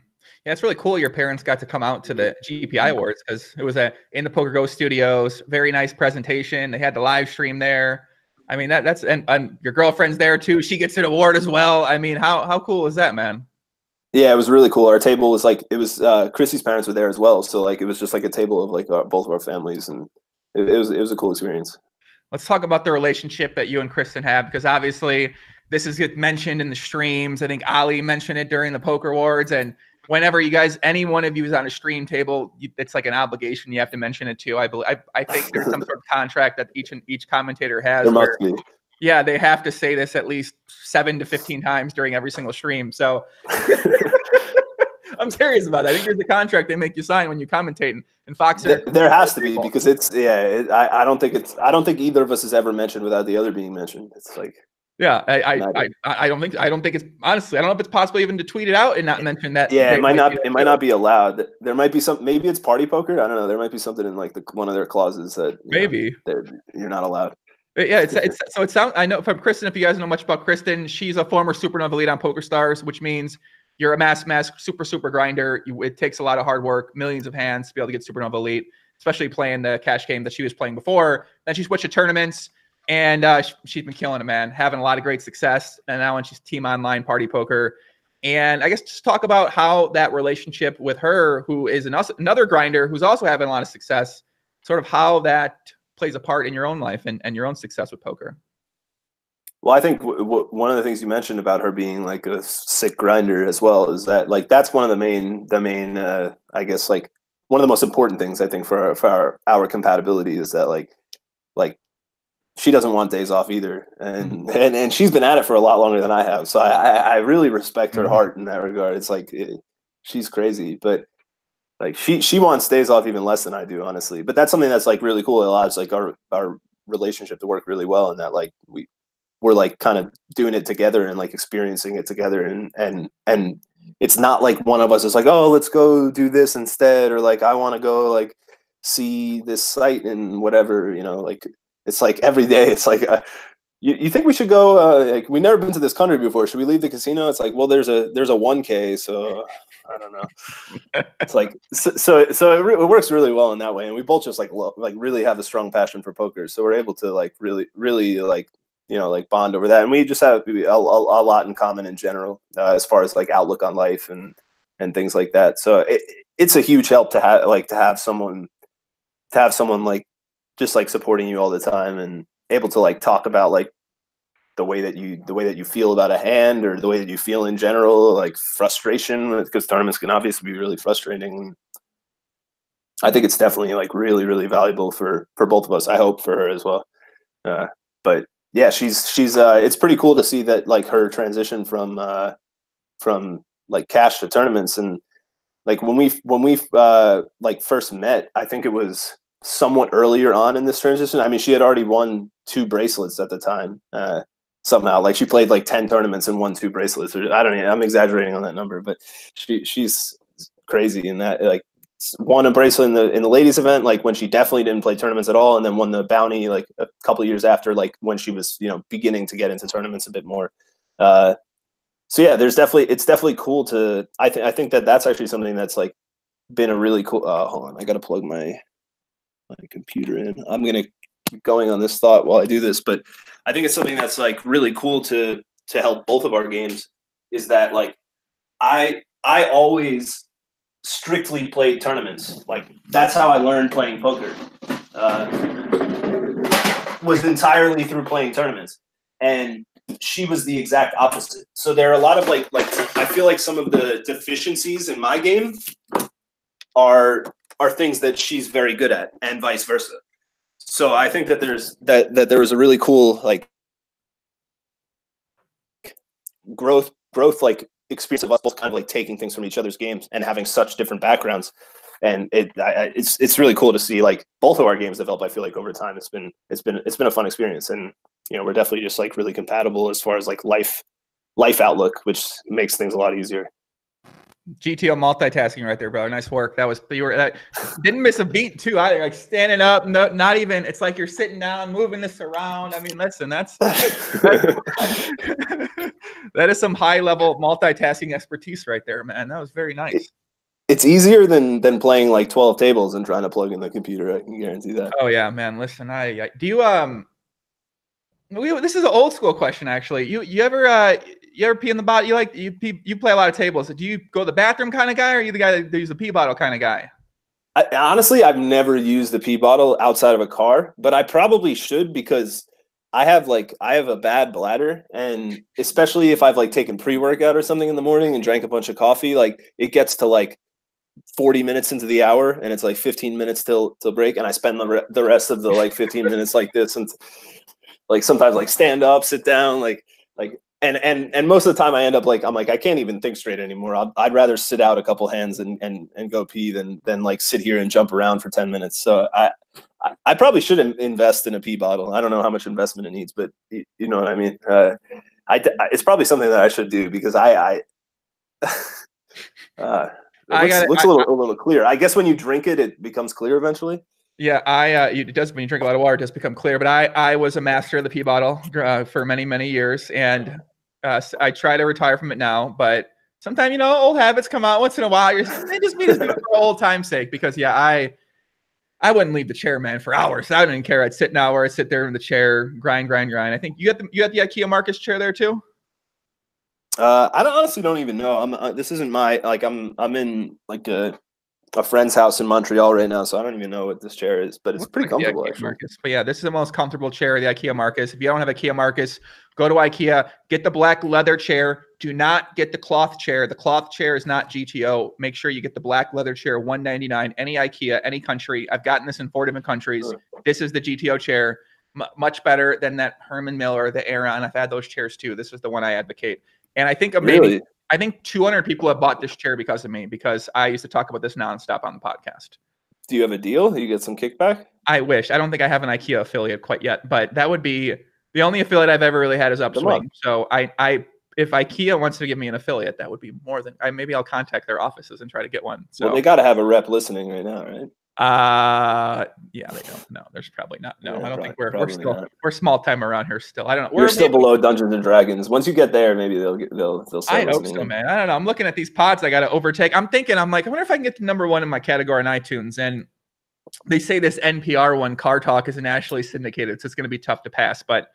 Yeah, it's really cool your parents got to come out to the GPI awards, because it was in the Poker Go studios. Very nice presentation. They had the live stream there. I mean, that's and your girlfriend's there too. She gets an award as well. I mean, how cool is that, man? Yeah, it was really cool. Our table was like, it was Chrissy's parents were there as well, so like it was just like a table of like both of our families, and it was a cool experience. Let's talk about the relationship that you and Kristen have, because obviously this is mentioned in the streams. I think Ali mentioned it during the Poker Awards, and whenever you guys, any one of you is on a stream table, it's like an obligation. You have to mention it too. I believe. I think there's some sort of contract that each commentator has. There must be. Yeah, they have to say this at least 7 to 15 times during every single stream. So I'm serious about that. I think there's a contract they make you sign when you commentate. And Fox, there has to be, because it's I don't think either of us is ever mentioned without the other being mentioned. It's like. Yeah, I don't think it's, honestly, I don't know if it's possible even to tweet it out and not mention that. Yeah, it might not be allowed. There might be some, maybe it's Party Poker. I don't know. There might be something in like one of their clauses that maybe you're not allowed. But yeah, so it sounds. I know from Kristen. If you guys know much about Kristen, she's a former Supernova Elite on Poker Stars, which means you're a mass super grinder. It takes a lot of hard work, millions of hands to be able to get Supernova Elite, especially playing the cash game that she was playing before. Then she switched to tournaments. And she's been killing it, man, having a lot of great success. And now when she's team online Party Poker, And I guess just talk about how that relationship with her, who is another grinder, who's also having a lot of success, sort of how that plays a part in your own life and your own success with poker. Well, I think one of the things you mentioned about her being like a sick grinder as well is that like that's one of the main I guess like one of the most important things I think for our compatibility is that like she doesn't want days off either, and she's been at it for a lot longer than I have, so I really respect her heart in that regard. It's like she's crazy, but like she wants days off even less than I do, honestly. But that's something that's like really cool. It allows like our relationship to work really well, and that like we're like kind of doing it together and like experiencing it together. And it's not like one of us is like, oh, let's go do this instead. Or like, I want to go like see this site and whatever, you know, like it's like every day it's like, you think we should go, like we've never been to this country before. Should we leave the casino? It's like, well, there's a 1K. So I don't know. It's like, so it works really well in that way. And we both just like really have a strong passion for poker. So we're able to like really like, you know, like bond over that, and we just have a lot in common in general, as far as like outlook on life and things like that. So it's a huge help to have someone like just like supporting you all the time and able to like talk about like the way that you feel about a hand or the way that you feel in general, like frustration, because tournaments can obviously be really frustrating. I think it's definitely like really valuable for both of us. I hope for her as well, but. Yeah, she's it's pretty cool to see that like her transition from like cash to tournaments. And like when we like first met, I think it was somewhat earlier on in this transition. I mean, she had already won 2 bracelets at the time, somehow. Like she played like 10 tournaments and won 2 bracelets. I don't know, I'm exaggerating on that number, but she's crazy in that, like won a bracelet in the ladies event, like when she definitely didn't play tournaments at all, and then won the bounty like a couple of years after, like when she was, you know, beginning to get into tournaments a bit more. So yeah, it's definitely cool to, I think that that's actually something that's like been a really cool, hold on, I got to plug my computer in. I'm going to keep going on this thought while I do this, but I think it's something that's like really cool to help both of our games is that like, I always strictly played tournaments. Like that's how I learned playing poker, was entirely through playing tournaments, and she was the exact opposite. So there are a lot of like I feel like some of the deficiencies in my game are things that she's very good at, and vice versa. So I think that there was a really cool like growth like experience of us both kind of like taking things from each other's games and having such different backgrounds, and it's really cool to see like both of our games develop. I feel like over time it's been a fun experience, and you know, we're definitely just like really compatible as far as like life outlook, which makes things a lot easier. GTO multitasking right there, bro. Nice work. That didn't miss a beat too. I like standing up, no, not even. It's like you're sitting down, moving this around. I mean, listen, that is some high level multitasking expertise right there, man. That was very nice. It's easier than playing like 12 tables and trying to plug in the computer. I can guarantee that. Oh yeah, man. Listen, I do you this is an old school question actually. You ever pee in the bottle? You like you play a lot of tables. Do you go to the bathroom kind of guy, or are you the guy that uses the pee bottle kind of guy? Honestly, I've never used the pee bottle outside of a car, but I probably should, because I have a bad bladder, and especially if I've like taken pre-workout or something in the morning and drank a bunch of coffee, like it gets to like 40 minutes into the hour, and it's like 15 minutes till break, and I spend the rest of the like 15 minutes like this, and like sometimes like stand up, sit down, and most of the time I end up like, I'm like, I can't even think straight anymore. I'd rather sit out a couple hands and go pee than like sit here and jump around for 10 minutes. So I probably should invest in a pee bottle. I don't know how much investment it needs, but you know what I mean? It's probably something that I should do, because it looks a little clear. I guess when you drink it, it becomes clear eventually. Yeah, it does. When you drink a lot of water, it does become clear. But I was a master of the pee bottle for many years, and I try to retire from it now. But sometimes, you know, old habits come out once in a while. They just need to do it for old time's sake. Because yeah, I wouldn't leave the chair, man, for hours. I didn't care. I'd sit an hour. I'd sit there in the chair, grind. I think you got the IKEA Marcus chair there too. I honestly don't even know. This isn't my, like, I'm in like a friend's house in Montreal right now, so I don't even know what this chair is, but it's pretty comfortable. But yeah, this is the most comfortable chair, the IKEA Marcus. If you don't have IKEA Marcus, go to IKEA, get the black leather chair. Do not get the cloth chair. The cloth chair is not GTO. Make sure you get the black leather chair, $199, any IKEA, any country. I've gotten this in 4 different countries. Sure. This is the GTO chair. Much better than that Herman Miller, the Aeron. I've had those chairs too. This is the one I advocate. And I think maybe, really? I think 200 people have bought this chair because of me, because I used to talk about this nonstop on the podcast. Do you have a deal? You get some kickback? I wish. I don't think I have an IKEA affiliate quite yet, but that would be the only affiliate I've ever really had is Upswing. So I if IKEA wants to give me an affiliate, that would be more than maybe I'll contact their offices and try to get one. So well, they got to have a rep listening right now, right? Yeah, they don't know. There's probably not. No, yeah, I don't think we're still not. We're small time around here still. I don't know. We're still below Dungeons and Dragons. Once you get there, maybe they'll start. I hope so, man. I don't know. I'm looking at these pods I got to overtake. I'm thinking, I'm like, I wonder if I can get to #1 in my category in iTunes. And they say this NPR one, Car Talk, is nationally syndicated, so it's going to be tough to pass. But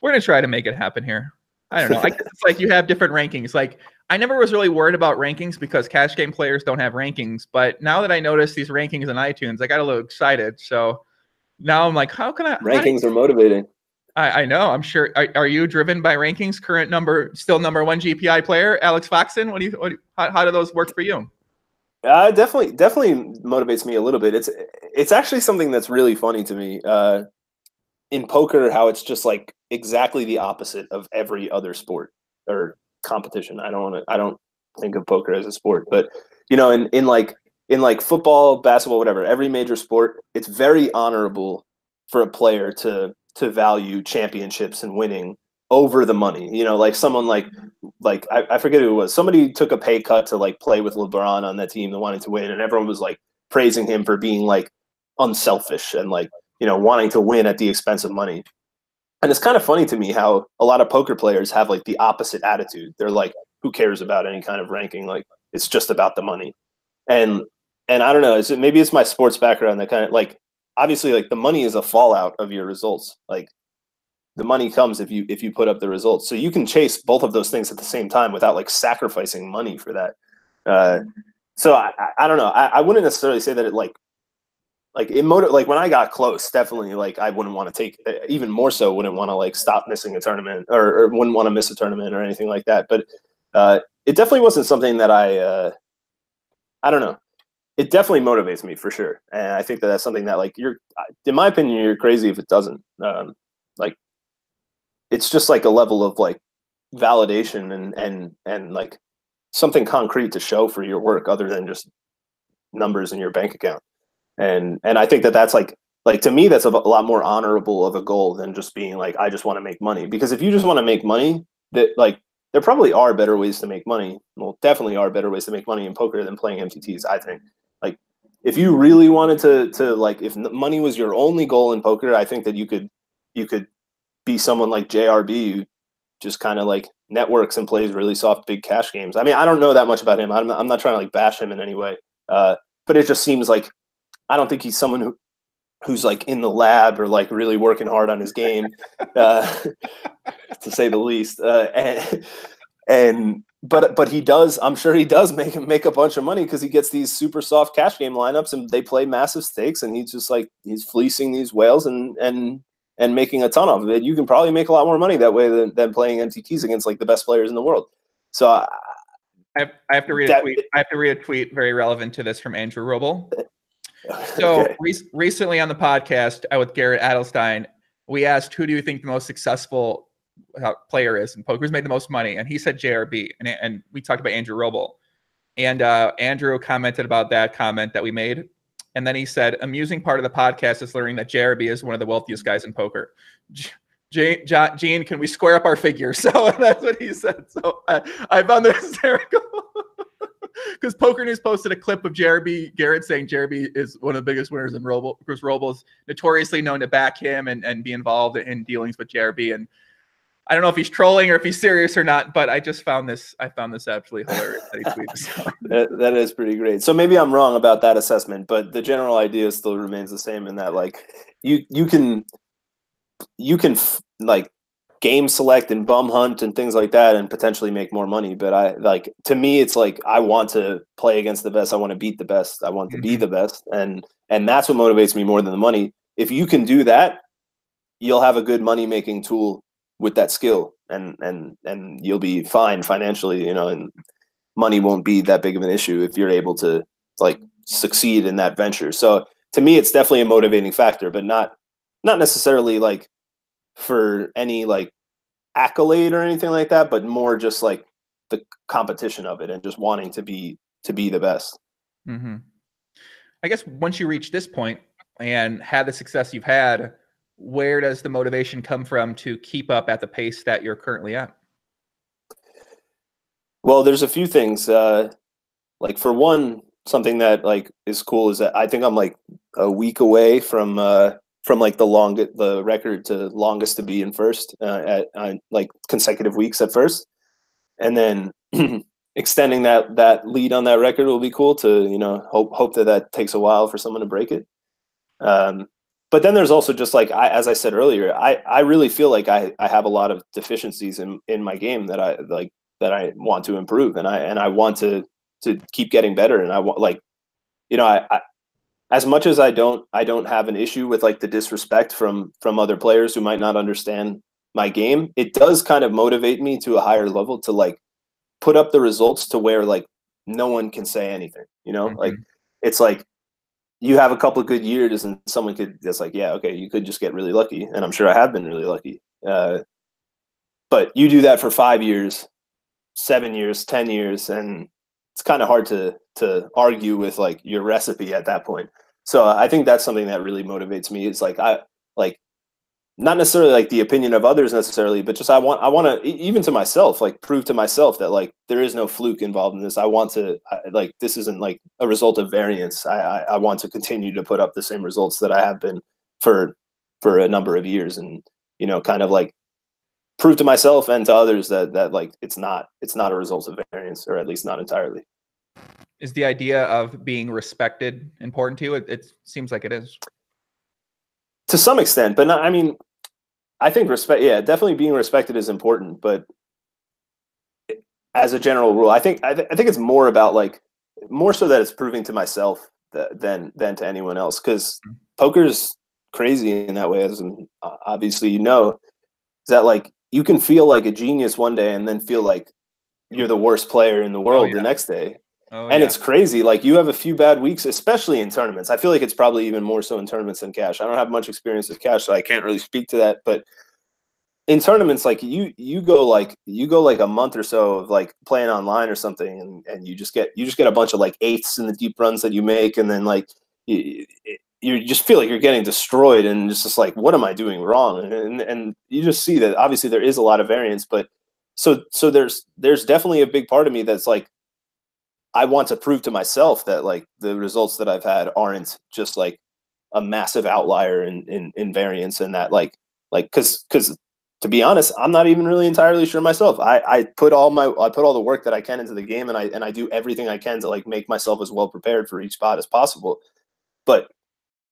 we're going to try to make it happen here. I don't know. I guess it's like you have different rankings. Like I never was really worried about rankings because cash game players don't have rankings. But now that I notice these rankings on iTunes, I got a little excited. So now I'm like, how can I? Rankings are motivating. I know. I'm sure. Are you driven by rankings? Current still number one GPI player, Alex Foxen. How do those work for you? Definitely motivates me a little bit. It's actually something that's really funny to me. In poker, how it's just like exactly the opposite of every other sport or competition. I don't think of poker as a sport, but you know, in like football, basketball, whatever, every major sport, it's very honorable for a player to value championships and winning over the money. You know, like someone like I forget who it was. Somebody took a pay cut to like play with LeBron on that team that wanted to win, and everyone was like praising him for being like unselfish and like, you know, wanting to win at the expense of money. And it's kind of funny to me how a lot of poker players have like the opposite attitude. They're like, who cares about any kind of ranking? Like, it's just about the money. And I don't know, maybe it's my sports background that kind of like, obviously like the money is a fallout of your results. Like the money comes if you put up the results. So you can chase both of those things at the same time without like sacrificing money for that. So I don't know. I wouldn't necessarily say that it like when I got close, definitely like I wouldn't want to take, even more so wouldn't want to like stop missing a tournament or wouldn't want to miss a tournament or anything like that. But it definitely wasn't something that I don't know. It definitely motivates me for sure. And I think that that's something that like in my opinion, you're crazy if it doesn't. Like it's just like a level of like validation and like something concrete to show for your work other than just numbers in your bank account. And I think that that's like to me, that's a lot more honorable of a goal than just being like, I just want to make money. Because if you just want to make money, that like there probably are better ways to make money. Well, definitely are better ways to make money in poker than playing MTTs, I think. Like if you really wanted to like, if money was your only goal in poker, I think that you could be someone like JRB who just kind of like networks and plays really soft, big cash games. I mean, I don't know that much about him. I'm not trying to like bash him in any way. But it just seems like, I don't think he's someone who's like in the lab or like really working hard on his game, to say the least. But he does. I'm sure he does make a bunch of money because he gets these super soft cash game lineups and they play massive stakes and he's just like he's fleecing these whales and making a ton of it. You can probably make a lot more money that way than playing MTTs against like the best players in the world. So. I have to read a tweet very relevant to this from Andrew Robe. So okay. Recently on the podcast with Garrett Adelstein, we asked, who do you think the most successful player is in poker? Who's made the most money? And he said JRB. And we talked about Andrew Robe. And Andrew commented about that comment that we made. And then he said, amusing part of the podcast is learning that JRB is one of the wealthiest guys in poker. Gene, can we square up our figure? So that's what he said. So I found that hysterical. Because Poker News posted a clip of Garrett saying JRB is one of the biggest winners in Roble. Chris Roble is notoriously known to back him and be involved in dealings with JRB. And I don't know if he's trolling or if he's serious or not, but I just found this. I found this absolutely hilarious. That, he tweeted out. That is pretty great. So maybe I'm wrong about that assessment, but the general idea still remains the same in that like you can like game select and bum hunt and things like that and potentially make more money. But I like, to me, it's like, I want to play against the best. I want to beat the best. I want to be the best. And that's what motivates me more than the money. If you can do that, you'll have a good money making tool with that skill, and you'll be fine financially, you know, and money won't be that big of an issue if you're able to like succeed in that venture. So to me, it's definitely a motivating factor, but not necessarily like for any like accolade or anything like that, but more just like the competition of it and just wanting to be the best. Mm-hmm. I guess once you reach this point and had the success you've had, where does the motivation come from to keep up at the pace that you're currently at? Well, there's a few things. Like for one, something that like is cool is that I think I'm like a week away from like the record to longest to be in first at like consecutive weeks at first, and then extending that lead on that record will be cool to, you know, hope that takes a while for someone to break it. But then there's also just like, as I said earlier, I really feel like I have a lot of deficiencies in my game that I want to improve, and I want to keep getting better. And I want, like, you know, as much as I don't have an issue with like the disrespect from other players who might not understand my game, it does kind of motivate me to a higher level to like put up the results to where like no one can say anything, you know. Mm-hmm. Like it's like you have a couple of good years and someone could that's like, yeah, okay, you could just get really lucky, and I'm sure I have been really lucky, but you do that for 5 years, 7 years, 10 years, and it's kind of hard to argue with like your recipe at that point. So I think that's something that really motivates me. It's like I like not necessarily like the opinion of others necessarily, but just I want to even to myself like prove to myself that like there is no fluke involved in this. I want to like this isn't like a result of variance. I want to continue to put up the same results that I have been for a number of years, and, you know, kind of like prove to myself and to others that like it's not a result of variance, or at least not entirely. Is the idea of being respected important to you? It seems like it is. To some extent, but not, I mean, I think respect, yeah, definitely being respected is important, but as a general rule, I think it's more about like, more so that it's proving to myself than to anyone else. 'Cause poker's crazy in that way, as obviously, you know, is that like, you can feel like a genius one day and then feel like you're the worst player in the world the next day. And it's crazy. Like you have a few bad weeks, especially in tournaments. I feel like it's probably even more so in tournaments than cash. I don't have much experience with cash, so I can't really speak to that. But in tournaments, like you go like a month or so of like playing online or something, and you just get a bunch of like eights in the deep runs that you make, and then like you just feel like you're getting destroyed, and it's just like, what am I doing wrong? And you just see that obviously there is a lot of variance, but so there's definitely a big part of me that's like, I want to prove to myself that like the results that I've had aren't just like a massive outlier in variance, and that like cause to be honest, I'm not even really entirely sure myself. I put all the work that I can into the game, and I do everything I can to like make myself as well prepared for each spot as possible. But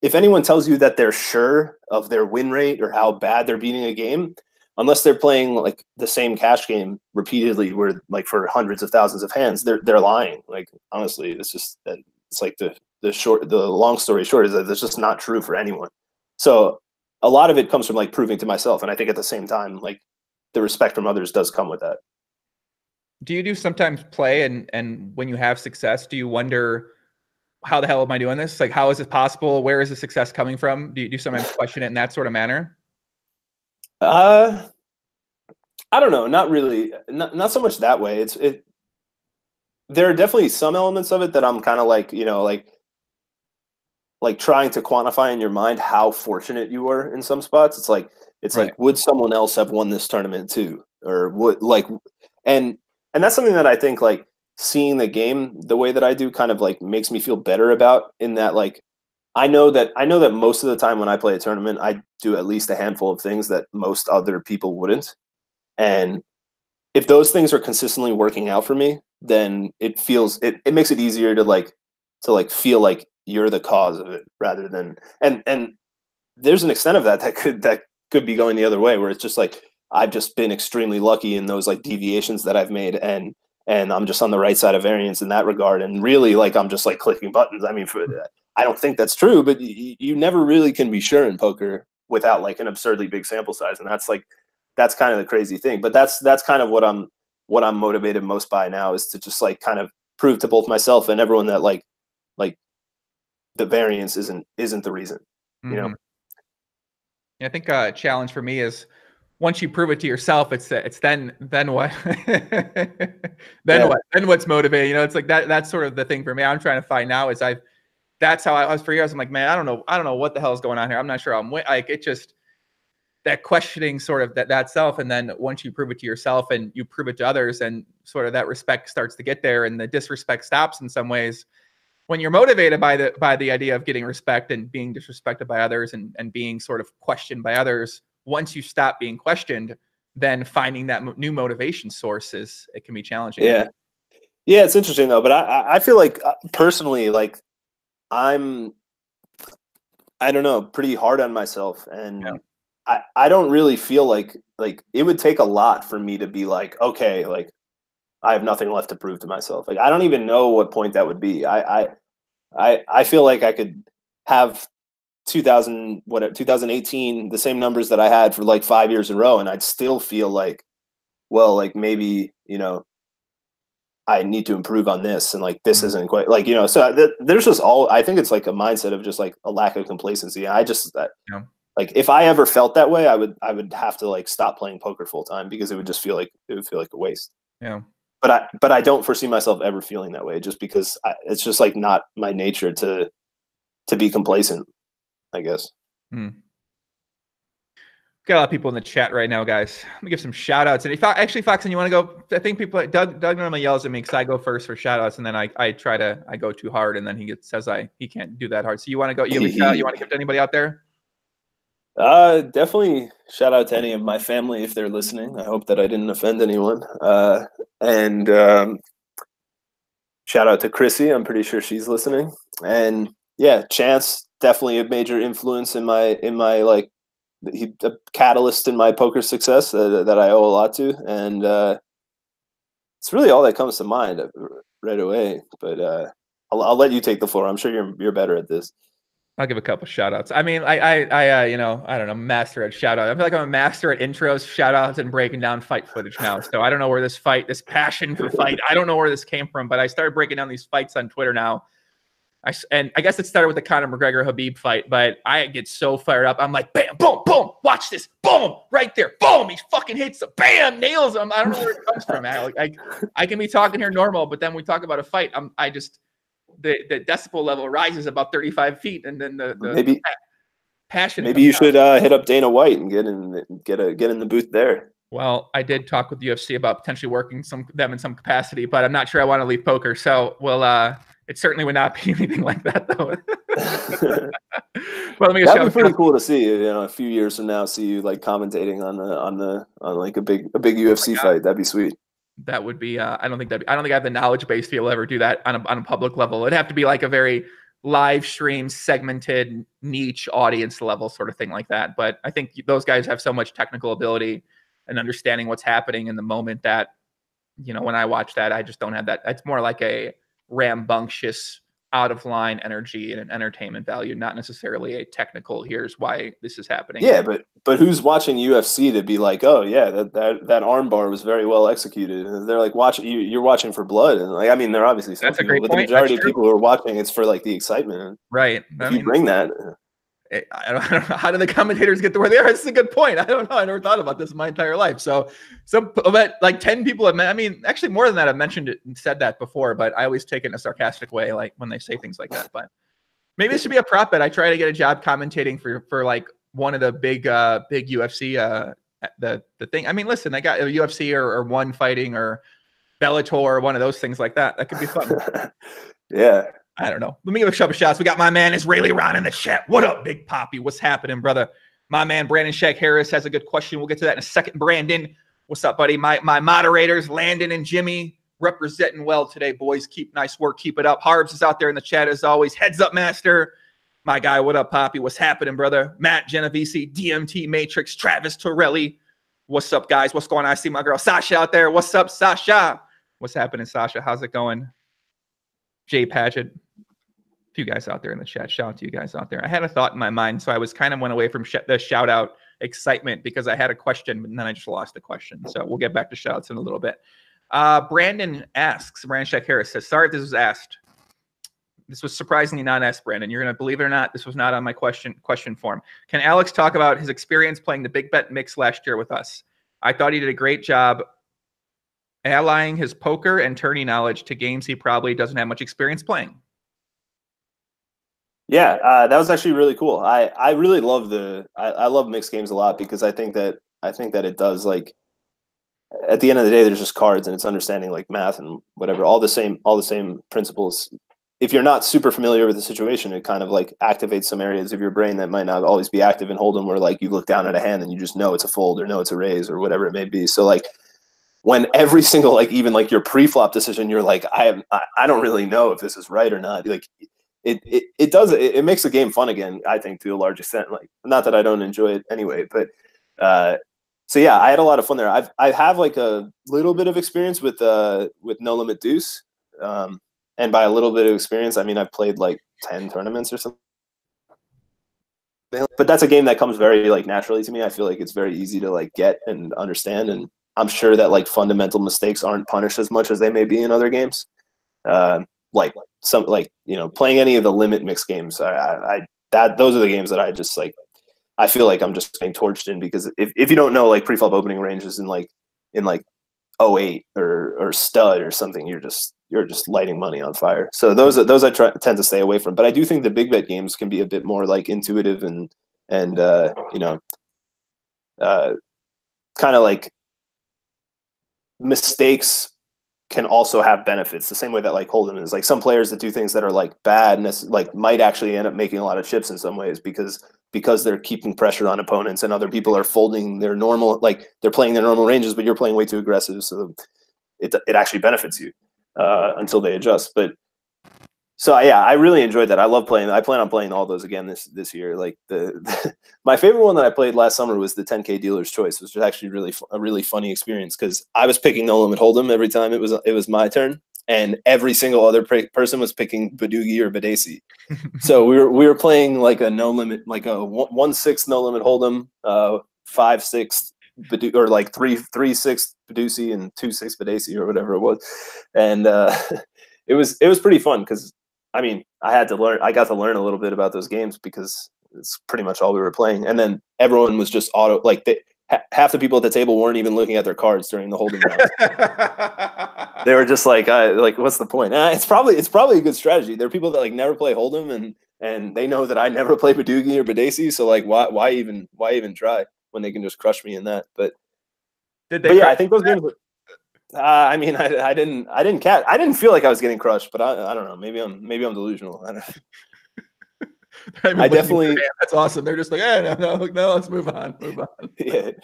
if anyone tells you that they're sure of their win rate or how bad they're beating a game, unless they're playing like the same cash game repeatedly, where like for hundreds of thousands of hands, they're lying. Like honestly, it's just that it's like the long story short is that it's just not true for anyone. So a lot of it comes from like proving to myself, and I think at the same time, like the respect from others does come with that. Do you sometimes play and when you have success, do you wonder, how the hell am I doing this? Like, how is it possible? Where is the success coming from? Do you sometimes question it in that sort of manner? I don't know, not really, not so much that way. There are definitely some elements of it that I'm kind of like, you know, like trying to quantify in your mind how fortunate you were in some spots. It's like, like, would someone else have won this tournament too? Or would like, and that's something that I think like seeing the game the way that I do kind of like makes me feel better about, in that like, I know that most of the time when I play a tournament, I do at least a handful of things that most other people wouldn't. And if those things are consistently working out for me, then it makes it easier to feel like you're the cause of it, rather than, and there's an extent of that could be going the other way, where it's just like, I've just been extremely lucky in those like deviations that I've made, and I'm just on the right side of variance in that regard. And really, like, I'm just like clicking buttons. I mean, I don't think that's true, but you never really can be sure in poker without like an absurdly big sample size. And that's kind of the crazy thing, but that's kind of what I'm motivated most by now, is to just like kind of prove to both myself and everyone that like the variance isn't the reason, you know? I think a challenge for me is, once you prove it to yourself, it's then what? What? Then what's motivating? You know, it's like that's sort of the thing for me. I'm trying to find now is that's how I was for years. I'm like, man, I don't know what the hell is going on here. I'm not sure I'm like, it just, that questioning sort of that self. And then once you prove it to yourself and you prove it to others, and sort of that respect starts to get there, and the disrespect stops in some ways when you're motivated by the idea of getting respect and being disrespected by others and being sort of questioned by others. Once you stop being questioned, then finding that new motivation source it can be challenging. Yeah, it's interesting though. But I feel like personally, like I don't know, pretty hard on myself, and I don't really feel like it would take a lot for me to be like, okay, like I have nothing left to prove to myself. Like I don't even know what point that would be. I feel like I could have 2018, the same numbers that I had for like 5 years in a row, and I'd still feel like, well, like maybe, you know, I need to improve on this, and like this isn't quite like, you know. So there's just I think it's like a mindset of just like a lack of complacency. And I just like if I ever felt that way, I would have to like stop playing poker full time, because it would just feel like a waste. Yeah. But I don't foresee myself ever feeling that way, just because it's just like not my nature to be complacent, I guess. Got a lot of people in the chat right now, guys. Let me give some shout outs. And if actually, Foxen, you want to go? I think people, Doug normally yells at me because I go first for shout outs, and then I go too hard, and then he says he can't do that hard. So you want to go? You have a shout out you want to give to anybody out there? Definitely shout out to any of my family if they're listening. I hope that I didn't offend anyone. And shout out to Chrissy. I'm pretty sure she's listening. And yeah, Chance. Definitely a major influence in my like, a catalyst in my poker success that I owe a lot to, and it's really all that comes to mind right away. But I'll let you take the floor. I'm sure you're better at this. I'll give a couple shout outs. I mean, I you know, I don't know, master at shout out. I feel like I'm a master at intros, shout outs, and breaking down fight footage now. So I don't know where this passion for fight, I don't know where this came from, but I started breaking down these fights on Twitter now. And I guess it started with the Conor McGregor-Habib fight, but I get so fired up. I'm like, bam, boom, boom, watch this, boom, right there, boom, he fucking hits him, bam, nails him. I don't know where it comes from. I can be talking here normal, but then we talk about a fight. The decibel level rises about 35 feet, and then the maybe passion. Maybe you should hit up Dana White and get in the booth there. Well, I did talk with UFC about potentially working them in some capacity, but I'm not sure I want to leave poker, so we'll. It certainly would not be anything like that, though. Well, that'd be pretty cool to see. You know, a few years from now, see you like commentating on like a big UFC fight. That'd be sweet. That would be. I don't think I have the knowledge base to be able to ever do that on a public level. It'd have to be like a very live stream, segmented, niche audience level sort of thing like that. But I think those guys have so much technical ability and understanding what's happening in the moment that, you know, when I watch that, I just don't have that. It's more like a rambunctious, out of line energy and an entertainment value, not necessarily a technical here's why this is happening. Yeah, but who's watching UFC to be like, oh yeah, that arm bar was very well executed, and they're like, watch, you're watching for blood, and like, I mean, they're obviously some that's people, a great but point. The majority of people who are watching, it's for like the excitement, right? I mean, you bring that. I don't know how do the commentators get to where they are? It's a good point. I don't know. I never thought about this in my entire life. So but like 10 people have, I mean, actually more than that, I've mentioned it and said that before, but I always take it in a sarcastic way, like when they say things like that. But maybe this should be a prop bet. I try to get a job commentating for like one of the big UFC the thing. I mean, listen, I got a UFC or one fighting or Bellator or one of those things like that. That could be fun. Yeah. I don't know. Let me give a couple shots. We got my man Israeli Ron in the chat. What up, Big Poppy? What's happening, brother? My man Brandon Shaq Harris has a good question. We'll get to that in a second. Brandon, what's up, buddy? My moderators, Landon and Jimmy, representing well today, boys. Keep nice work. Keep it up. Harbs is out there in the chat as always. Heads up, master. My guy, what up, Poppy? What's happening, brother? Matt Genovese, DMT Matrix, Travis Torelli, What's up, guys? What's going on? I see my girl Sasha out there. What's up, Sasha? What's happening, Sasha? How's it going? Jay Paget. A few guys out there in the chat. Shout out to you guys out there. I had a thought in my mind, so I was kind of went away from the shout out excitement because I had a question, but then I just lost the question. So we'll get back to shout outs in a little bit. Brandon asks, Brandon Shack Harris says, sorry if this was asked. This was surprisingly not asked, Brandon. You're going to believe it or not, this was not on my question form. Can Alex talk about his experience playing the Big Bet Mix last year with us? I thought he did a great job allying his poker and tourney knowledge to games he probably doesn't have much experience playing. Yeah, that was actually really cool. I really love I love mixed games a lot because I think that it does, like, at the end of the day, there's just cards and it's understanding like math and whatever, all the same principles. If you're not super familiar with the situation, it kind of like activates some areas of your brain that might not always be active in Hold'em, where like you look down at a hand and you just know it's a fold or know it's a raise or whatever it may be. So like when every single, like, even like your pre-flop decision, you're like, I don't really know if this is right or not. Like it makes the game fun again, I think, to a large extent. Like, not that I don't enjoy it anyway, but so yeah, I had a lot of fun there. I have like a little bit of experience with No Limit Deuce. And by a little bit of experience, I mean, I've played like 10 tournaments or something. But that's a game that comes very like naturally to me. I feel like it's very easy to like get and understand. And I'm sure that like fundamental mistakes aren't punished as much as they may be in other games. Playing any of the limit mix games, those are the games that I just like, I feel like I'm just getting torched in, because if you don't know like preflop opening ranges in like 08 or stud or something, you're just lighting money on fire. So those I tend to stay away from. But I do think the big bet games can be a bit more like intuitive and you know, kind of like mistakes can also have benefits. The same way that like Hold'em is, like, some players that do things that are like bad and like might actually end up making a lot of chips in some ways because they're keeping pressure on opponents and other people are folding their normal, like they're playing their normal ranges, but you're playing way too aggressive. So it actually benefits you until they adjust. But so yeah, I really enjoyed that. I love playing. I plan on playing all those again this year. Like my favorite one that I played last summer was the 10K Dealer's Choice, which was actually a really funny experience, because I was picking No Limit Hold'em every time it was my turn, and every single other person was picking Badoogie or Badesi. So we were playing like a No Limit, like a 1/6 No Limit Hold'em, 5/6 Badoo, or like 3/6 Badoosie and 2/6 Badesi or whatever it was, and it was pretty fun because, I mean, I got to learn a little bit about those games because it's pretty much all we were playing. And then everyone was just auto, like half the people at the table weren't even looking at their cards during the holding round. They were just like, what's the point? It's probably a good strategy. There are people that like never play Hold'em and they know that I never play Badoogie or Badesi. So like, why even try when they can just crush me in that? But, yeah, I think those games were, I mean, I didn't feel like I was getting crushed, but I don't know. Maybe I'm delusional. I don't know. I definitely. That's awesome. They're just like, hey, no, let's move on. Yeah, it's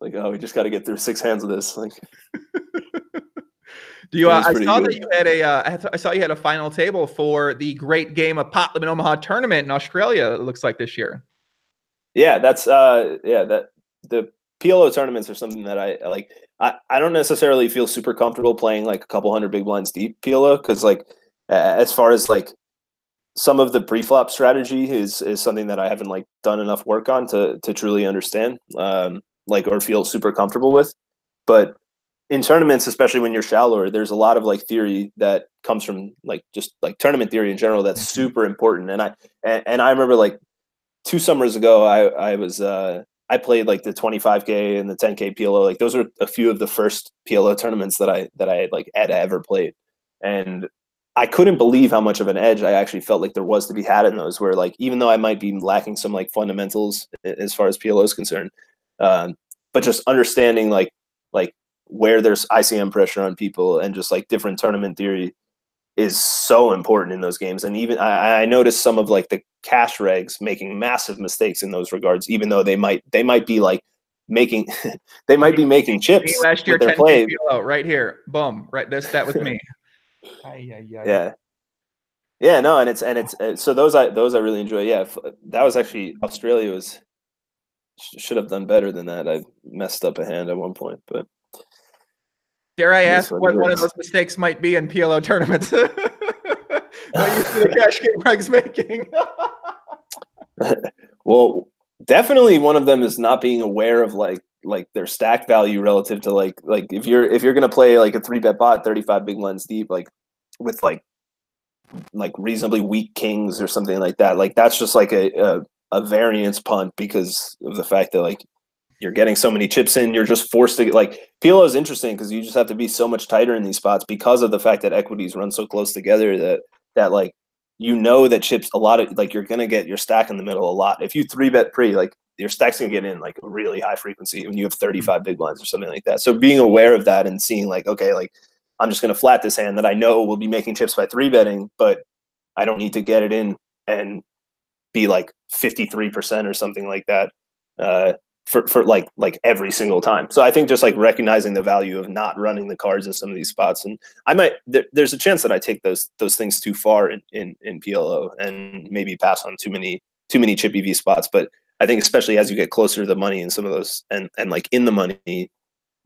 like, oh, we just got to get through 6 hands of this. Like, do you? I saw good that you had a. I saw you had a final table for the Great Game of Pot Limit Omaha tournament in Australia. It looks like this year. Yeah, that's the PLO tournaments are something that I like. I don't necessarily feel super comfortable playing like a couple hundred big blinds deep PLO, because like as far as like some of the preflop strategy is something that I haven't like done enough work on to truly understand, or feel super comfortable with. But in tournaments, especially when you're shallower, there's a lot of like theory that comes from like just like tournament theory in general that's super important. And I remember like 2 summers ago I played like the 25K and the 10K PLO. Like those are a few of the first PLO tournaments that I like had ever played. And I couldn't believe how much of an edge I actually felt like there was to be had in those, where like, even though I might be lacking some like fundamentals as far as PLO is concerned, but just understanding like where there's ICM pressure on people and just like different tournament theory is so important in those games. And even I noticed some of like the cash regs making massive mistakes in those regards, even though they might be like making they might be making chips. Last year, 10K PLO, right here, boom, right. That was me. Yeah. No, and it's so those I really enjoy. Yeah, that was actually Australia. Was should have done better than that. I messed up a hand at one point, but. Dare I ask what one of those mistakes might be in PLO tournaments? Not used to the cash game Greg's making. Well, definitely one of them is not being aware of like their stack value relative to like if you're gonna play like a 3-bet bot 35 big blinds deep with like reasonably weak kings or something like that, like that's just like a variance punt because of the fact that like you're getting so many chips in, you're just forced to get like PLO is interesting because you just have to be so much tighter in these spots because of the fact that equities run so close together that like you know that chips a lot of like you're gonna get your stack in the middle a lot. If you 3-bet pre, like your stack's gonna get in like a really high frequency when you have 35 big blinds or something like that. So being aware of that and seeing like, okay, like I'm just gonna flat this hand that I know will be making chips by 3-betting, but I don't need to get it in and be like 53% or something like that. For like every single time. So I think just like recognizing the value of not running the cards in some of these spots. And I might, there's a chance that I take those things too far in PLO and maybe pass on too many chip EV spots. But I think especially as you get closer to the money in some of those and like in the money,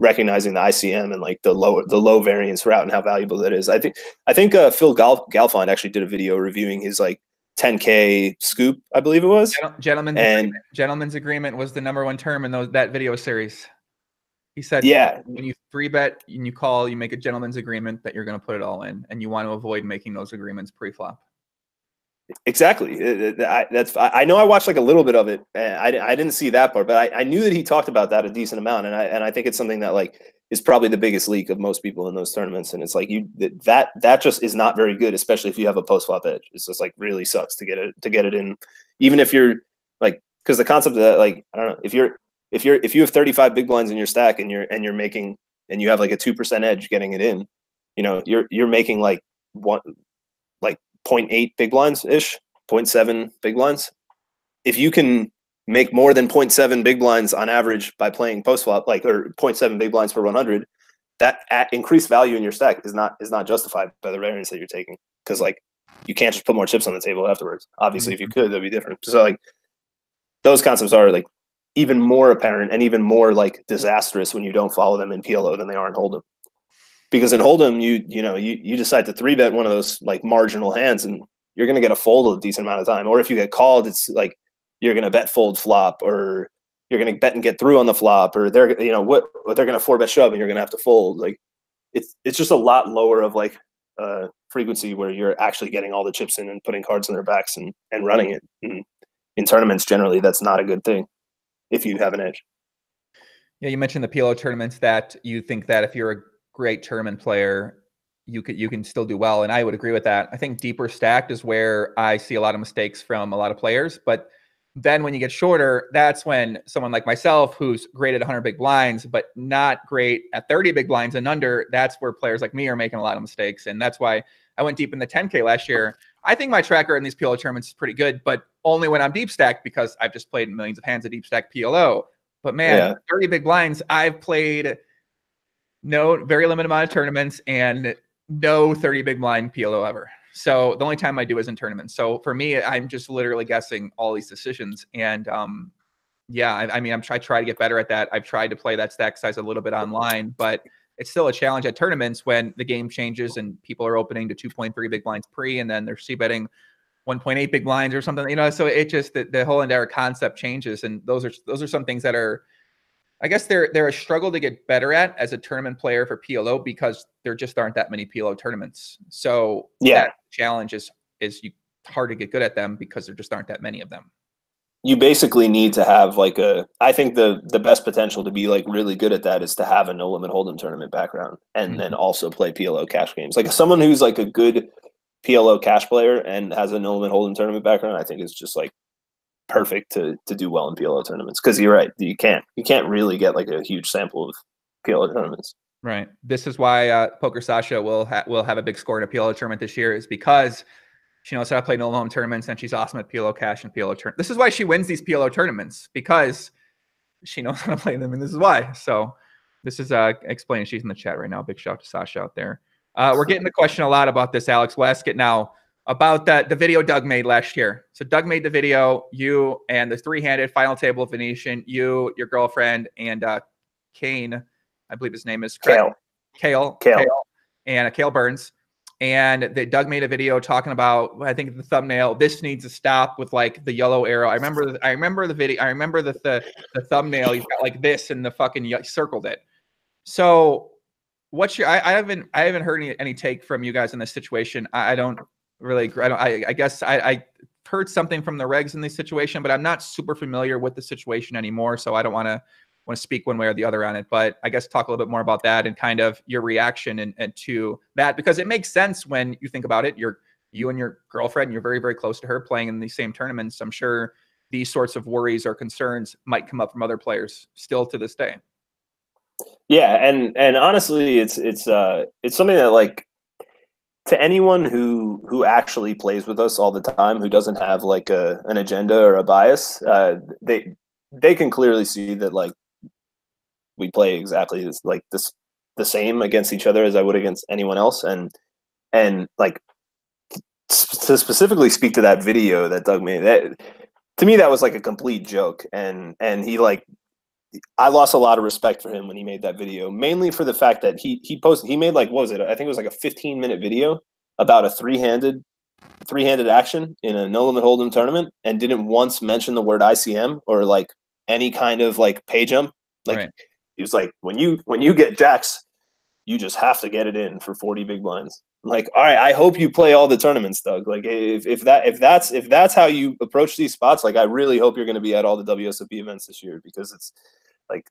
recognizing the ICM and like the low variance route and how valuable that is. I think Phil Galfond actually did a video reviewing his like 10K scoop, I believe it was. Gentleman's Agreement was the #1 term in that video series. He said, yeah, when you 3-bet and you call, you make a gentleman's agreement that you're going to put it all in, and you want to avoid making those agreements pre-flop. Exactly. I know I watched like a little bit of it, and I didn't see that part, but I knew that he talked about that a decent amount, and I think it's something that like is probably the biggest leak of most people in those tournaments, and it's like that just is not very good, especially if you have a post flop edge. It's just like really sucks to get it in, even if you're like, because the concept of that, like I don't know, if you have 35 big blinds in your stack and you're making and you have like a 2% edge getting it in, you know you're making like 0.8 big blinds ish, 0.7 big blinds. If you can make more than 0.7 big blinds on average by playing post flop, like or 0.7 big blinds per 100, that at increased value in your stack is not justified by the variance that you're taking, because like you can't just put more chips on the table afterwards. Obviously, if you could, that'd be different. So like those concepts are like even more apparent and even more like disastrous when you don't follow them in PLO than they are in Hold'em. Because in Hold'em, you decide to 3-bet one of those like marginal hands, and you're going to get a fold a decent amount of time. Or if you get called, it's like you're going to bet fold flop, or you're going to bet and get through on the flop, or they're they're going to 4-bet shove, and you're going to have to fold. Like it's just a lot lower of like frequency where you're actually getting all the chips in and putting cards in their backs and running it. And in tournaments, generally, that's not a good thing if you have an edge. Yeah, you mentioned the PLO tournaments that you think that if you're a great tournament player, you can still do well, and I would agree with that. I think deeper stacked is where I see a lot of mistakes from a lot of players. But then when you get shorter, that's when someone like myself, who's great at 100 big blinds but not great at 30 big blinds and under, that's where players like me are making a lot of mistakes. And that's why I went deep in the 10K last year. I think my tracker in these PLO tournaments is pretty good, but only when I'm deep stacked, because I've just played millions of hands of deep stack PLO. But man, yeah. 30 big blinds, I've played very limited amount of tournaments and no 30 big blind PLO ever. So the only time I do is in tournaments. So for me, I'm just literally guessing all these decisions. And yeah, I mean, I try to get better at that. I've tried to play that stack size a little bit online, but it's still a challenge at tournaments when the game changes and people are opening to 2.3 big blinds pre, and then they're c-betting 1.8 big blinds or something, you know. So it just, the whole entire concept changes. And those are some things that are, I guess they're a struggle to get better at as a tournament player for PLO, because there just aren't that many PLO tournaments. So yeah, that challenge is hard to get good at them because there just aren't that many of them. You basically need to have like I think the best potential to be like really good at that is to have a no limit hold'em tournament background, and then also play PLO cash games. Like someone who's like a good PLO cash player and has a no limit hold'em tournament background, I think is just like perfect to do well in PLO tournaments, because you're right, you can't really get like a huge sample of PLO tournaments. Right. This is why Poker Sasha will have a big score in a PLO tournament this year, is because she knows how to play no limit tournaments, and she's awesome at PLO cash and PLO tournaments. This is why she wins these PLO tournaments, because she knows how to play them, and this is why. So this is explaining. She's in the chat right now. Big shout out to Sasha out there. We're getting the question a lot about this, Alex West. Now, about the video Doug made last year. So Doug made the video, you and the three-handed final table Venetian, you, your girlfriend, and Kane, I believe his name is Kale. Kale. And Kale Burns. And Doug made a video talking about, I think the thumbnail, this needs to stop with like the yellow arrow. I remember the video. I remember the thumbnail. You've got like this and the fucking circled it. So what's your, I haven't heard any take from you guys in this situation. I guess I heard something from the regs in this situation, but I'm not super familiar with the situation anymore. So I don't want to speak one way or the other on it, but I guess talk a little bit more about that and kind of your reaction and to that, because it makes sense when you think about it. You and your girlfriend, and you're very, very close to her, playing in these same tournaments. I'm sure these sorts of worries or concerns might come up from other players still to this day. Yeah. And honestly, it's something that, like, to anyone who actually plays with us all the time, who doesn't have like an agenda or a bias, they can clearly see that, like, we play exactly the same against each other as I would against anyone else. And like, to specifically speak to that video that Doug made, to me, that was like a complete joke. And he, like, I lost a lot of respect for him when he made that video, mainly for the fact that he made, like, what was it? I think it was like a 15-minute video about a three-handed action in a no limit hold'em tournament, and didn't once mention the word ICM or like any kind of like pay jump. Like, right. He was like, when you get jacks, you just have to get it in for 40 big blinds. I'm like, all right, I hope you play all the tournaments, Doug. Like, if that's how you approach these spots, like, I really hope you're going to be at all the WSOP events this year, because it's like,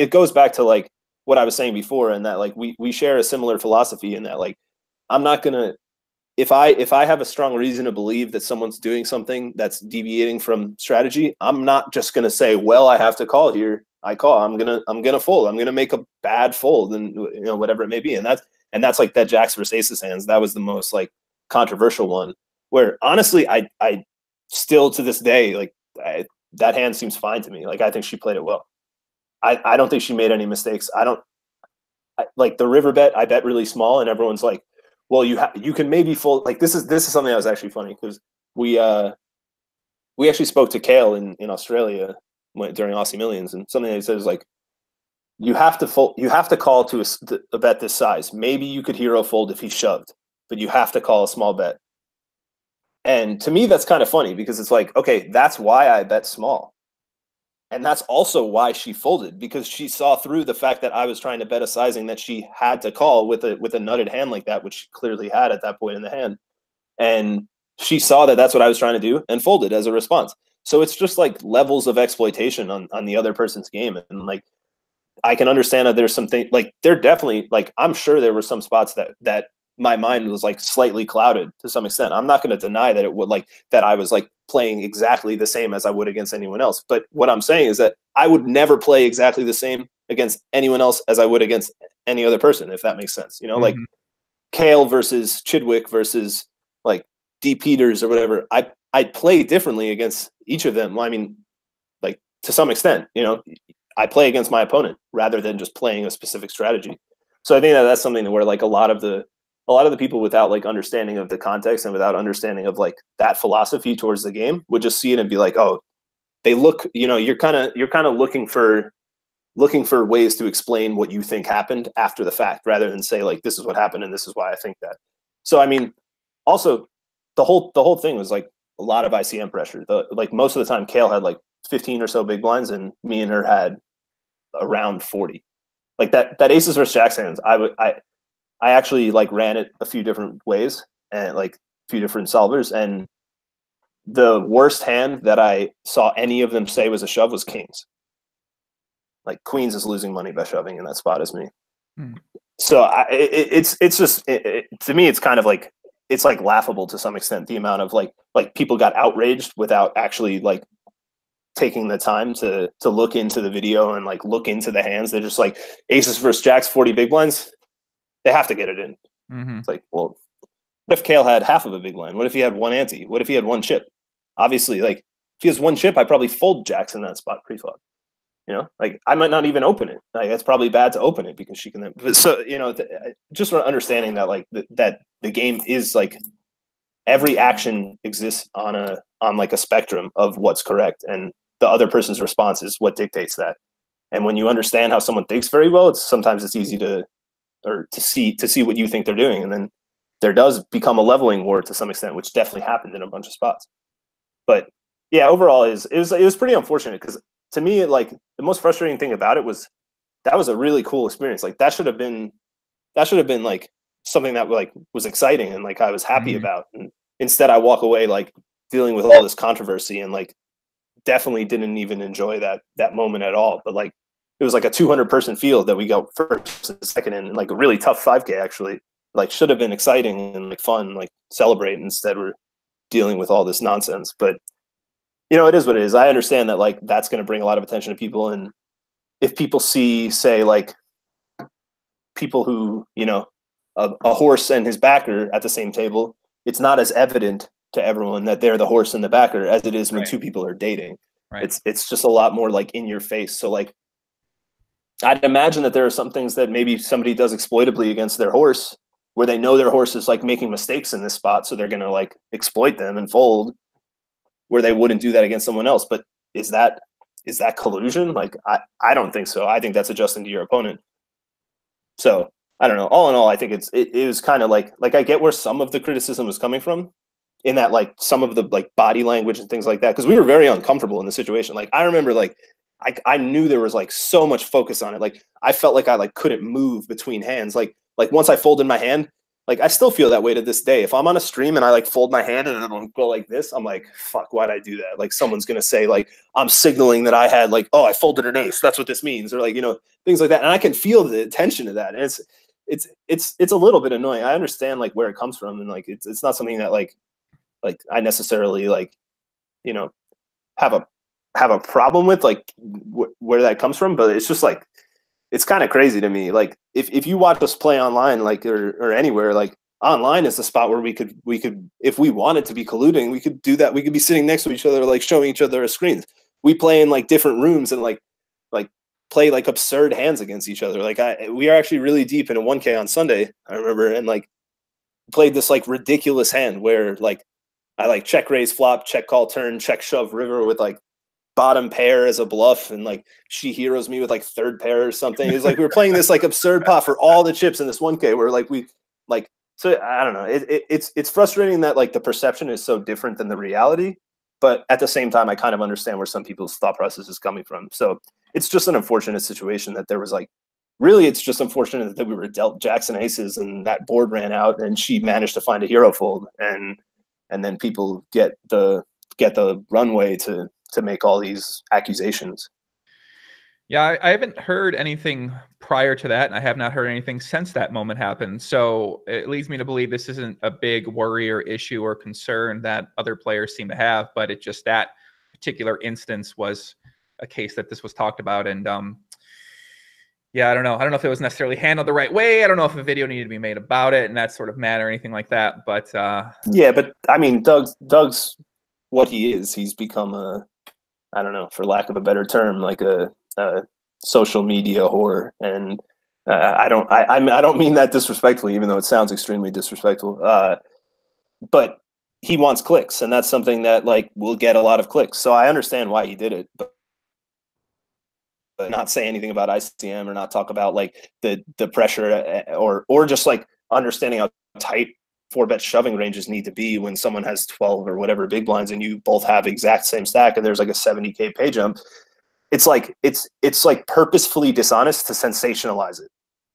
it goes back to like what I was saying before, and that, like, we share a similar philosophy in that, like, I'm not going to, if I have a strong reason to believe that someone's doing something that's deviating from strategy, I'm not just going to say, well, I have to call here. I call, I'm going to fold. I'm going to make a bad fold, and, you know, whatever it may be. And that's like that jacks versus aces hands. That was the most like controversial one, where honestly, I still to this day, like, that hand seems fine to me. Like, I think she played it well. I don't think she made any mistakes. Like the river bet, I bet really small, and everyone's like, well, you can maybe fold. Like, this is something that was actually funny, because we actually spoke to Kale in Australia during Aussie Millions, and something that he said is like, you have to call to a bet this size. Maybe you could hero fold if he shoved, but you have to call a small bet. And to me, that's kind of funny, because it's like, okay, that's why I bet small. And that's also why she folded, because she saw through the fact that I was trying to bet a sizing that she had to call with a nutted hand like that, which she clearly had at that point in the hand. And she saw that that's what I was trying to do and folded as a response. So it's just like levels of exploitation on the other person's game. And like, I can understand that there's something like, there definitely, like, I'm sure there were some spots that my mind was like slightly clouded to some extent. I'm not going to deny that it would, like, that I was like playing exactly the same as I would against anyone else. But what I'm saying is that I would never play exactly the same against anyone else as I would against any other person, if that makes sense. You know, like Kale versus Chidwick versus like D Peters or whatever. I play differently against each of them. Well, I mean, like, to some extent, you know, I play against my opponent rather than just playing a specific strategy. So I think that that's something where, like, a lot of the people without like understanding of the context and without understanding of like that philosophy towards the game would just see it and be like, oh, they look, you know, you're kind of looking for ways to explain what you think happened after the fact, rather than say like, this is what happened and this is why I think that. So, I mean, also the whole thing was like a lot of ICM pressure. Like, most of the time Kale had like 15 or so big blinds and me and her had around 40. Like that aces versus jacks hands, I actually like ran it a few different ways and like a few different solvers. And the worst hand that I saw any of them say was a shove was kings. Like, queens is losing money by shoving in that spot as me. Mm. So it's just to me, it's kind of like, it's like laughable to some extent, the amount of like people got outraged without actually like taking the time to look into the video and like look into the hands. They're just like, aces versus jacks, 40 big blinds. They have to get it in. Mm-hmm. It's like, well, what if Kale had half of a big line? What if he had one ante? What if he had one chip? Obviously, like, if he has one chip, I probably fold jacks in that spot pre-flop. You know, like I might not even open it. Like that's probably bad to open it because she can then. But so, you know, just understanding that like that the game is like every action exists on like a spectrum of what's correct, and the other person's response is what dictates that. And when you understand how someone thinks very well, it's sometimes it's easy to see what you think they're doing, and then there does become a leveling war to some extent, which definitely happened in a bunch of spots. But yeah, overall, it was pretty unfortunate because. To me, like the most frustrating thing about it was that was a really cool experience. Like that should have been like something that like was exciting and like I was happy about. And instead, I walk away like dealing with all this controversy and like definitely didn't even enjoy that moment at all. But like it was like a 200-person field that we got first and second in, and like a really tough 5K actually. Like should have been exciting and like fun, like celebrate. Instead, we're dealing with all this nonsense, but. You know, it is what it is. I understand that, like, that's going to bring a lot of attention to people. And if people see, say, like, people who, you know, a horse and his backer at the same table, it's not as evident to everyone that they're the horse and the backer as it is when two people are dating. Right. It's just a lot more, like, in your face. So, like, I'd imagine that there are some things that maybe somebody does exploitably against their horse where they know their horse is, like, making mistakes in this spot. So they're going to, like, exploit them and fold. Where they wouldn't do that against someone else. But is that collusion? Like I don't think so. I think that's adjusting to your opponent. So I don't know. All in all, I think it was kind of like I get where some of the criticism was coming from, in that like some of the like body language and things like that, because we were very uncomfortable in the situation. Like I remember like I knew there was like so much focus on it. Like I felt like I like couldn't move between hands. Like once I folded my hand. Like, I still feel that way to this day. If I'm on a stream and I, like, fold my hand and I don't go like this, I'm like, fuck, why'd I do that? Like, someone's going to say, like, I'm signaling that I had, like, oh, I folded an ace. That's what this means. Or, like, you know, things like that. And I can feel the tension of that. And it's a little bit annoying. I understand, like, where it comes from. And, like, it's not something that, like I necessarily, like, you know, have a problem with, like, where that comes from. But it's just, like. It's kind of crazy to me. Like if you watch us play online, like or anywhere, like online is the spot where we could if we wanted to be colluding, we could do that. We could be sitting next to each other, like showing each other our screens. We play in like different rooms and like play like absurd hands against each other. Like we are actually really deep in a 1K on Sunday, I remember, and like played this like ridiculous hand where like I like check raise flop, check call turn, check shove river with like bottom pair as a bluff, and like she heroes me with like third pair or something. It's like we were playing this like absurd pot for all the chips in this 1K where like we like, so I don't know, it's frustrating that like the perception is so different than the reality, but at the same time I kind of understand where some people's thought process is coming from. So it's just an unfortunate situation that there was like, really it's just unfortunate that we were dealt Jackson aces and that board ran out and she managed to find a hero fold, and then people get the runway to make all these accusations. Yeah, I haven't heard anything prior to that, and I have not heard anything since that moment happened. So it leads me to believe this isn't a big worry or issue or concern that other players seem to have, but it just that particular instance was a case that this was talked about. And yeah, I don't know. I don't know if it was necessarily handled the right way. I don't know if a video needed to be made about it and that sort of matter or anything like that. But yeah, but I mean, Doug's what he is. He's become a, I don't know, for lack of a better term, like a social media whore. And I don't mean that disrespectfully, even though it sounds extremely disrespectful. But he wants clicks, and that's something that like will get a lot of clicks. So I understand why he did it, but not say anything about ICM or not talk about like the pressure or just like understanding how tight 4-bet shoving ranges need to be when someone has 12 or whatever big blinds and you both have exact same stack and there's like a 70K pay jump. It's like it's like purposefully dishonest to sensationalize it.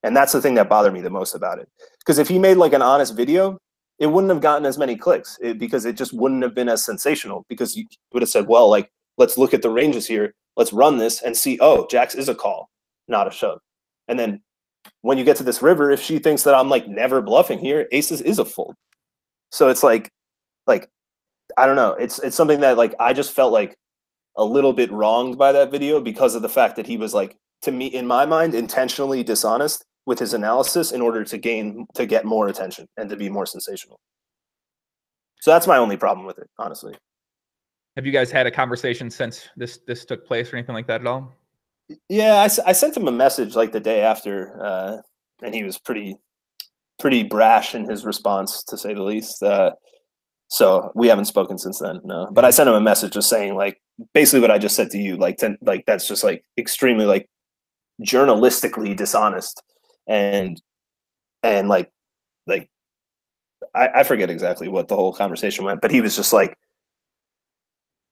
And that's the thing that bothered me the most about it. Because if he made like an honest video, it wouldn't have gotten as many clicks because it just wouldn't have been as sensational, because you would have said, well, like, let's look at the ranges here. Let's run this and see, oh, Jax is a call, not a shove. And then when you get to this river, if she thinks that I'm like never bluffing here, aces is a fold. So it's like I don't know. It's something that like I just felt like a little bit wronged by that video because of the fact that he was like, to me, in my mind, intentionally dishonest with his analysis in order to get more attention and to be more sensational. So that's my only problem with it, honestly. Have you guys had a conversation since this took place or anything like that at all? Yeah, I sent him a message like the day after, and he was pretty brash in his response, to say the least. So we haven't spoken since then, no. But I sent him a message just saying, like, basically what I just said to you, like, that's just, like, extremely, like, journalistically dishonest. And like, I forget exactly what the whole conversation went, but he was just like,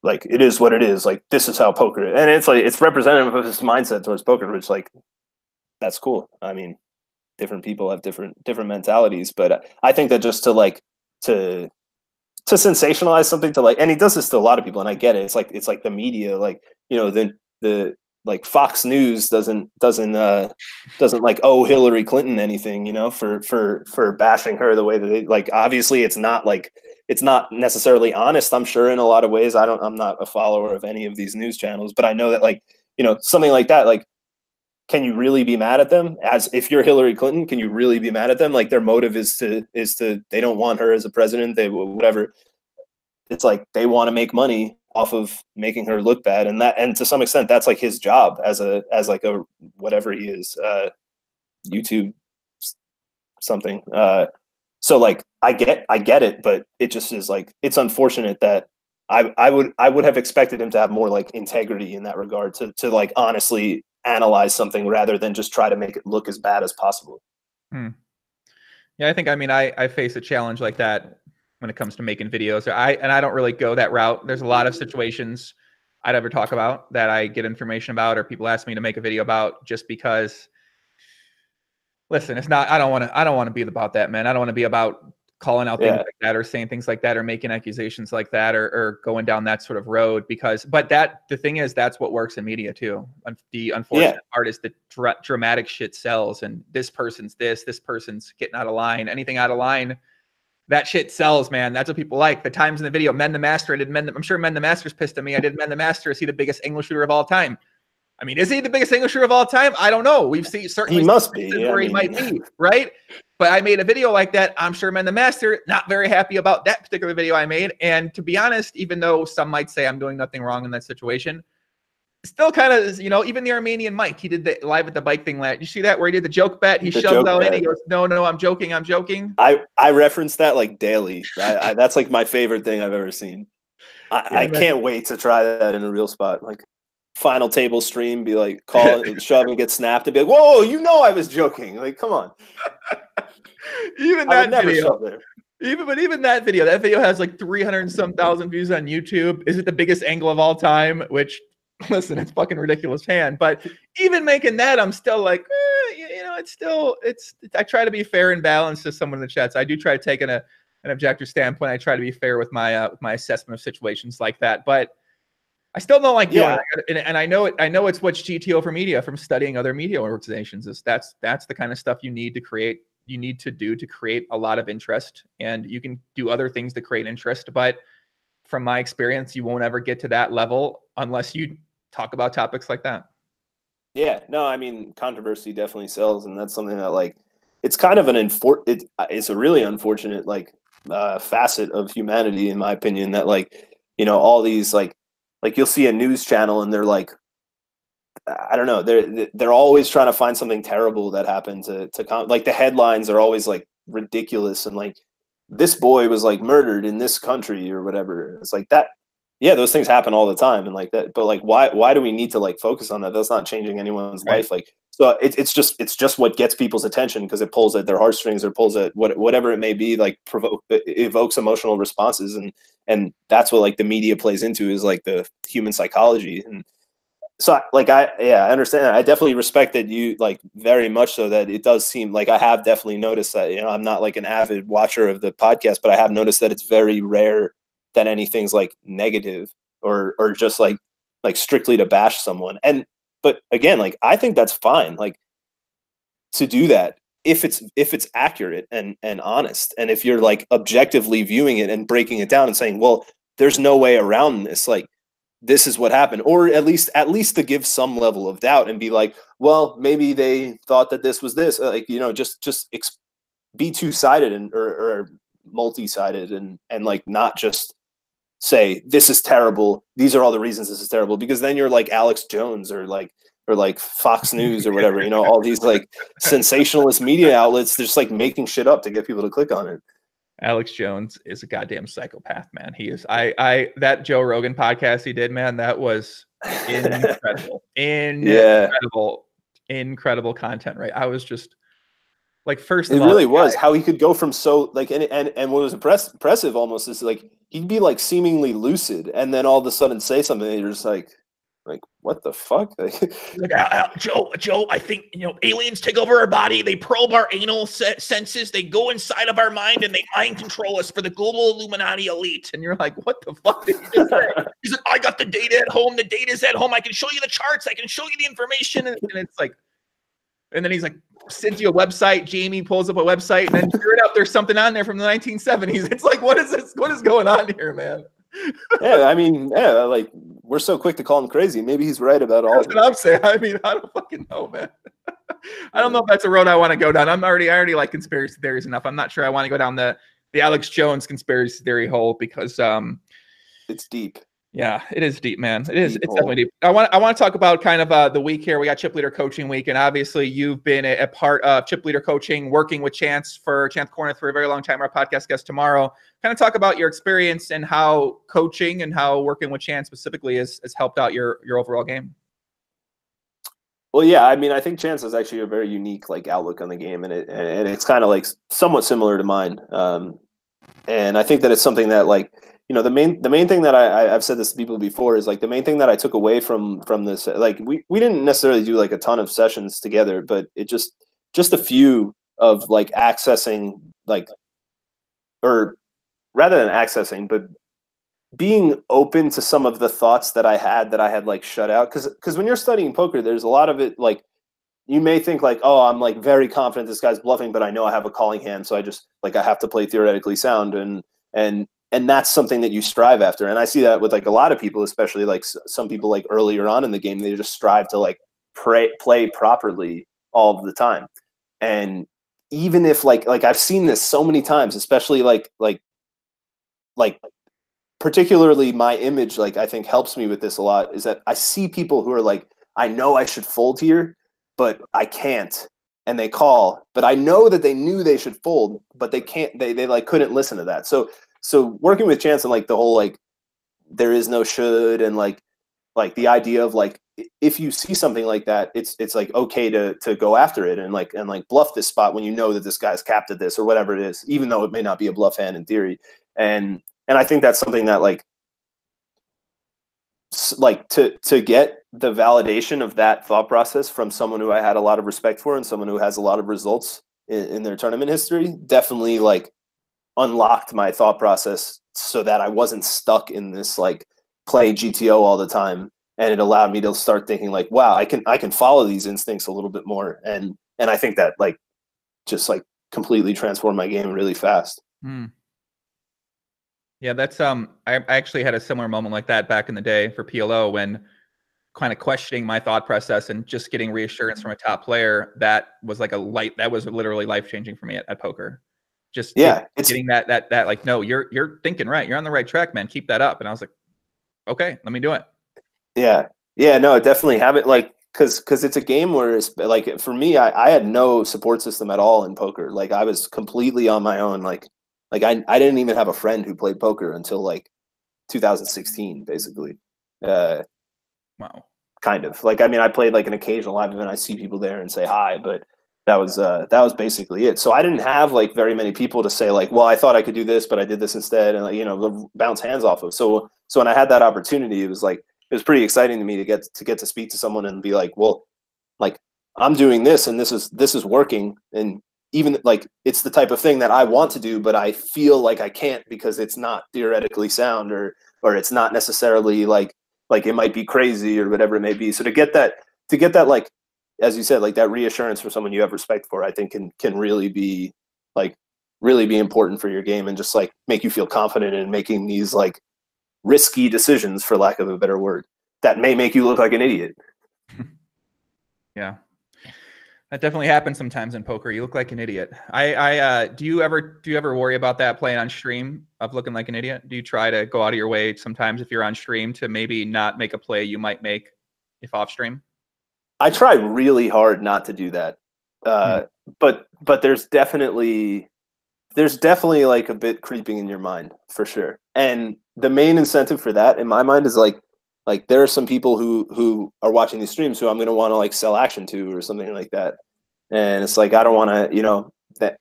it is what it is. Like, this is how poker is. And it's like, it's representative of his mindset towards poker, which, like, that's cool. I mean, different people have different mentalities, but I think that just to like, to sensationalize something, to like, and he does this to a lot of people, and I get it. It's like the media, like, you know, the like Fox News doesn't like owe Hillary Clinton anything, you know, for bashing her the way that they like. Obviously, it's not necessarily honest, I'm sure, in a lot of ways. I'm not a follower of any of these news channels, but I know that, like, you know, something like that, like, can you really be mad at them? As if you're Hillary Clinton, can you really be mad at them? Like, their motive is to they don't want her as a president, they whatever. It's like they want to make money off of making her look bad, and to some extent that's like his job as like a whatever he is, YouTube something. So like I get it, but it just is like, it's unfortunate that I would have expected him to have more like integrity in that regard, to like honestly analyze something rather than just try to make it look as bad as possible. Hmm. Yeah, I think, I mean, I face a challenge like that when it comes to making videos. And I don't really go that route. There's a lot of situations I'd ever talk about that I get information about, or people ask me to make a video about, just because, listen, it's not, I don't want to be about that, man. I don't want to be about calling out things like that, or saying things like that, or making accusations like that, or going down that sort of road, the thing is, that's what works in media too. The unfortunate part is the dramatic shit sells, and this person's this person's getting out of line, anything out of line, that shit sells, man. That's what people like. The times in the video, Men the Master, I'm sure Men the Master's pissed at me. I did Men the Master. Is he the biggest angle shooter of all time? I mean, is he the biggest angle shooter of all time? I don't know. We've seen certainly he must be, where he might be, right? But I made a video like that. I'm sure Men the Master, not very happy about that particular video I made. And to be honest, even though some might say I'm doing nothing wrong in that situation, still kind of, you know, even the Armenian Mike, he did the Live at the Bike thing. You see that, where he did the joke bet? He shoves out in, he goes, no, I'm joking. I reference that like daily. I that's like my favorite thing I've ever seen. I can't wait to try that in a real spot. Like, final table stream, be like, call it, shove and get snapped, and be like, whoa, you know, I was joking. Like, come on. Even that video has like 300-some thousand views on YouTube. Is it the biggest angle of all time? Which, listen, it's fucking ridiculous, hand. But even making that, I'm still like, you know, I try to be fair and balanced to someone in the chat. So I do try to take an objective standpoint. I try to be fair with my assessment of situations like that, but I still don't like doing it, and I know it. I know it's what's GTO for media, from studying other media organizations. That's the kind of stuff you need to create. You need to do to create a lot of interest, and you can do other things to create interest. But from my experience, you won't ever get to that level unless you talk about topics like that. Yeah, no, I mean, controversy definitely sells, and that's something that, like, it's kind of it's a really unfortunate facet of humanity, in my opinion, that, like, you know, all these like you'll see a news channel and they're like, I don't know, they're always trying to find something terrible that happened like the headlines are always like ridiculous, and like, this boy was like murdered in this country or whatever. It's like that. Yeah, those things happen all the time, and like that. But like, why do we need to like focus on that? That's not changing anyone's life. Like, so it's just what gets people's attention, because it pulls at their heartstrings, or pulls at whatever it may be, like evokes emotional responses, and that's what like the media plays into, is like the human psychology. And so I understand that. I definitely respect that, you like, very much so, that it does seem like, I have definitely noticed that, you know, I'm not like an avid watcher of the podcast, but I have noticed that it's very rare that anything's like negative or just like strictly to bash someone. But again, like, I think that's fine, like, to do that if it's accurate and honest, and if you're like objectively viewing it and breaking it down and saying, well, there's no way around this, like, this is what happened, or at least to give some level of doubt and be like, well, maybe they thought that this was this, like, you know, just be two-sided and or multi-sided, and like, not just say, this is terrible, these are all the reasons this is terrible, because then you're like Alex Jones, or like or like Fox News or whatever, you know, all these like sensationalist media outlets, they're just like making shit up to get people to click on it. Alex Jones is a goddamn psychopath, man. He is. That Joe Rogan podcast he did, man, that was incredible. Incredible content, right? I was just like, first of all, it really was how he could go from so like, and what was impressive almost is like, he'd be like seemingly lucid and then all of a sudden say something and you're just like, what the fuck? Like, Joe, I think, you know, aliens take over our body. They probe our anal senses. They go inside of our mind and they mind control us for the global Illuminati elite. And you're like, what the fuck did you just say? He's like, I got the data at home. The data's at home. I can show you the charts. I can show you the information. And it's like, and then he's like, send you a website. Jamie pulls up a website and then sure enough, there's something on there from the 1970s. It's like, what is this? What is going on here, man? Yeah, I mean, yeah, like we're so quick to call him crazy. Maybe he's right about all. That's what I'm saying. I mean, I don't fucking know, man. I don't know if that's a road I want to go down. I already like conspiracy theories enough. I'm not sure I want to go down the Alex Jones conspiracy theory hole because it's deep. Yeah, it is deep, man. It's definitely deep. I want to talk about kind of the week here. We got Chip Leader Coaching Week, and obviously you've been a part of Chip Leader Coaching, working with Chance Kornuth for a very long time. Our podcast guest tomorrow. Kind of talk about your experience and how coaching and how working with Chance specifically has helped out your overall game. Well, yeah, I mean, I think Chance has actually a very unique like outlook on the game, and it's kind of like somewhat similar to mine. And I think that it's something that like. You know, the main thing that I've said this to people before is like the main thing that I took away from this, like we didn't necessarily do like a ton of sessions together, but it just a few of like accessing like, or rather than accessing, but being open to some of the thoughts that I had like shut out. Cause when you're studying poker, there's a lot of it, like you may think like, oh, I'm like very confident this guy's bluffing, but I know I have a calling hand. So I just like, I have to play theoretically sound and that's something that you strive after. And I see that with like a lot of people, especially like some people like earlier on in the game, they just strive to like play properly all of the time. And even if like I've seen this so many times, especially like particularly my image, like I think helps me with this a lot is that I see people who are like, I know I should fold here, but I can't. And they call, but I know that they knew they should fold, but they can't, they like couldn't listen to that. So working with Chance and like the whole like there is no should and like the idea of like if you see something like that, it's like okay to go after it and like bluff this spot when you know that this guy's capped at this or whatever it is, even though it may not be a bluff hand in theory. And I think that's something that like to get the validation of that thought process from someone who I had a lot of respect for and someone who has a lot of results in their tournament history, definitely like unlocked my thought process so that I wasn't stuck in this like play GTO all the time. And it allowed me to start thinking like, wow, I can follow these instincts a little bit more. And I think that like, just like completely transformed my game really fast. Mm. Yeah. That's, I actually had a similar moment like that back in the day for PLO when kind of questioning my thought process and just getting reassurance from a top player. That was like that was literally life-changing for me at poker. Just yeah, it's getting that like, no, you're thinking right. You're on the right track, man. Keep that up. And I was like, okay, let me do it. Yeah. Yeah, no, definitely have it like, cause it's a game where it's like, for me, I had no support system at all in poker. Like I was completely on my own. Like I didn't even have a friend who played poker until like 2016, basically. Wow. Kind of like, I mean, I played like an occasional live event. I see people there and say hi, but that was basically it. So I didn't have like very many people to say like, well, I thought I could do this, but I did this instead. And like, you know, bounce hands off of. So when I had that opportunity, it was like, it was pretty exciting to me to get to speak to someone and be like, well, like I'm doing this and this is working. And even like, it's the type of thing that I want to do, but I feel like I can't because it's not theoretically sound or it's not necessarily like it might be crazy or whatever it may be. So to get that, like, as you said, like that reassurance from someone you have respect for, I think can really be important for your game and just like make you feel confident in making these like risky decisions, for lack of a better word, that may make you look like an idiot. Yeah. That definitely happens sometimes in poker. You look like an idiot. I do you ever worry about that playing on stream of looking like an idiot? Do you try to go out of your way sometimes if you're on stream to maybe not make a play you might make if off stream? I try really hard not to do that. But there's definitely like a bit creeping in your mind for sure. And the main incentive for that in my mind is like there are some people who are watching these streams who I'm going to want to like sell action to or something like that. And it's like, I don't want to, you know, that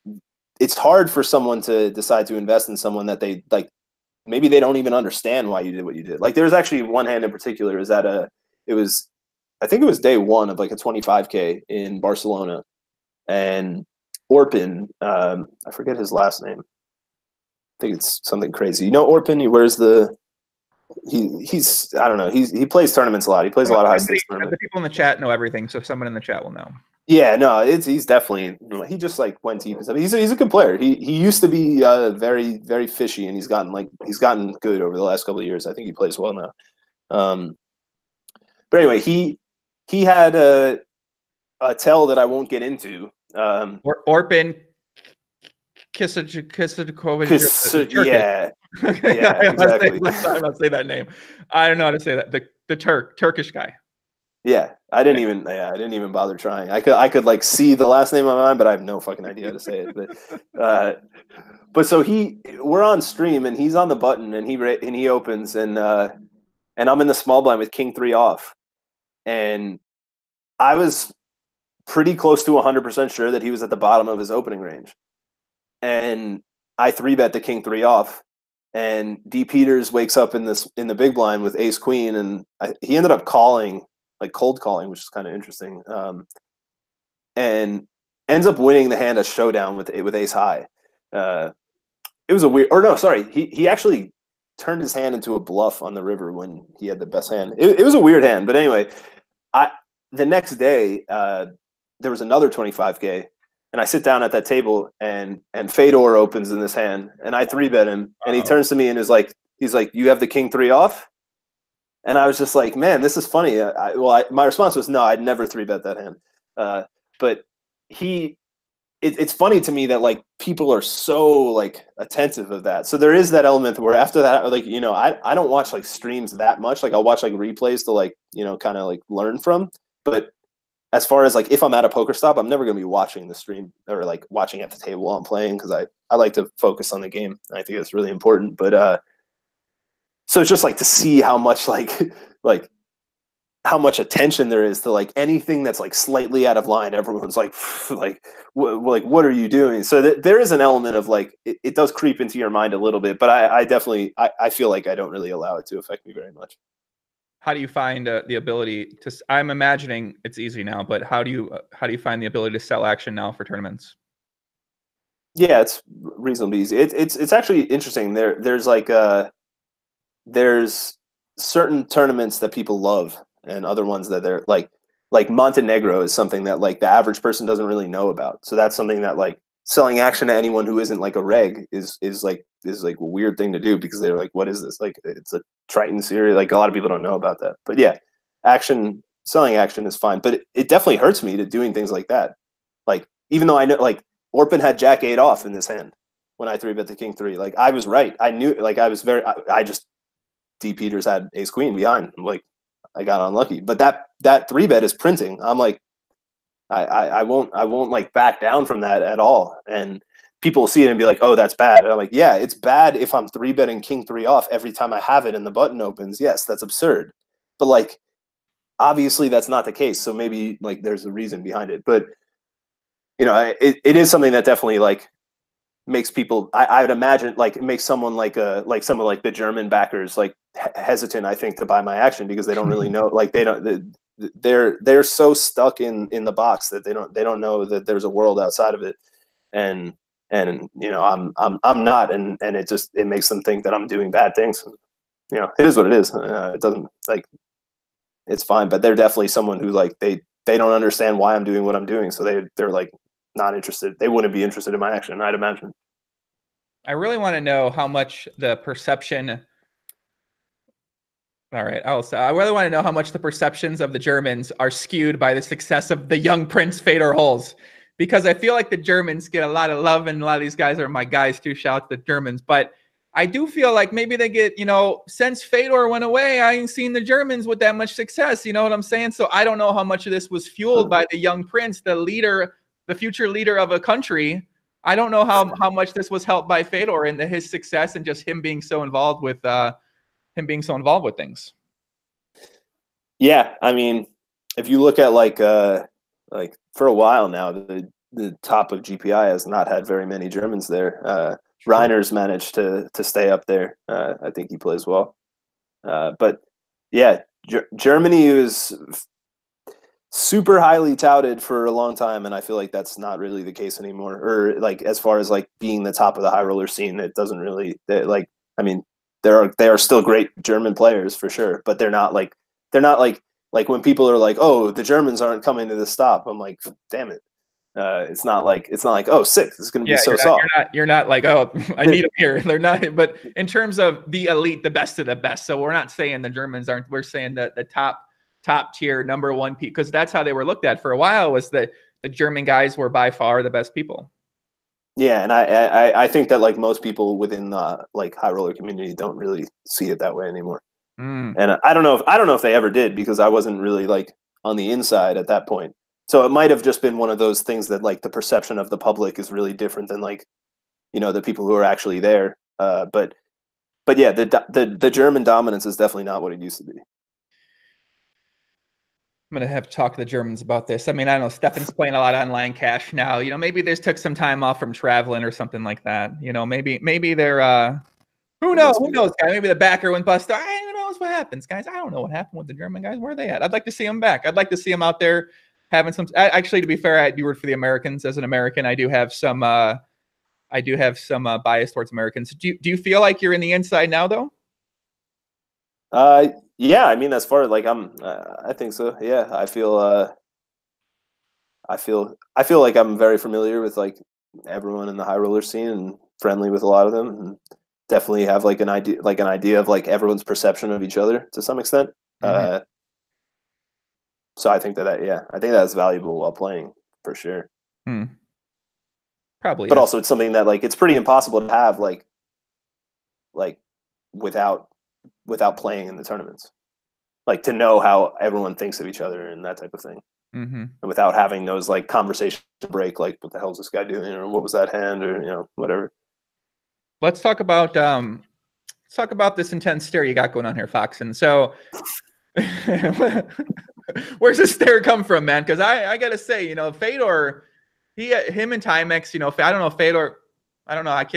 it's hard for someone to decide to invest in someone that they like, maybe they don't even understand why you did what you did. Like there was actually one hand in particular is that I think it was day one of like a 25K in Barcelona, and Orpen, I forget his last name. I think it's something crazy. You know, Orpen, he wears the, he's, I don't know. He plays tournaments a lot. He plays a lot of high stakes tournaments. The people in the chat know everything. So if someone in the chat will know. Yeah, no, he's definitely, he just like went deep. I mean, he's a good player. He used to be very, very fishy, and he's gotten good over the last couple of years. I think he plays well now. But anyway, he had a tell that I won't get into. Orpen Kissajakovic. Yeah. Yeah, exactly. I'm not saying that name. I don't know how to say that. The Turkish guy. Yeah. I didn't even bother trying. I could like see the last name on my mind, but I have no fucking idea how to say it. But so we're on stream and he's on the button and he opens and I'm in the small blind with King 3 off. And I was pretty close to 100% sure that he was at the bottom of his opening range. And I 3-bet the King 3 off, and D Peters wakes up in the big blind with Ace Queen, and he ended up calling, like cold calling, which is kind of interesting. And ends up winning the hand a showdown with Ace High. It was a weird, or no, sorry, he actually turned his hand into a bluff on the river when he had the best hand. It was a weird hand, but anyway, the next day, there was another 25K, and I sit down at that table, and Fedor opens in this hand, and I 3-bet him, and he turns to me and is like, he's like, "You have the King 3 off?" And I was just like, man, this is funny. My response was, no, I'd never 3-bet that hand. But it's funny to me that like people are so like attentive of that. So there is that element where after that, like, you know, I don't watch like streams that much. Like I'll watch like replays to like, you know, kind of like learn from. But as far as like if I'm at a poker stop, I'm never going to be watching the stream or like watching at the table while I'm playing, because I like to focus on the game. I think that's really important. But so it's just like to see how much like how much attention there is to like anything that's like slightly out of line. Everyone's like what are you doing? So there is an element of like it does creep into your mind a little bit, but I definitely feel like I don't really allow it to affect me very much. How do you find the ability to? I'm imagining it's easy now, but how do you find the ability to sell action now for tournaments? Yeah, it's reasonably easy. It's actually interesting. There's like there's certain tournaments that people love, and other ones that they're like Montenegro is something that like the average person doesn't really know about. So that's something that like selling action to anyone who isn't like a reg is like a weird thing to do, because they're like, what is this? Like it's a Triton series. Like a lot of people don't know about that, but yeah, selling action is fine, but it definitely hurts me to doing things like that. Like, even though I know like Orpen had Jack 8 off in this hand when I 3-bet the King 3, like I was right. I knew, like I was very, I just, D Peters had Ace Queen behind. I'm like, I got unlucky, but that 3-bet is printing. I'm like, I won't like back down from that at all. And people will see it and be like, oh, that's bad. And I'm like, yeah, it's bad if I'm 3-betting King 3 off every time I have it and the button opens. Yes, that's absurd. But like, obviously that's not the case. So maybe like there's a reason behind it. But you know, it is something that definitely like makes people, I would imagine, like it makes someone like some of like the German backers like hesitant, I think, to buy my action, because they don't really know, like they're so stuck in the box that they don't know that there's a world outside of it. And you know, I'm not, and it makes them think that I'm doing bad things. You know, it is what it is. It doesn't, like, it's fine, but they're definitely someone who like they don't understand why I'm doing what I'm doing, so they're like not interested. They wouldn't be interested in my action, I'd imagine. I really want to know how much the perception. All right, I really want to know how much the perceptions of the Germans are skewed by the success of the young prince Fedor Holz, because I feel like the Germans get a lot of love, and a lot of these guys are my guys too. Shout out to the Germans, but I do feel like maybe they get, you know, since Fedor went away, I ain't seen the Germans with that much success. You know what I'm saying? So I don't know how much of this was fueled by the young prince, the leader, the future leader of a country. I don't know how much this was helped by Fedor and his success and just him being so involved with things. Yeah, I mean, if you look at like for a while now, the top of GPI has not had very many Germans there. Reiner's managed to stay up there. I think he plays well. But yeah, Germany was super highly touted for a long time, and I feel like that's not really the case anymore. Or like as far as like being the top of the high roller scene, it doesn't really like. I mean, there are still great German players for sure, but they're not like when people are like, oh, the Germans aren't coming to this top. I'm like, damn it. It's not like oh, six is going to be so soft. You're not like, oh, I need them here. They're not. But in terms of the elite, the best of the best. So we're not saying the Germans aren't. We're saying that the top tier #1 people, because that's how they were looked at for a while. Was that the German guys were by far the best people. Yeah, and I think that like most people within the like high roller community don't really see it that way anymore. Mm. And I don't know if they ever did, because I wasn't really like on the inside at that point. So it might have just been one of those things that like the perception of the public is really different than like, you know, the people who are actually there. But yeah, the German dominance is definitely not what it used to be. I'm going to have to talk to the Germans about this. I mean, I don't know. Stefan's playing a lot of online cash now, you know, maybe they just took some time off from traveling or something like that. You know, maybe they're, who knows, guys? Maybe the backer went bust. Who knows what happens, guys? I don't know what happened with the German guys. Where are they at? I'd like to see them back. I'd like to see them out there. Having some, actually, to be fair, I do root for the Americans. As an American, I do have some bias towards Americans. Do you feel like you're in the inside now, though? Yeah, I mean, as far as like I think so. Yeah, I feel like I'm very familiar with like everyone in the high roller scene and friendly with a lot of them, and definitely have like an idea of like everyone's perception of each other to some extent. Mm-hmm. So I think I think that's valuable while playing for sure. Hmm. Probably. But also it's something that like, it's pretty impossible to have like without playing in the tournaments, like to know how everyone thinks of each other and that type of thing. Mm-hmm. And without having those like conversation break, like what the hell is this guy doing? Or what was that hand? Or, you know, whatever. Let's talk about, this intense stare you got going on here, Foxen. And so where's this stare come from, man? Because I gotta say, you know, Fedor, him and Timex, you know, I don't know, Fedor, I don't know, I'm not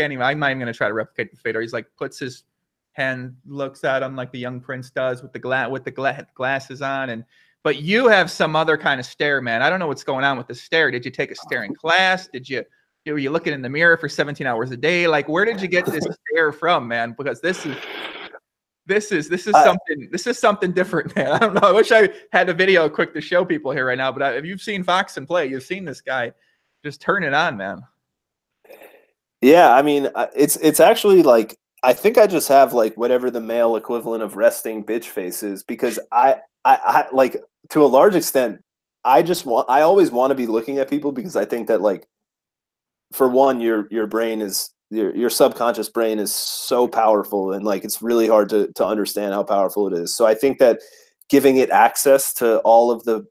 even gonna try to replicate Fedor. He's like puts his hand, looks at him like the young prince does with the glasses on, but you have some other kind of stare, man. I don't know what's going on with the stare. Did you take a staring class? Were you looking in the mirror for 17 hours a day? Like, where did you get this stare from, man? Because this is something different, man. I don't know. I wish I had a video quick to show people here right now, but if you've seen Foxen play, you've seen this guy just turn it on, man. Yeah. I mean, it's actually like, I think I just have like whatever the male equivalent of resting bitch face is, because I like, to a large extent, I always want to be looking at people, because I think that like, for one, your brain is, your subconscious brain is so powerful, and like it's really hard to understand how powerful it is. So I think that giving it access to all of the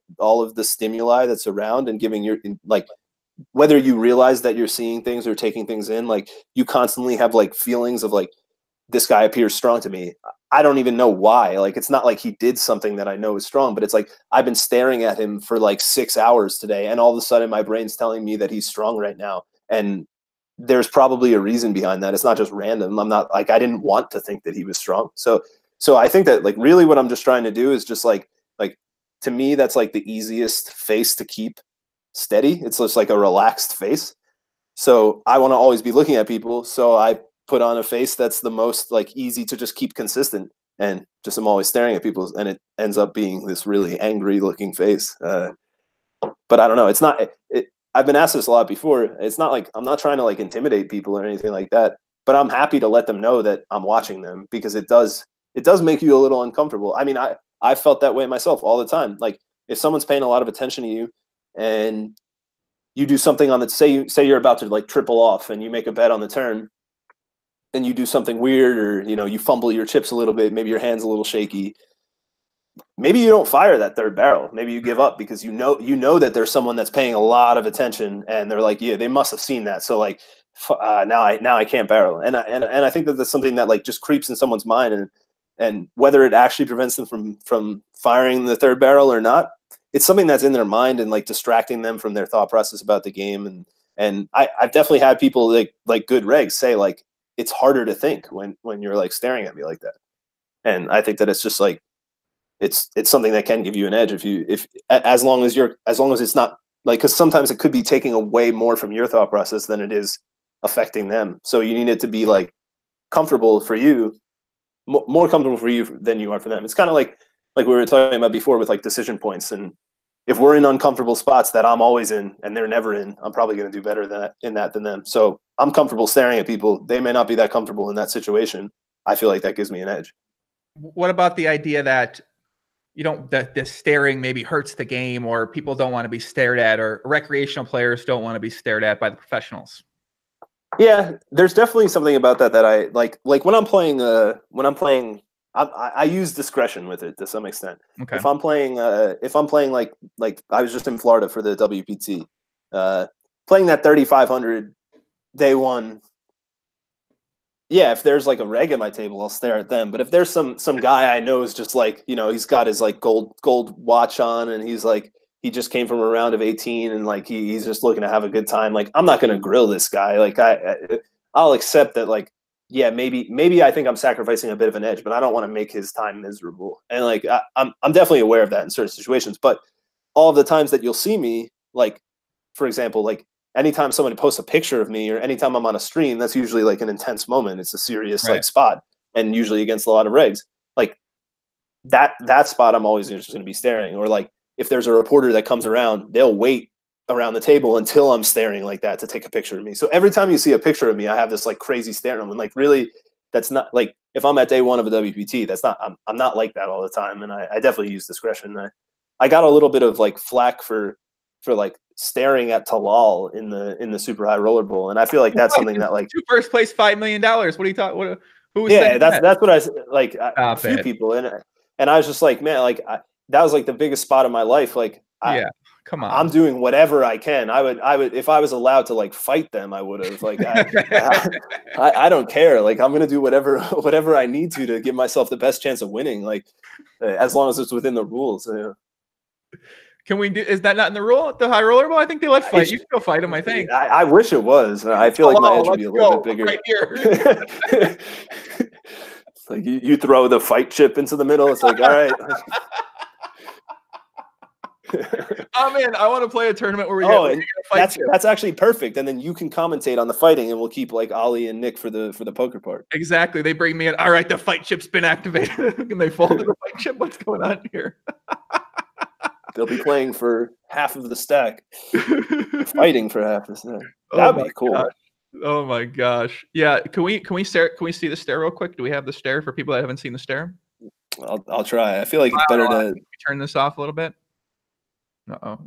stimuli that's around, and giving your, like, whether you realize that you're seeing things or taking things in, like you constantly have like feelings of like, this guy appears strong to me. I don't even know why. Like, it's not like he did something that I know is strong, but it's like I've been staring at him for like 6 hours today, and all of a sudden my brain's telling me that he's strong right now, and there's probably a reason behind that. It's not just random. I'm not like, I didn't want to think that he was strong. So I think that like really what I'm just trying to do is just like to me, that's like the easiest face to keep steady. It's just like a relaxed face. So I want to always be looking at people. So I put on a face that's the most like easy to just keep consistent, and just, I'm always staring at people, and it ends up being this really angry looking face. But I don't know. It's not, I've been asked this a lot before. It's not like I'm not trying to like intimidate people or anything like that, but I'm happy to let them know that I'm watching them, because it does make you a little uncomfortable. I mean, I felt that way myself all the time. Like if someone's paying a lot of attention to you, and you do something on the, say you're about to like triple off, and you make a bet on the turn, and you do something weird, or, you know, you fumble your chips a little bit, maybe your hand's a little shaky, maybe you don't fire that third barrel. Maybe you give up because you know that there's someone that's paying a lot of attention, and they're like, yeah, they must have seen that. So like, now I can't barrel. And I think that that's something that like just creeps in someone's mind, and whether it actually prevents them from firing the third barrel or not, it's something that's in their mind and like distracting them from their thought process about the game. And I've definitely had people like good regs say like, it's harder to think when you're like staring at me like that. And I think that it's just like, it's something that can give you an edge as long as it's not like, because sometimes it could be taking away more from your thought process than it is affecting them. So you need it to be like comfortable for you, more comfortable for you than you are for them. It's kind of like we were talking about before with like decision points. And if we're in uncomfortable spots that I'm always in and they're never in, I'm probably going to do better than them. So I'm comfortable staring at people. They may not be that comfortable in that situation. I feel like that gives me an edge. What about the idea that the staring maybe hurts the game, or people don't want to be stared at, or recreational players don't want to be stared at by the professionals? Yeah, there's definitely something about that that I like when I'm playing, I use discretion with it to some extent. Okay. If I'm playing, like I was just in Florida for the WPT, playing that 3,500 day one. Yeah, if there's like a reg at my table, I'll stare at them. But if there's some guy I know is just like, you know, he's got his like gold watch on, and he's like, he just came from a round of 18, and like he's just looking to have a good time. Like, I'm not gonna grill this guy. Like I'll accept that. Like, yeah, maybe I think I'm sacrificing a bit of an edge, but I don't want to make his time miserable. And like I'm definitely aware of that in certain situations. But all the times that you'll see me, like for example, like, anytime somebody posts a picture of me or anytime I'm on a stream, that's usually like an intense moment. It's a serious like spot, and usually against a lot of regs. Like that spot, I'm always just going to be staring. Or like if there's a reporter that comes around, they'll wait around the table until I'm staring like that to take a picture of me. So every time you see a picture of me, I have this like crazy stare. And like, really, that's not like, if I'm at day one of a WPT, that's not, I'm not like that all the time. And I definitely use discretion. I got a little bit of like flack for like staring at Talal in the Super High Roller Bowl, and I feel like that's something that like first place $5 million. What do you thought? Who was saying that? That's what I like. A few people and I was just like, man, like that was like the biggest spot of my life. Like, come on, I'm doing whatever I can. I would if I was allowed to like fight them, I would have. Like I don't care. Like, I'm gonna do whatever I need to give myself the best chance of winning. Like, as long as it's within the rules. You know? Can we do? Is that not in the rule? The High Roller Bowl? I think they let fight. You can go fight them. I think. I wish it was. I feel like my edge would be a little bit bigger. Right here. It's like you throw the fight chip into the middle. It's like, all right. I'm in. I want to play a tournament where we get a fight chip. That's actually perfect. And then you can commentate on the fighting, and we'll keep like Ollie and Nick for the poker part. Exactly. They bring me in. All right, the fight chip's been activated. Can they fall to the fight chip? What's going on here? They'll be playing for half of the stack, fighting for half the stack. That'd be cool. Gosh. Oh my gosh! Yeah, can we stare? Can we see the stare real quick? Do we have the stare for people that haven't seen the stare? I'll try. I feel like it's better to turn this off a little bit. Uh-oh.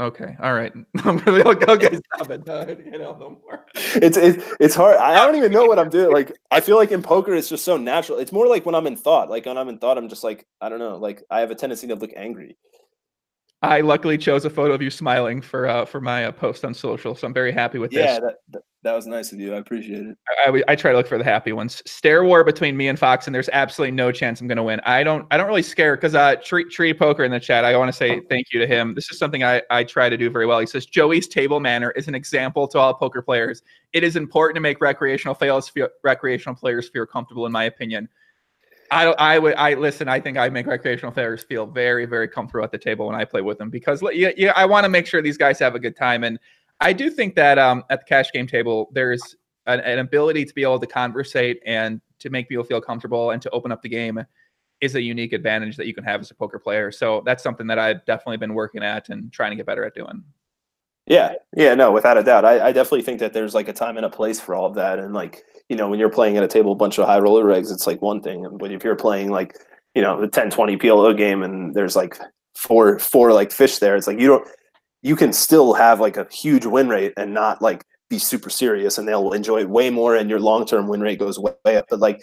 Okay. All right. I'm really okay. Stop it. No more. It's hard. I don't even know what I'm doing. Like, I feel like in poker, it's just so natural. It's more like when I'm in thought. Like, when I'm in thought, I'm just like, I don't know. Like, I have a tendency to look angry. I luckily chose a photo of you smiling for my post on social, so I'm very happy with this. Yeah, that was nice of you. I appreciate it. I try to look for the happy ones. Stare war between me and Fox, and there's absolutely no chance I'm going to win. I don't really scare, because Tree Poker in the chat, I want to say thank you to him. This is something I try to do very well. He says, Joey's table manner is an example to all poker players. It is important to make recreational players feel comfortable, in my opinion. I think I make recreational players feel very, very comfortable at the table when I play with them, because I want to make sure these guys have a good time. And I do think that at the cash game table, there's an ability to be able to conversate and to make people feel comfortable and to open up the game is a unique advantage that you can have as a poker player. So that's something that I've definitely been working at and trying to get better at doing. Yeah, no, without a doubt. I definitely think that there's like a time and a place for all of that. And like, you know, when you're playing at a table, a bunch of high roller regs, it's like one thing. But if you're playing like, you know, the 10-20 PLO game and there's like four like fish there, it's like you can still have like a huge win rate and not like be super serious, and they'll enjoy it way more, and your long-term win rate goes way, way up. But like,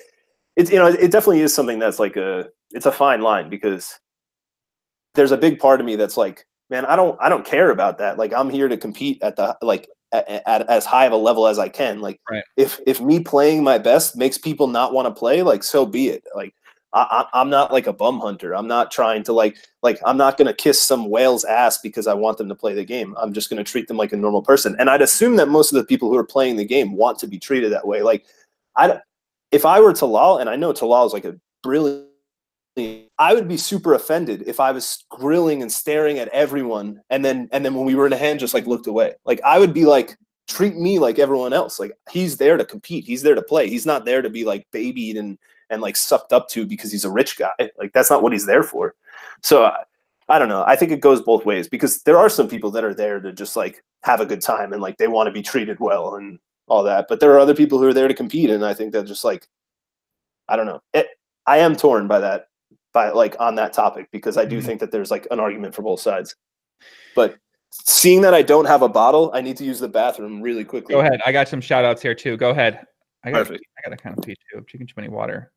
it's, you know, it definitely is something that's like a, it's a fine line, because there's a big part of me that's like, man, I don't care about that. Like, I'm here to compete at the, like, at as high of a level as I can. Like, right. if me playing my best makes people not want to play, like, so be it. Like, I'm not like a bum hunter. I'm not trying to like I'm not going to kiss some whale's ass because I want them to play the game. I'm just going to treat them like a normal person. And I'd assume that most of the people who are playing the game want to be treated that way. Like, if I were Talal, and I know Talal is like a brilliant, I would be super offended if I was grilling and staring at everyone, and then when we were in a hand, just like looked away. Like, I would be like, treat me like everyone else. Like, he's there to compete. He's there to play. He's not there to be like babied and like sucked up to because he's a rich guy. Like, that's not what he's there for. So I don't know. I think it goes both ways, because there are some people that are there to just like have a good time, and like they want to be treated well and all that. But there are other people who are there to compete, and I think that just like, I don't know. I am torn by that. By like on that topic, because I do think that there's like an argument for both sides. But seeing that I don't have a bottle, I need to use the bathroom really quickly. Go ahead. I got some shout outs here too. Go ahead. I got a kind of pee too. Chicken too many water.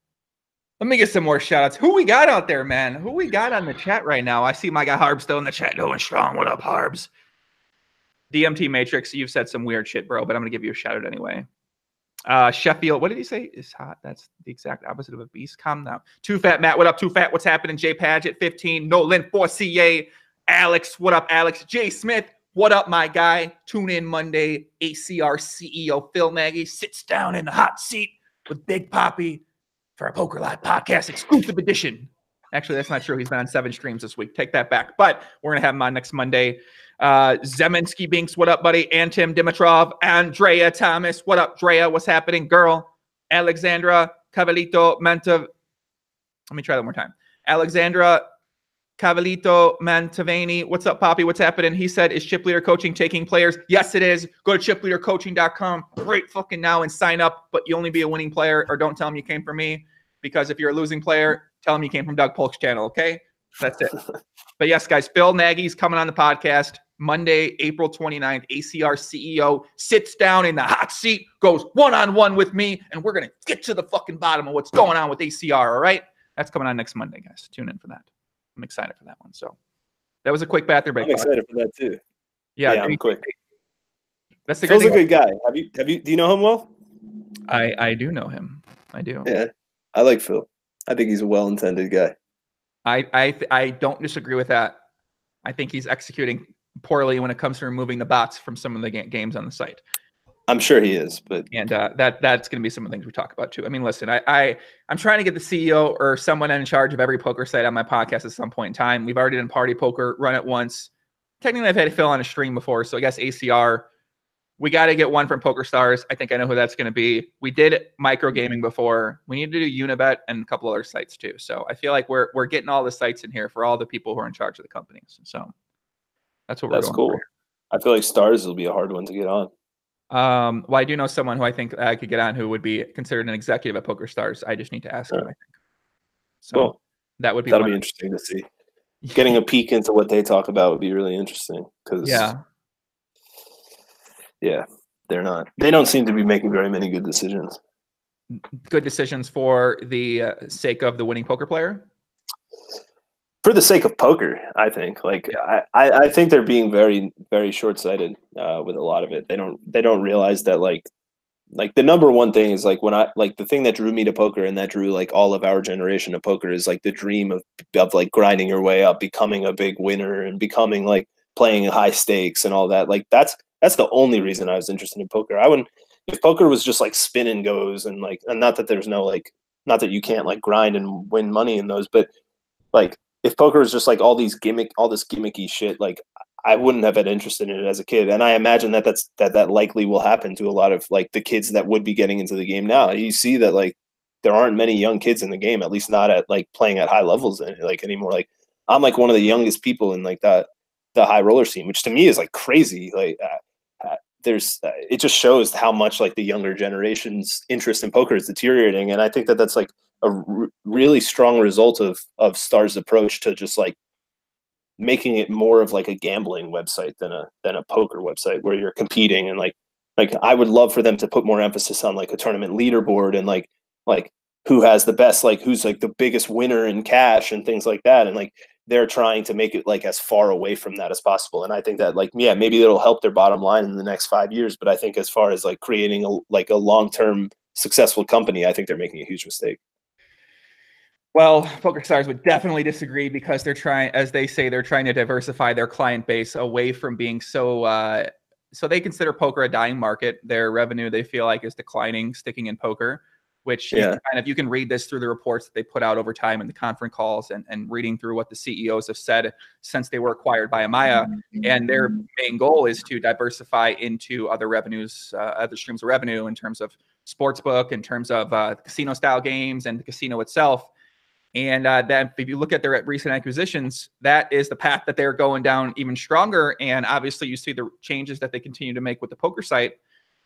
Let me get some more shout outs. Who we got out there, man? Who we got on the chat right now? I see my guy Harbs still in the chat. Doing strong. What up, Harbs? DMT Matrix, you've said some weird shit, bro, but I'm gonna give you a shout out anyway. Sheffield, what did he say? It's hot. That's the exact opposite of a beast. Calm down. Too Fat Matt, what up? Too Fat, what's happening? Jay Padgett, 15. Nolan, 4CA. Alex, what up, Alex? Jay Smith, what up, my guy? Tune in Monday. ACR CEO Phil Maggie sits down in the hot seat with Big Poppy for a Poker Live podcast exclusive edition. Actually, that's not true. He's been on 7 streams this week. Take that back. But we're going to have him on next Monday. Zeminski Binks, what up, buddy? And Tim Dimitrov, Andrea Thomas, what up, Drea? What's happening, girl? Alexandra Cavalito Mantov. Let me try that one more time. Alexandra Cavalito Mantovani, what's up, Poppy? What's happening? He said, is Chip Leader Coaching taking players? Yes, it is. Go to chipleadercoaching.com right fucking now and sign up, but you only be a winning player, or don't tell them you came from me, because if you're a losing player, tell him you came from Doug Polk's channel, okay? That's it. But yes, guys, Phil Nagy's coming on the podcast Monday, April 29th. ACR CEO sits down in the hot seat, goes one-on-one with me, and we're going to get to the fucking bottom of what's going on with ACR, all right? That's coming on next Monday, guys. Tune in for that. I'm excited for that one. So that was a quick bathroom break. I'm excited for that, too. Yeah, I'm quick. That's the Phil's a good guy. Do you know him well? I do know him. I do. Yeah, I like Phil. I think he's a well-intended guy. I don't disagree with that. I think he's executing poorly when it comes to removing the bots from some of the games on the site. I'm sure he is, but and that's going to be some of the things we talk about too. I mean, listen, I'm trying to get the CEO or someone in charge of every poker site on my podcast at some point in time. We've already done Party Poker, Run It Once. Technically, I've had Phil on a stream before, so I guess ACR. We got to get one from Poker Stars. I think I know who that's going to be. We did micro gaming before. We need to do Unibet and a couple other sites too. So I feel like we're getting all the sites in here for all the people who are in charge of the companies. So that's what we're going for. I feel like Stars will be a hard one to get on. Well, I do know someone who I think I could get on who would be considered an executive at Poker Stars. I just need to ask him. I think. So cool. That'll be interesting to see. Getting a peek into what they talk about would be really interesting, because yeah, they're not. They don't seem to be making very many good decisions. Good decisions for the sake of the winning poker player? For the sake of poker, I think. Like, yeah. I think they're being very, very short-sighted with a lot of it. They don't realize that, like the number one thing is, like, when I, like, the thing that drew me to poker, and that drew, like, all of our generation to poker, is, like, the dream of like, grinding your way up, becoming a big winner, and becoming, like, playing high stakes and all that. Like, that's the only reason I was interested in poker. I wouldn't, if poker was just like spin and goes and like, and not that there's no like, not that you can't like grind and win money in those, but like if poker was just like all this gimmicky shit, like I wouldn't have had interest in it as a kid. And I imagine that likely will happen to a lot of like the kids that would be getting into the game now. You see that like there aren't many young kids in the game, at least not at like playing at high levels like anymore. Like I'm like one of the youngest people in like the high roller scene, which to me is like crazy. Like it just shows how much like the younger generation's interest in poker is deteriorating, and I think that that's like a really strong result of Star's approach to just like making it more of like a gambling website than a poker website where you're competing and like Like, I would love for them to put more emphasis on like a tournament leaderboard and like who has the best, like who's like the biggest winner in cash and things like that. And like, they're trying to make it like as far away from that as possible. And I think that like, yeah, maybe it'll help their bottom line in the next 5 years. But I think as far as like creating a, like a long-term successful company, I think they're making a huge mistake. Well, PokerStars would definitely disagree, because they're trying, as they say, they're trying to diversify their client base away from being so, so they consider poker a dying market. Their revenue, they feel like, is declining, sticking in poker, which yeah. You can read this through the reports that they put out over time and the conference calls, and reading through what the CEOs have said since they were acquired by Amaya. And their main goal is to diversify into other revenues, other streams of revenue, in terms of sportsbook, in terms of casino style games and the casino itself. And that if you look at their recent acquisitions, that is the path that they're going down even stronger. And obviously you see the changes that they continue to make with the poker site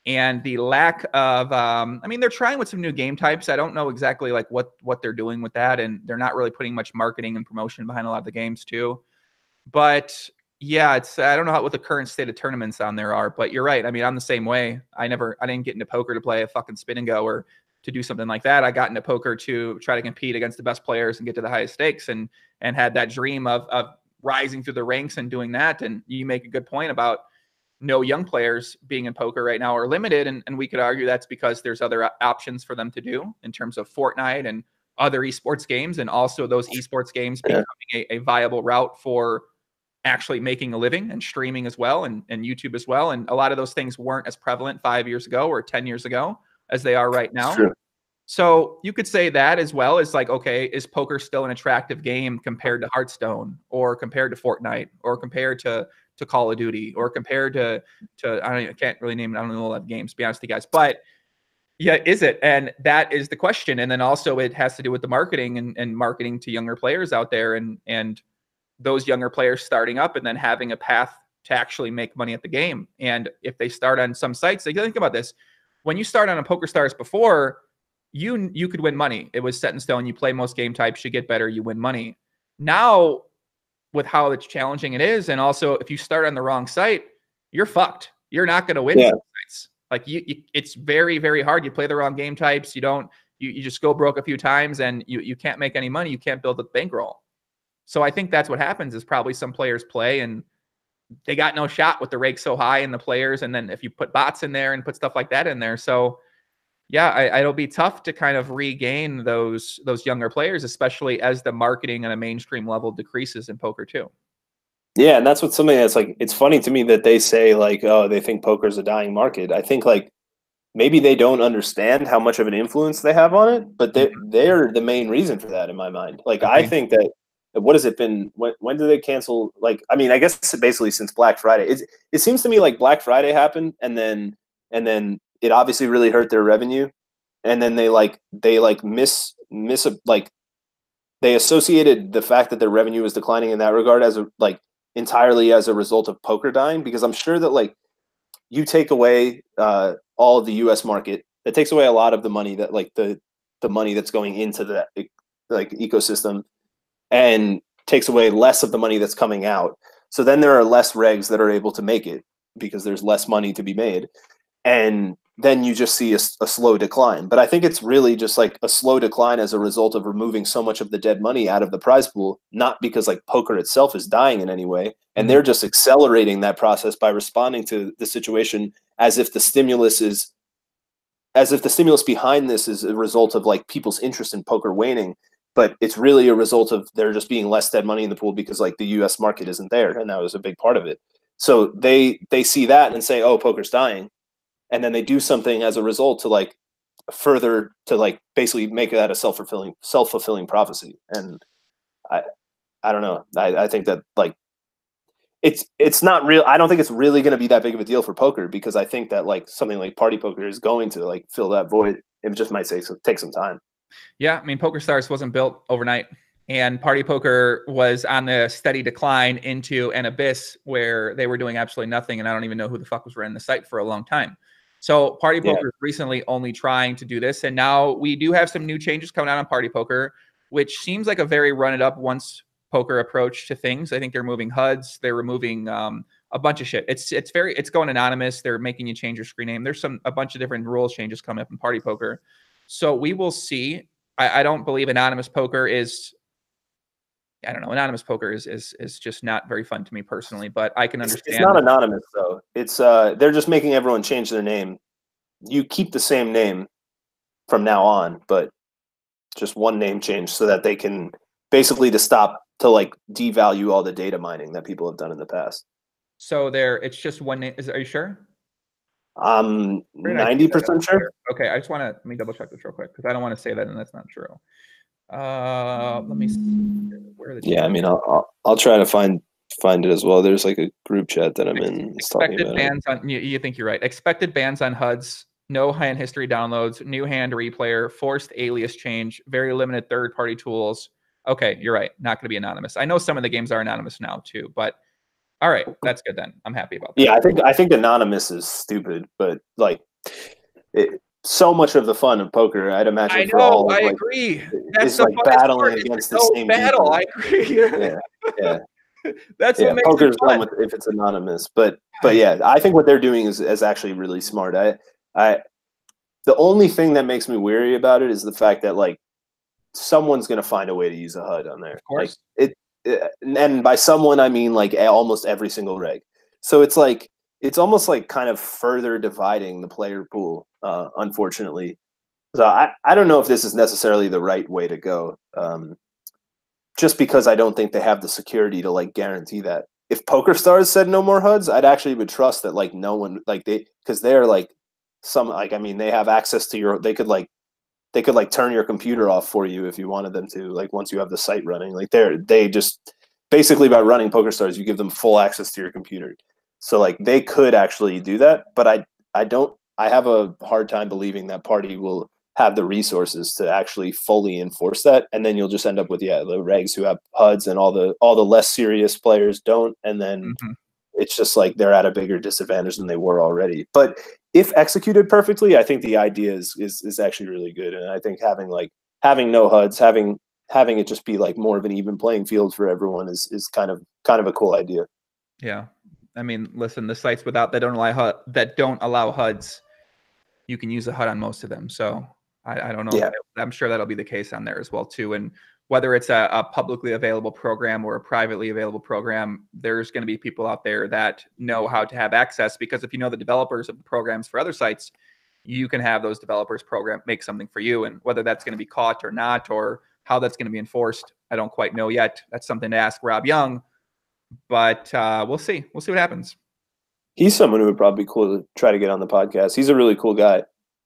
and the lack of, I mean, they're trying with some new game types. I don't know exactly like what they're doing with that. And they're not really putting much marketing and promotion behind a lot of the games too. But yeah, it's, I don't know what the current state of tournaments on there are, but you're right. I mean, I'm the same way. I didn't get into poker to play a fucking spin and go or to do something like that. I got into poker to try to compete against the best players and get to the highest stakes, and had that dream of rising through the ranks and doing that. And you make a good point about no young players being in poker right now are limited. And we could argue that's because there's other options for them to do in terms of Fortnite and other esports games. And also those esports games becoming a viable route for actually making a living, and streaming as well, and YouTube as well. And a lot of those things weren't as prevalent 5 years ago or 10 years ago as they are right now. Sure. So you could say that as well. It's like, okay, is poker still an attractive game compared to Hearthstone, or compared to Fortnite, or compared to Call of Duty, or compared to I can't really name it. I don't know a lot of games, to be honest with you guys, but yeah, is it? And that is the question. And then also it has to do with the marketing and marketing to younger players out there, and those younger players starting up and then having a path to actually make money at the game. And if they start on some sites, they think about this. When you start on a PokerStars before, you could win money. It was set in stone. You play most game types, you get better, you win money. Now, with how it's challenging it is, and also if you start on the wrong site, you're fucked. You're not going to win. Yeah. Like it's very, very hard. You play the wrong game types. You just go broke a few times, and you can't make any money. You can't build a bankroll. So I think that's what happens, is probably some players play and they got no shot with the rake so high and the players. And then if you put bots in there and put stuff like that in there. So yeah, it'll be tough to kind of regain those younger players, especially as the marketing on a mainstream level decreases in poker too. Yeah. And that's what's something that's like, it's funny to me that they say like, oh, they think poker is a dying market. I think like maybe they don't understand how much of an influence they have on it, but they're the main reason for that in my mind. Like, okay. I think that, what has it been? When do they cancel? Like, I mean, I guess basically since Black Friday. It seems to me like Black Friday happened, and then it obviously really hurt their revenue, and then they associated the fact that their revenue was declining in that regard as entirely as a result of poker dying. Because I'm sure that like you take away all of the U.S. market, that takes away a lot of the money that like the money that's going into the like ecosystem, and takes away less of the money that's coming out. So then there are less regs that are able to make it because there's less money to be made. And then you just see a slow decline. But I think it's really just like a slow decline as a result of removing so much of the dead money out of the prize pool, not because like poker itself is dying in any way. And they're just accelerating that process by responding to the situation as if the stimulus behind this is a result of like people's interest in poker waning. But it's really a result of there just being less dead money in the pool because like the U.S. market isn't there. And that was a big part of it. So they see that and say, oh, poker's dying. And then they do something as a result to like further to like basically make that a self-fulfilling prophecy. And I don't know. I think that like it's not real. I don't think it's really going to be that big of a deal for poker, because I think that like something like Party Poker is going to like fill that void. It just might take some time. Yeah, I mean, PokerStars wasn't built overnight, and Party Poker was on the steady decline into an abyss where they were doing absolutely nothing, and I don't even know who the fuck was running the site for a long time. So Party Poker is recently only trying to do this, and now we do have some new changes coming out on Party Poker, which seems like a very run-it-up once poker approach to things. I think they're moving HUDs, they're removing a bunch of shit. It's going anonymous. They're making you change your screen name. There's a bunch of different rules changes coming up in Party Poker. So we will see. I don't believe anonymous poker is, I don't know. Anonymous poker is just not very fun to me personally, but I can understand. It's not anonymous though. It's they're just making everyone change their name. You keep the same name from now on, but just one name change so that they can basically to devalue all the data mining that people have done in the past. So it's just one name. Are you sure? I'm 90% sure. Okay, I just want to let me double check this real quick because I don't want to say that and that's not true. Let me see. Where are the I mean, I'll try to find it as well. There's like a group chat that I'm in. Expected bans on you think you're right. Expected bans on HUDs. No hand history downloads. New hand replayer. Forced alias change. Very limited third party tools. Okay, you're right. Not going to be anonymous. I know some of the games are anonymous now too, but all right, that's good then. I'm happy about that. Yeah, I think anonymous is stupid, but like so much of the fun of poker, I'd imagine. I know. For all, I agree. That's the like battling against the same battle. People. I agree. Yeah. That's what makes poker's fun with, if it's anonymous. But yeah, I think what they're doing is actually really smart. The only thing that makes me weary about it is the fact that like someone's gonna find a way to use a HUD on there. Of course. Like, and by someone I mean like almost every single reg. So it's like it's almost like kind of further dividing the player pool. Unfortunately, so I don't know if this is necessarily the right way to go. Just because I don't think they have the security to like guarantee that. If Poker Stars said no more HUDs, I'd actually would trust that like no one like they because they're like some like I mean they have access to your they could turn your computer off for you if you wanted them to like once you have the site running like they just basically by running Poker Stars you give them full access to your computer so like they could actually do that but I have a hard time believing that Party will have the resources to actually fully enforce that. And then you'll just end up with, the regs who have HUDs and all the less serious players don't. And then it's just like they're at a bigger disadvantage than they were already. But if executed perfectly, I think the idea is actually really good. And I think having no HUDs, having it just be like more of an even playing field for everyone is kind of a cool idea. Yeah. I mean, listen, the sites that don't allow HUDs, you can use a HUD on most of them. So I don't know. Yeah. I'm sure that'll be the case on there as well too. And whether it's a publicly available program or a privately available program, there's going to be people out there that know how to have access because if you know the developers of the programs for other sites, you can have those developers make something for you. And whether that's going to be caught or not, or how that's going to be enforced, I don't quite know yet. That's something to ask Rob Young. But we'll see. We'll see what happens. He's someone who would probably be cool to try to get on the podcast. He's a really cool guy.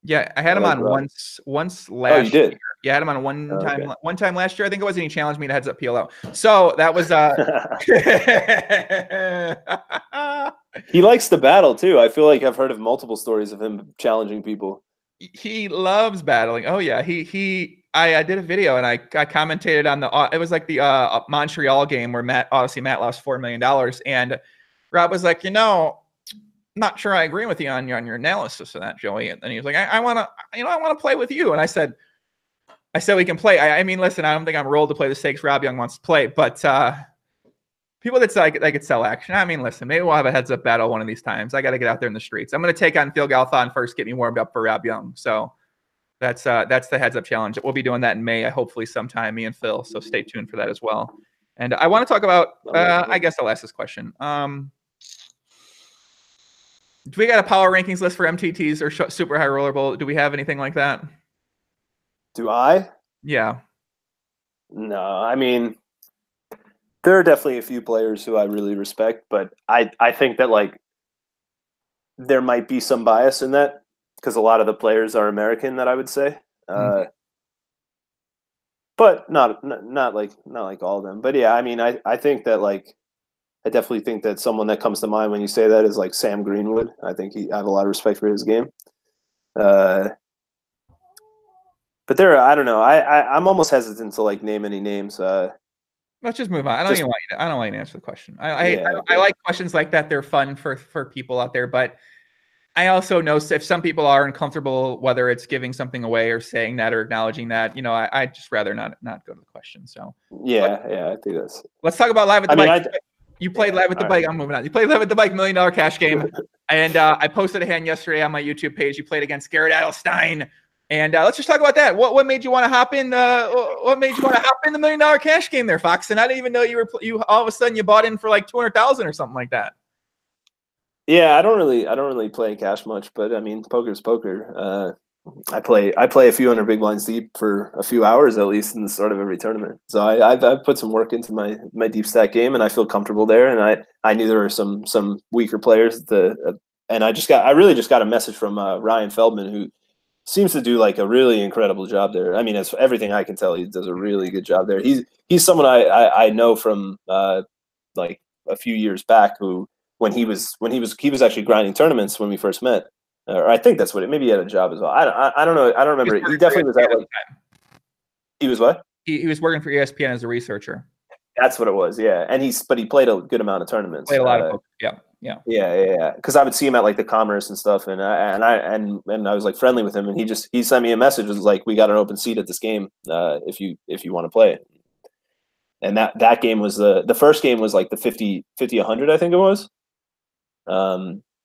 Yeah, I had him on once last year. Oh, you did? Yeah, I had him on one time last year. I think it was, and he challenged me to heads up PLO. So that was He likes to battle too. I feel like I've heard of multiple stories of him challenging people. He loves battling. Oh yeah, I did a video and I commentated on it was like the Montreal game where Matt lost $4 million and Rob was like, not sure I agree with you on your analysis of that, Joey. And then he was like, I want to play with you. And I said we can play. I mean, listen, I don't think I'm rolled to play the stakes Rob Young wants to play, but people that say they could sell action. I mean, listen, maybe we'll have a heads up battle one of these times. I got to get out there in the streets. I'm going to take on Phil Galthon first, get me warmed up for Rob Young. So that's the heads up challenge. We'll be doing that in May, hopefully sometime, me and Phil. So stay tuned for that as well. And I want to talk about, I guess I'll ask this question. Do we got a power rankings list for MTTs or Super High Roller Bowl? Do we have anything like that? Do I? Yeah. No, I mean, there are definitely a few players who I really respect, but I think that like there might be some bias in that. Because a lot of the players are American, that I would say, but not like all of them. But yeah, I mean, I think that like I definitely think that someone that comes to mind when you say that is like Sam Greenwood. I think I have a lot of respect for his game. But I don't know. I'm almost hesitant to like name any names. Let's just move on. I don't want you to answer the question. I like questions like that. They're fun for people out there, but. I also know if some people are uncomfortable, whether it's giving something away or saying that or acknowledging that, I'd just rather not go to the question. So yeah, I think that's. Let's talk about live at the bike. You played live with the bike. I'm moving on. You played live with the bike $1 million cash game. And I posted a hand yesterday on my YouTube page. You played against Garrett Adelstein. And let's just talk about that. What made you want to hop in? What made you want to hop in the $1 million cash game there, Fox? And I didn't even know you were all of a sudden you bought in for like 200,000 or something like that. Yeah, I don't really play cash much, but I mean, poker's poker. I play a few hundred big blinds deep for a few hours at least in the start of every tournament. So I've put some work into my deep stack game, and I feel comfortable there. And I knew there were some weaker players. And I really just got a message from Ryan Feldman, who seems to do like a really incredible job there. I mean, as everything I can tell, he does a really good job there. He's someone I know from like a few years back, who when he was actually grinding tournaments when we first met. Or I think that's what it. Maybe he had a job as well. I don't know. I don't remember. He definitely was at like. He was what? He was working for ESPN as a researcher. That's what it was. Yeah, and but he played a good amount of tournaments. Played a lot of poker. Yeah. Because I would see him at like the Commerce and stuff, and I was like friendly with him, and he sent me a message, was like, "We got an open seat at this game. If you want to play it." And that game was the first game was like the 50/100, I think it was.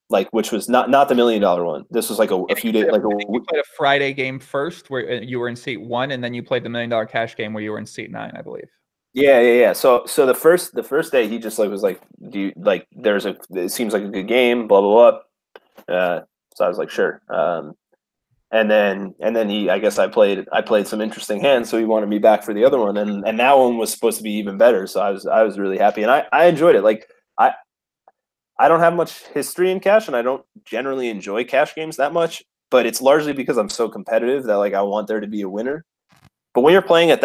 Like, which was not the $1 million one. This was like a few days. Like you played a Friday game first where you were in seat 1, and then you played the $1 million cash game where you were in seat 9, I believe. Yeah. So the first day he just like was like, do you like? There's a. It seems like a good game. Blah blah blah. So I was like, sure. And then he. I guess I played some interesting hands. So he wanted me back for the other one, and that one was supposed to be even better. So I was really happy, and I enjoyed it. Like I don't have much history in cash, and I don't generally enjoy cash games that much, but it's largely because I'm so competitive that like I want there to be a winner. But when you're playing at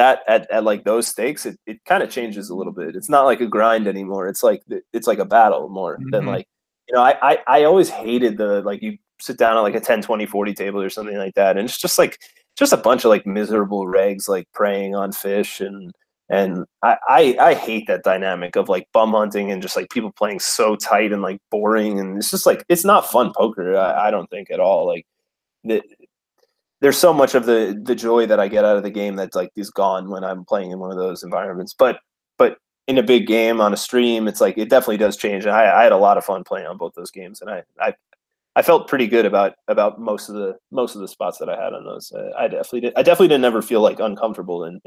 like those stakes, it kind of changes a little bit. It's not like a grind anymore. It's like a battle more than like, you know, I always hated the, like, you sit down at like a 10, 20, 40 table or something like that, and it's just like a bunch of like miserable regs like preying on fish, and I hate that dynamic of like bum hunting and just like people playing so tight and like boring, and it's just like, it's not fun poker. I don't think at all. Like there's so much of the joy that I get out of the game that's like is gone when I'm playing in one of those environments. But in a big game on a stream, it's like it definitely does change. And I had a lot of fun playing on both those games, and I felt pretty good about most of the spots that I had on those. I definitely didn't ever feel like uncomfortable in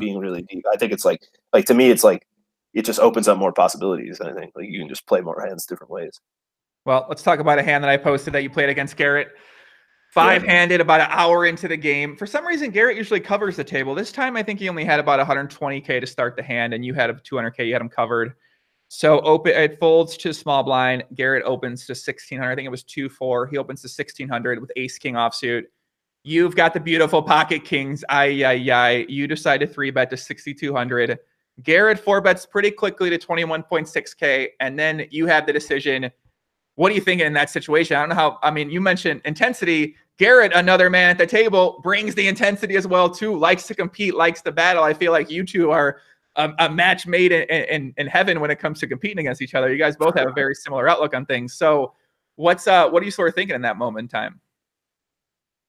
being really deep. I think it's like to me, it's like it just opens up more possibilities. And I think like you can just play more hands different ways. Well, let's talk about a hand that I posted that you played against Garrett. Five-handed, about an hour into the game. For some reason, Garrett usually covers the table. This time, I think he only had about 120K to start the hand, and you had a 200K. You had him covered. So open, it folds to small blind. Garrett opens to 1,600. I think it was 2-4. He opens to 1,600 with ace-king offsuit. You've got the beautiful pocket kings. You decide to 3-bet to 6,200. Garrett 4-bets pretty quickly to 21.6K, and then you have the decision. What do you think in that situation? I don't know how. I mean, you mentioned intensity. Garrett, another man at the table, brings the intensity as well too. Likes to compete, likes to battle. I feel like you two are a match made in heaven when it comes to competing against each other. You guys both have a very similar outlook on things. So, what are you sort of thinking in that moment in time?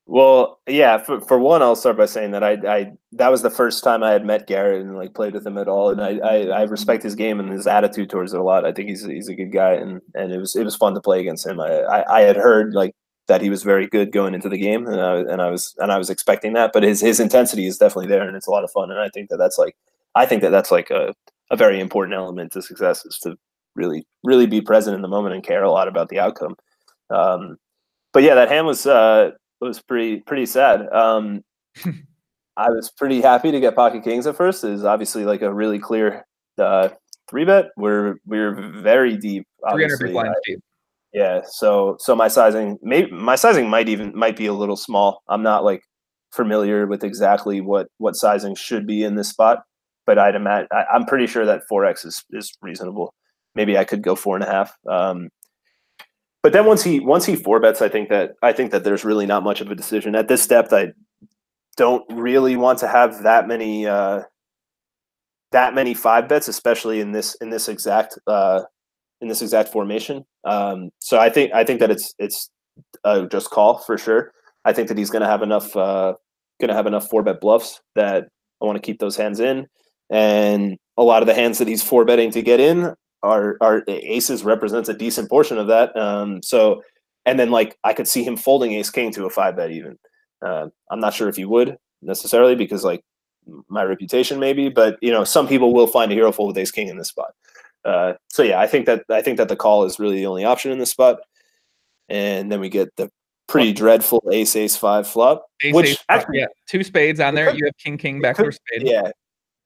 Well, yeah. For one, I'll start by saying that that was the first time I had met Garrett and like played with him at all, and I respect his game and his attitude towards it a lot. I think he's a good guy, and it was fun to play against him. I had heard like that he was very good going into the game, and I was expecting that, but his intensity is definitely there, and it's a lot of fun. And I think that's like a very important element to success, is to really be present in the moment and care a lot about the outcome. But yeah, that hand was. It was pretty sad. I was pretty happy to get pocket kings at first. It was obviously like a really clear 3-bet. We're very deep. 300 blinds deep. Yeah. So my sizing might be a little small. I'm not like familiar with exactly what sizing should be in this spot, but I'd imagine I'm pretty sure that 4x is reasonable. Maybe I could go 4.5. But then once he 4-bets, I think that there's really not much of a decision at this depth. I don't really want to have that many 5-bets, especially in this exact formation. So I think that it's just call for sure. I think that he's going to have enough 4-bet bluffs that I want to keep those hands in, and a lot of the hands that he's 4-betting to get in, our aces represents a decent portion of that. So, and then like I could see him folding ace king to a 5-bet even. I'm not sure if he would necessarily because like my reputation maybe, but you know, some people will find a hero fold with ace king in this spot. So yeah, I think that the call is really the only option in this spot. And then we get the pretty dreadful ace-5 flop. Actually, yeah, two spades on there. You have king-king backdoor spade. Yeah.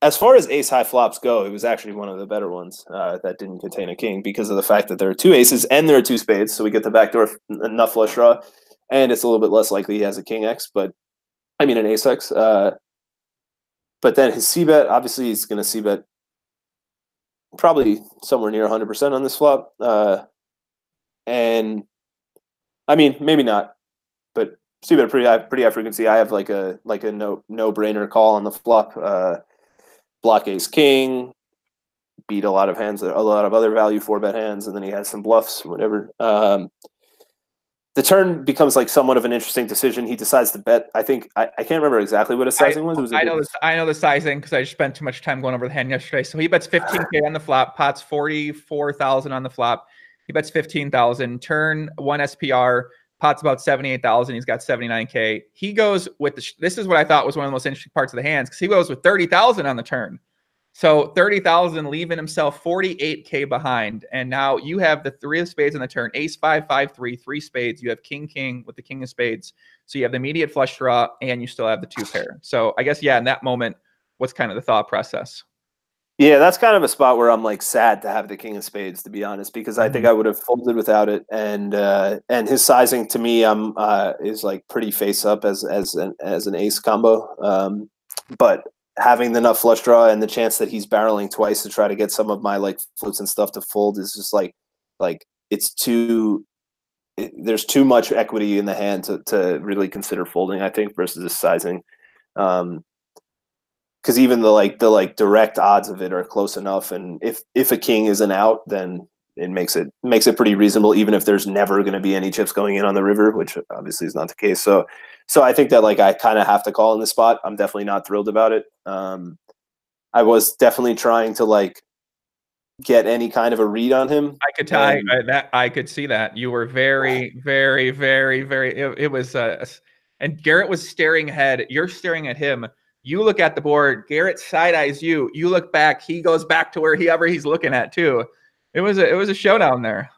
As far as ace-high flops go, it was actually one of the better ones that didn't contain a king because of the fact that there are two aces and there are two spades, so we get the backdoor nut flush draw, and it's a little bit less likely he has a king-x, but I mean an ace-x. But then his c-bet, obviously he's going to c-bet probably somewhere near 100% on this flop. And I mean, maybe not, but c-bet pretty high frequency. I have like a no-brainer call on the flop. Block ace king, beat a lot of hands, a lot of other value 4-bet hands, and then he has some bluffs, whatever. The turn becomes like somewhat of an interesting decision. He decides to bet. I think I can't remember exactly what his sizing was. I know the sizing because I just spent too much time going over the hand yesterday. So he bets 15K on the flop, pots 44,000 on the flop. He bets 15,000. Turn 1 SPR. Pot's about 78,000. He's got 79K. He goes with the, this is what I thought was one of the most interesting parts of the hands because he goes with 30,000 on the turn. So 30,000, leaving himself 48K behind. And now you have the 3 of spades on the turn, ace-5, 5-3, 3 spades. You have king-king with the king of spades. So you have the immediate flush draw and you still have the 2-pair. So I guess, yeah, in that moment, what's kind of the thought process? Yeah, that's kind of a spot where I'm like sad to have the king of spades, to be honest, because I think I would have folded without it. And his sizing to me is like pretty face up as an ace combo. But having the nut flush draw and the chance that he's barreling twice to try to get some of my like floats and stuff to fold is just like it's too. There's too much equity in the hand to really consider folding, I think, versus his sizing. Because even the direct odds of it are close enough, and if a king isn't out, then it makes it pretty reasonable, even if there's never going to be any chips going in on the river, which obviously is not the case. So I think that like I kind of have to call in this spot. I'm definitely not thrilled about it. I was definitely trying to like get any kind of a read on him. I could tell I could see that you were very, very, very, very. It was and Garrett was staring ahead. You're staring at him. You look at the board, Garrett side-eyes you. You look back, he goes back to wherever he's looking at too. It was a showdown there.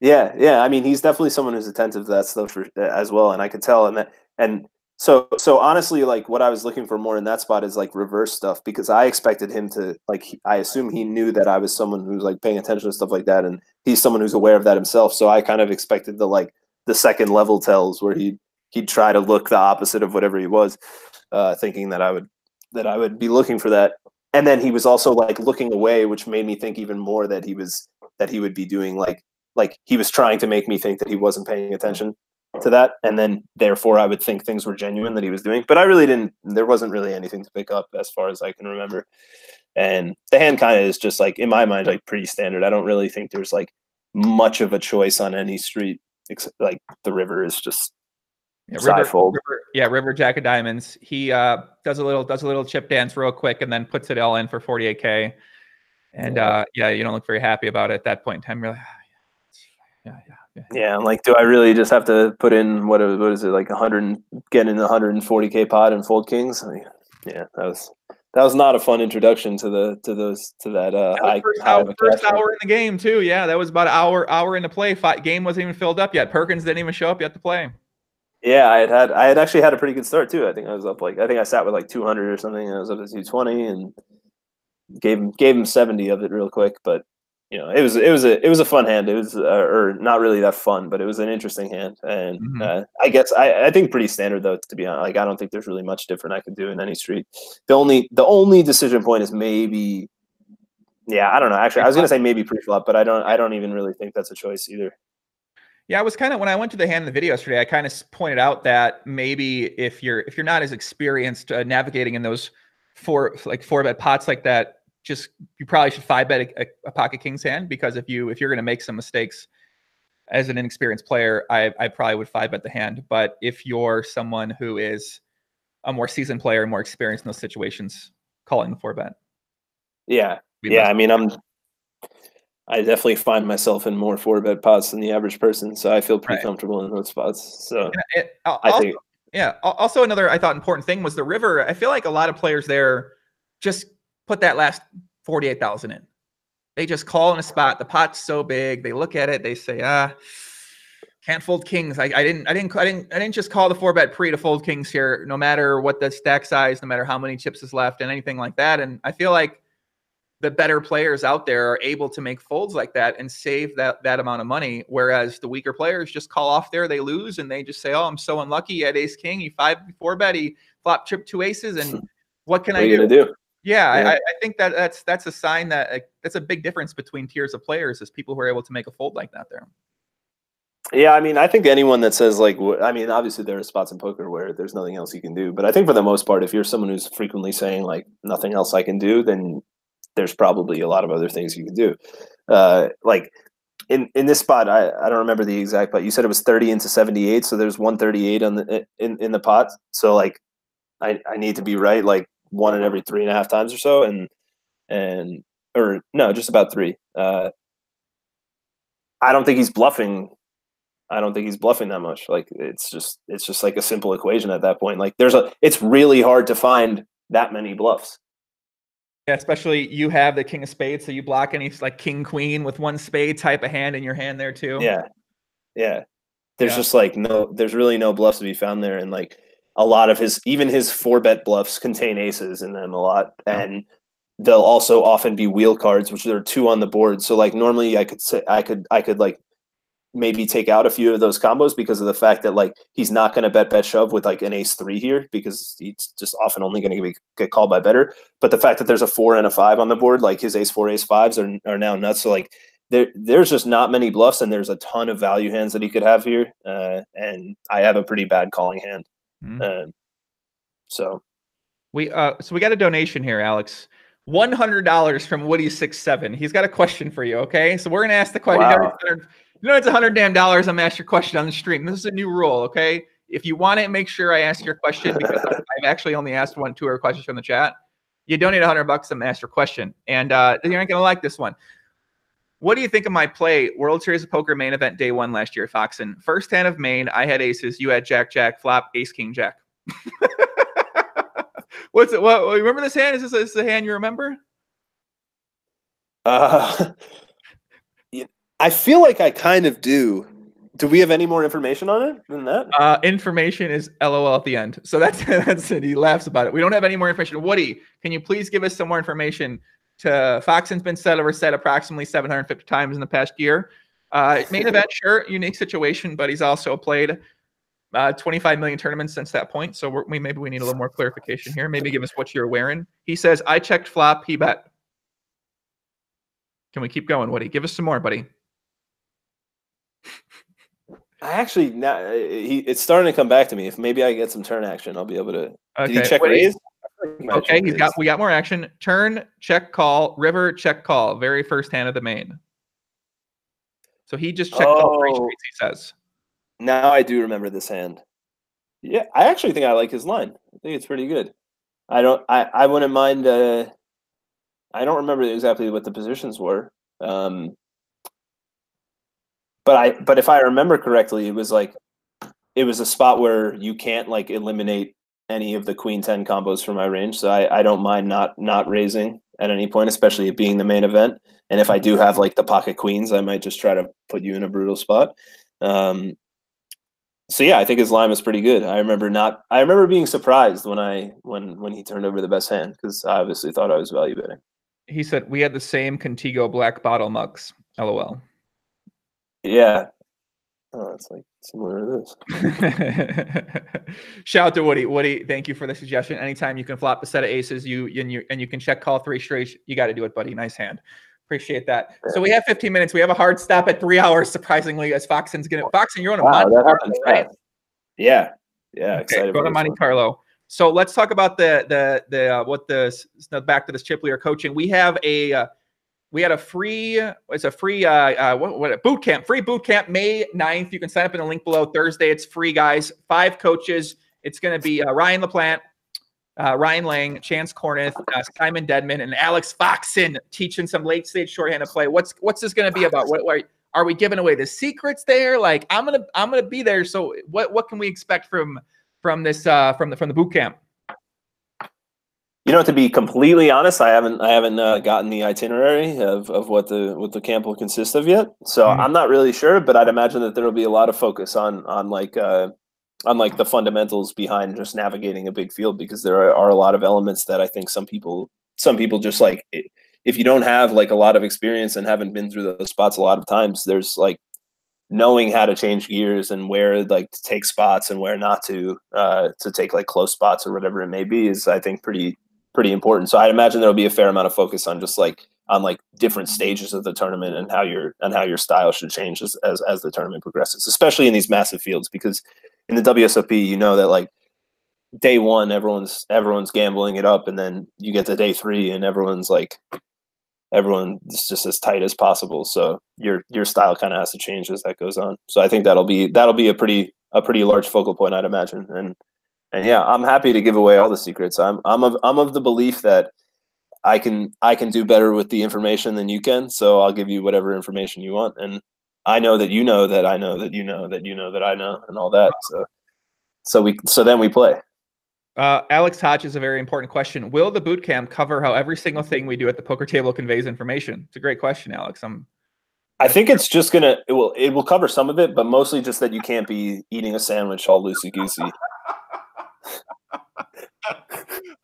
Yeah. I mean, he's definitely someone who's attentive to that stuff as well, and I could tell. And so honestly, like what I was looking for more in that spot is like reverse stuff because I expected him to like. I assume he knew that I was someone who's like paying attention to stuff like that, and he's someone who's aware of that himself. So I kind of expected the second level tells where he'd try to look the opposite of whatever he was. Thinking that I would be looking for that, and then he was also like looking away, which made me think even more that he would be doing like he was trying to make me think that he wasn't paying attention to that, and then therefore I would think things were genuine that he was doing. But I really didn't. There wasn't really anything to pick up as far as I can remember, and the hand kind of is just like in my mind like pretty standard. I don't really think there's like much of a choice on any street except like the river is just. Yeah, river jack of diamonds. He does a little chip dance real quick and then puts it all in for 48K. And yeah, you don't look very happy about it at that point in time. You're like, yeah. I'm like, do I really just have to put in what is it like 100? Get in the 140K pot and fold kings. I mean, yeah, that was not a fun introduction to that first hour in the game too. Yeah, that was about an hour into play. Game wasn't even filled up yet. Perkins didn't even show up yet to play. Yeah, I had actually had a pretty good start too. I think I was up like I sat with like 200 or something, and I was up to 220, and gave him 70 of it real quick. But you know, it was a fun hand. It was or not really that fun, but it was an interesting hand. And I guess I think pretty standard though. To be honest, like I don't think there's really much different I could do in any street. The only decision point is maybe. Yeah, I don't know. Actually, I was gonna say maybe pre-flop, but I don't even really think that's a choice either. Yeah, I was kind of when I went to the hand in the video yesterday, I kind of pointed out that maybe if you're not as experienced navigating in those 4-bet pots like that, just you probably should 5-bet a pocket king's hand because if you're going to make some mistakes as an inexperienced player, I probably would 5-bet the hand. But if you're someone who is a more seasoned player, more experienced in those situations, calling the 4-bet. Yeah, I mean I'm. I definitely find myself in more 4-bet pots than the average person, so I feel pretty comfortable in those spots. So yeah, also another I thought important thing was the river. I feel like a lot of players there just put that last 48,000 in. They just call in a spot. The pot's so big. They look at it. They say, ah, can't fold kings. I didn't just call the 4-bet pre to fold kings here, no matter what the stack size, no matter how many chips is left and anything like that. And I feel like the better players out there are able to make folds like that and save that amount of money. Whereas the weaker players just call off there, they lose, and they just say, oh, I'm so unlucky at ace king. He 5-4-bet, he flopped trip 2 aces. And what can I do? Yeah, yeah. I think that that's a sign that that's a big difference between tiers of players is people who are able to make a fold like that there. Yeah, I mean, I think anyone that says like, I mean, obviously there are spots in poker where there's nothing else you can do. But I think for the most part, if you're someone who's frequently saying like nothing else I can do, then there's probably a lot of other things you can do. Like in this spot, I don't remember the exact, but you said it was 30 into 78. So there's 138 on the, in the pot. So like, I need to be right. Like one in every 3.5 times or so. Or no, just about 3. I don't think he's bluffing. I don't think he's bluffing that much. Like it's just like a simple equation at that point. Like it's really hard to find that many bluffs. Yeah, especially you have the king of spades, so you block any like king queen with 1 spade type of hand in your hand there too. Yeah, yeah. There's just like there's really no bluffs to be found there, and like a lot of even his 4-bet bluffs contain aces in them a lot, and they'll also often be wheel cards, which there are 2 on the board. So like normally I could like maybe take out a few of those combos because of the fact that like he's not going to bet shove with like an ace 3 here because he's just often only going to get called by better. But the fact that there's a 4 and a 5 on the board, like his ace 4, ace 5s are now nuts. So like there's just not many bluffs, and there's a ton of value hands that he could have here. And I have a pretty bad calling hand. So we got a donation here, Alex. $100 from Woody67. He's got a question for you. Okay, so we're gonna ask the question. Wow. You know, it's $100 damn dollars. I'm asked your question on the stream. This is a new rule, okay? If you want it, make sure I ask your question, because I've actually only asked 2 questions from the chat. You donate $100, I'm asked your question, and you're not gonna like this one. What do you think of my play? World Series of Poker main event day 1 last year, Foxen. First hand of main, I had aces. You had jack, jack, flop, ace, king, jack. What's it? What, remember this hand? Is this the hand you remember? I feel like I kind of do. Do we have any more information on it than that? Information is LOL at the end. So that's it. He laughs about it. We don't have any more information. Woody, can you please give us some more information? Foxen's been set over set approximately 750 times in the past year. Main event, sure, unique situation, but he's also played 25 million tournaments since that point. So maybe we need a little more clarification here. Maybe give us what you're wearing. He says, I checked flop, he bet. Can we keep going, Woody? Give us some more, buddy. I actually, it's starting to come back to me. If maybe I get some turn action, I'll be able to. Okay. Did he check raise? Okay, we got more action. Turn, check, call, river, check, call. Very first hand of the main. So he just checked all 3 streets, he says. Now I do remember this hand. Yeah, I actually think I like his line. I think it's pretty good. I wouldn't mind. I don't remember exactly what the positions were. But if I remember correctly, it was a spot where you can't like eliminate any of the queen 10 combos from my range, so I don't mind not raising at any point, especially it being the main event. And if I do have like the pocket queens, I might just try to put you in a brutal spot. So yeah, I think his line was pretty good. I remember being surprised when he turned over the best hand, because I obviously thought I was value betting. He said we had the same Contigo black bottle mugs. LOL. Yeah. Oh, it's like similar to this. Shout out to Woody. Woody, thank you for the suggestion. Anytime you can flop a set of aces, you can check call 3 straight. You got to do it, buddy. Nice hand. Appreciate that. Yeah. So we have 15 minutes. We have a hard stop at 3 hours, surprisingly, as Foxen's gonna. Foxen, you're on a Monte Carlo, right? Yeah. Yeah. Okay, excited. Go to Monte Carlo. So let's talk about back to this chip leader coaching. We have a. We had a free boot camp, May 9th. You can sign up in the link below. Thursday, it's free, guys. 5 coaches. It's going to be Ryan LaPlante, Ryan Lang, Chance Kornuth, Simon Dedman, and Alex Foxen teaching some late stage shorthand to play. What's this going to be about? What are we giving away the secrets there? Like I'm gonna be there. So what can we expect from this from the boot camp? You know, to be completely honest, I haven't gotten the itinerary of what the camp will consist of yet. So I'm not really sure, but I'd imagine that there will be a lot of focus on the fundamentals behind just navigating a big field, because there are a lot of elements that I think some people just like, if you don't have like a lot of experience and haven't been through those spots a lot of times, there's like knowing how to change gears and where like to take spots and where not to to take like close spots or whatever it may be is I think pretty important. So I'd imagine there'll be a fair amount of focus on just like different stages of the tournament and how your style should change as the tournament progresses, especially in these massive fields, because in the WSOP, you know that like day one, everyone's gambling it up, and then you get to day three, and everyone's just as tight as possible. So your style kind of has to change as that goes on. So I think that'll be a pretty large focal point, I'd imagine. And yeah, I'm happy to give away all the secrets. I'm of the belief that I can do better with the information than you can. So I'll give you whatever information you want, and I know that you know that I know that you know that you know that I know, and all that. So then we play. Alex Hodge is a very important question. Will the boot camp cover how every single thing we do at the poker table conveys information? It's a great question, Alex. I think it's just gonna it will cover some of it, but mostly just that you can't be eating a sandwich all loosey goosey.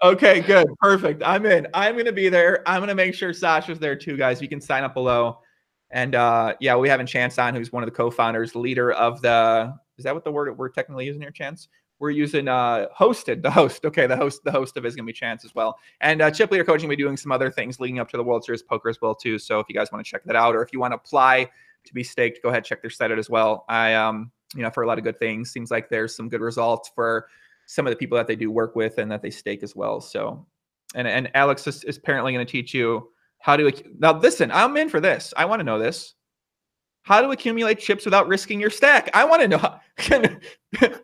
Okay, good, perfect. I'm in. I'm gonna be there. I'm gonna make sure Sasha's there too, guys. You can sign up below. And yeah, we have Chance on, who's one of the co-founders, leader of the, is that what the word we're technically using here, Chance? We're using hosted, the host. Okay, the host of it is going to be Chance as well. And Chip Leader Coaching will be doing some other things leading up to the World Series Poker as well too. So if you guys want to check that out, or if you want to apply to be staked, go ahead, check their site out as well. You know, for a lot of good things, seems like there's some good results for some of the people that they do work with and that they stake as well. So, and Alex is apparently going to teach you how to, now listen, I'm in for this. I want to know this. How to accumulate chips without risking your stack. I want to know.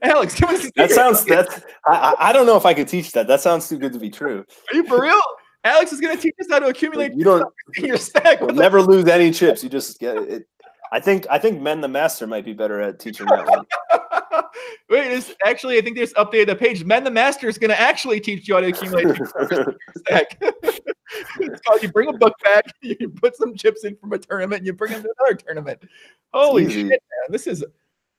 Alex, give us a that sounds, that's, I don't know if I could teach that. That sounds too good to be true. Are you for real? Alex is going to teach us how to accumulate you don't, your stack. You'll never lose any chips. You just get it. I think Men the Master might be better at teaching that one. Wait, it's actually, I think they just updated the page. Men the Master is going to actually teach you how to accumulate your stack. It's called, you bring a book back, you put some chips in from a tournament, and you bring them to another tournament. Holy shit, man.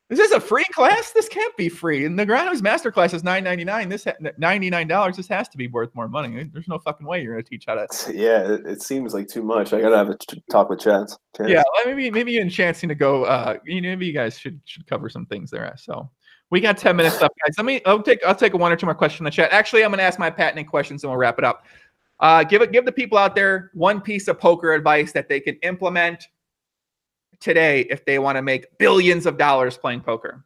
Is this a free class? This can't be free. And Negrano's masterclass is $9.99. This $99. This has to be worth more money. There's no fucking way you're going to teach how to. Yeah, it seems like too much. I got to have a talk with Chance. Yeah, maybe you and Chance need to go. You know, maybe you guys should cover some things there. So we got 10 minutes left, guys. I'll take one or two more questions in the chat. Actually, I'm going to ask my patented questions and we'll wrap it up. Give the people out there one piece of poker advice that they can implement today if they want to make billions of dollars playing poker.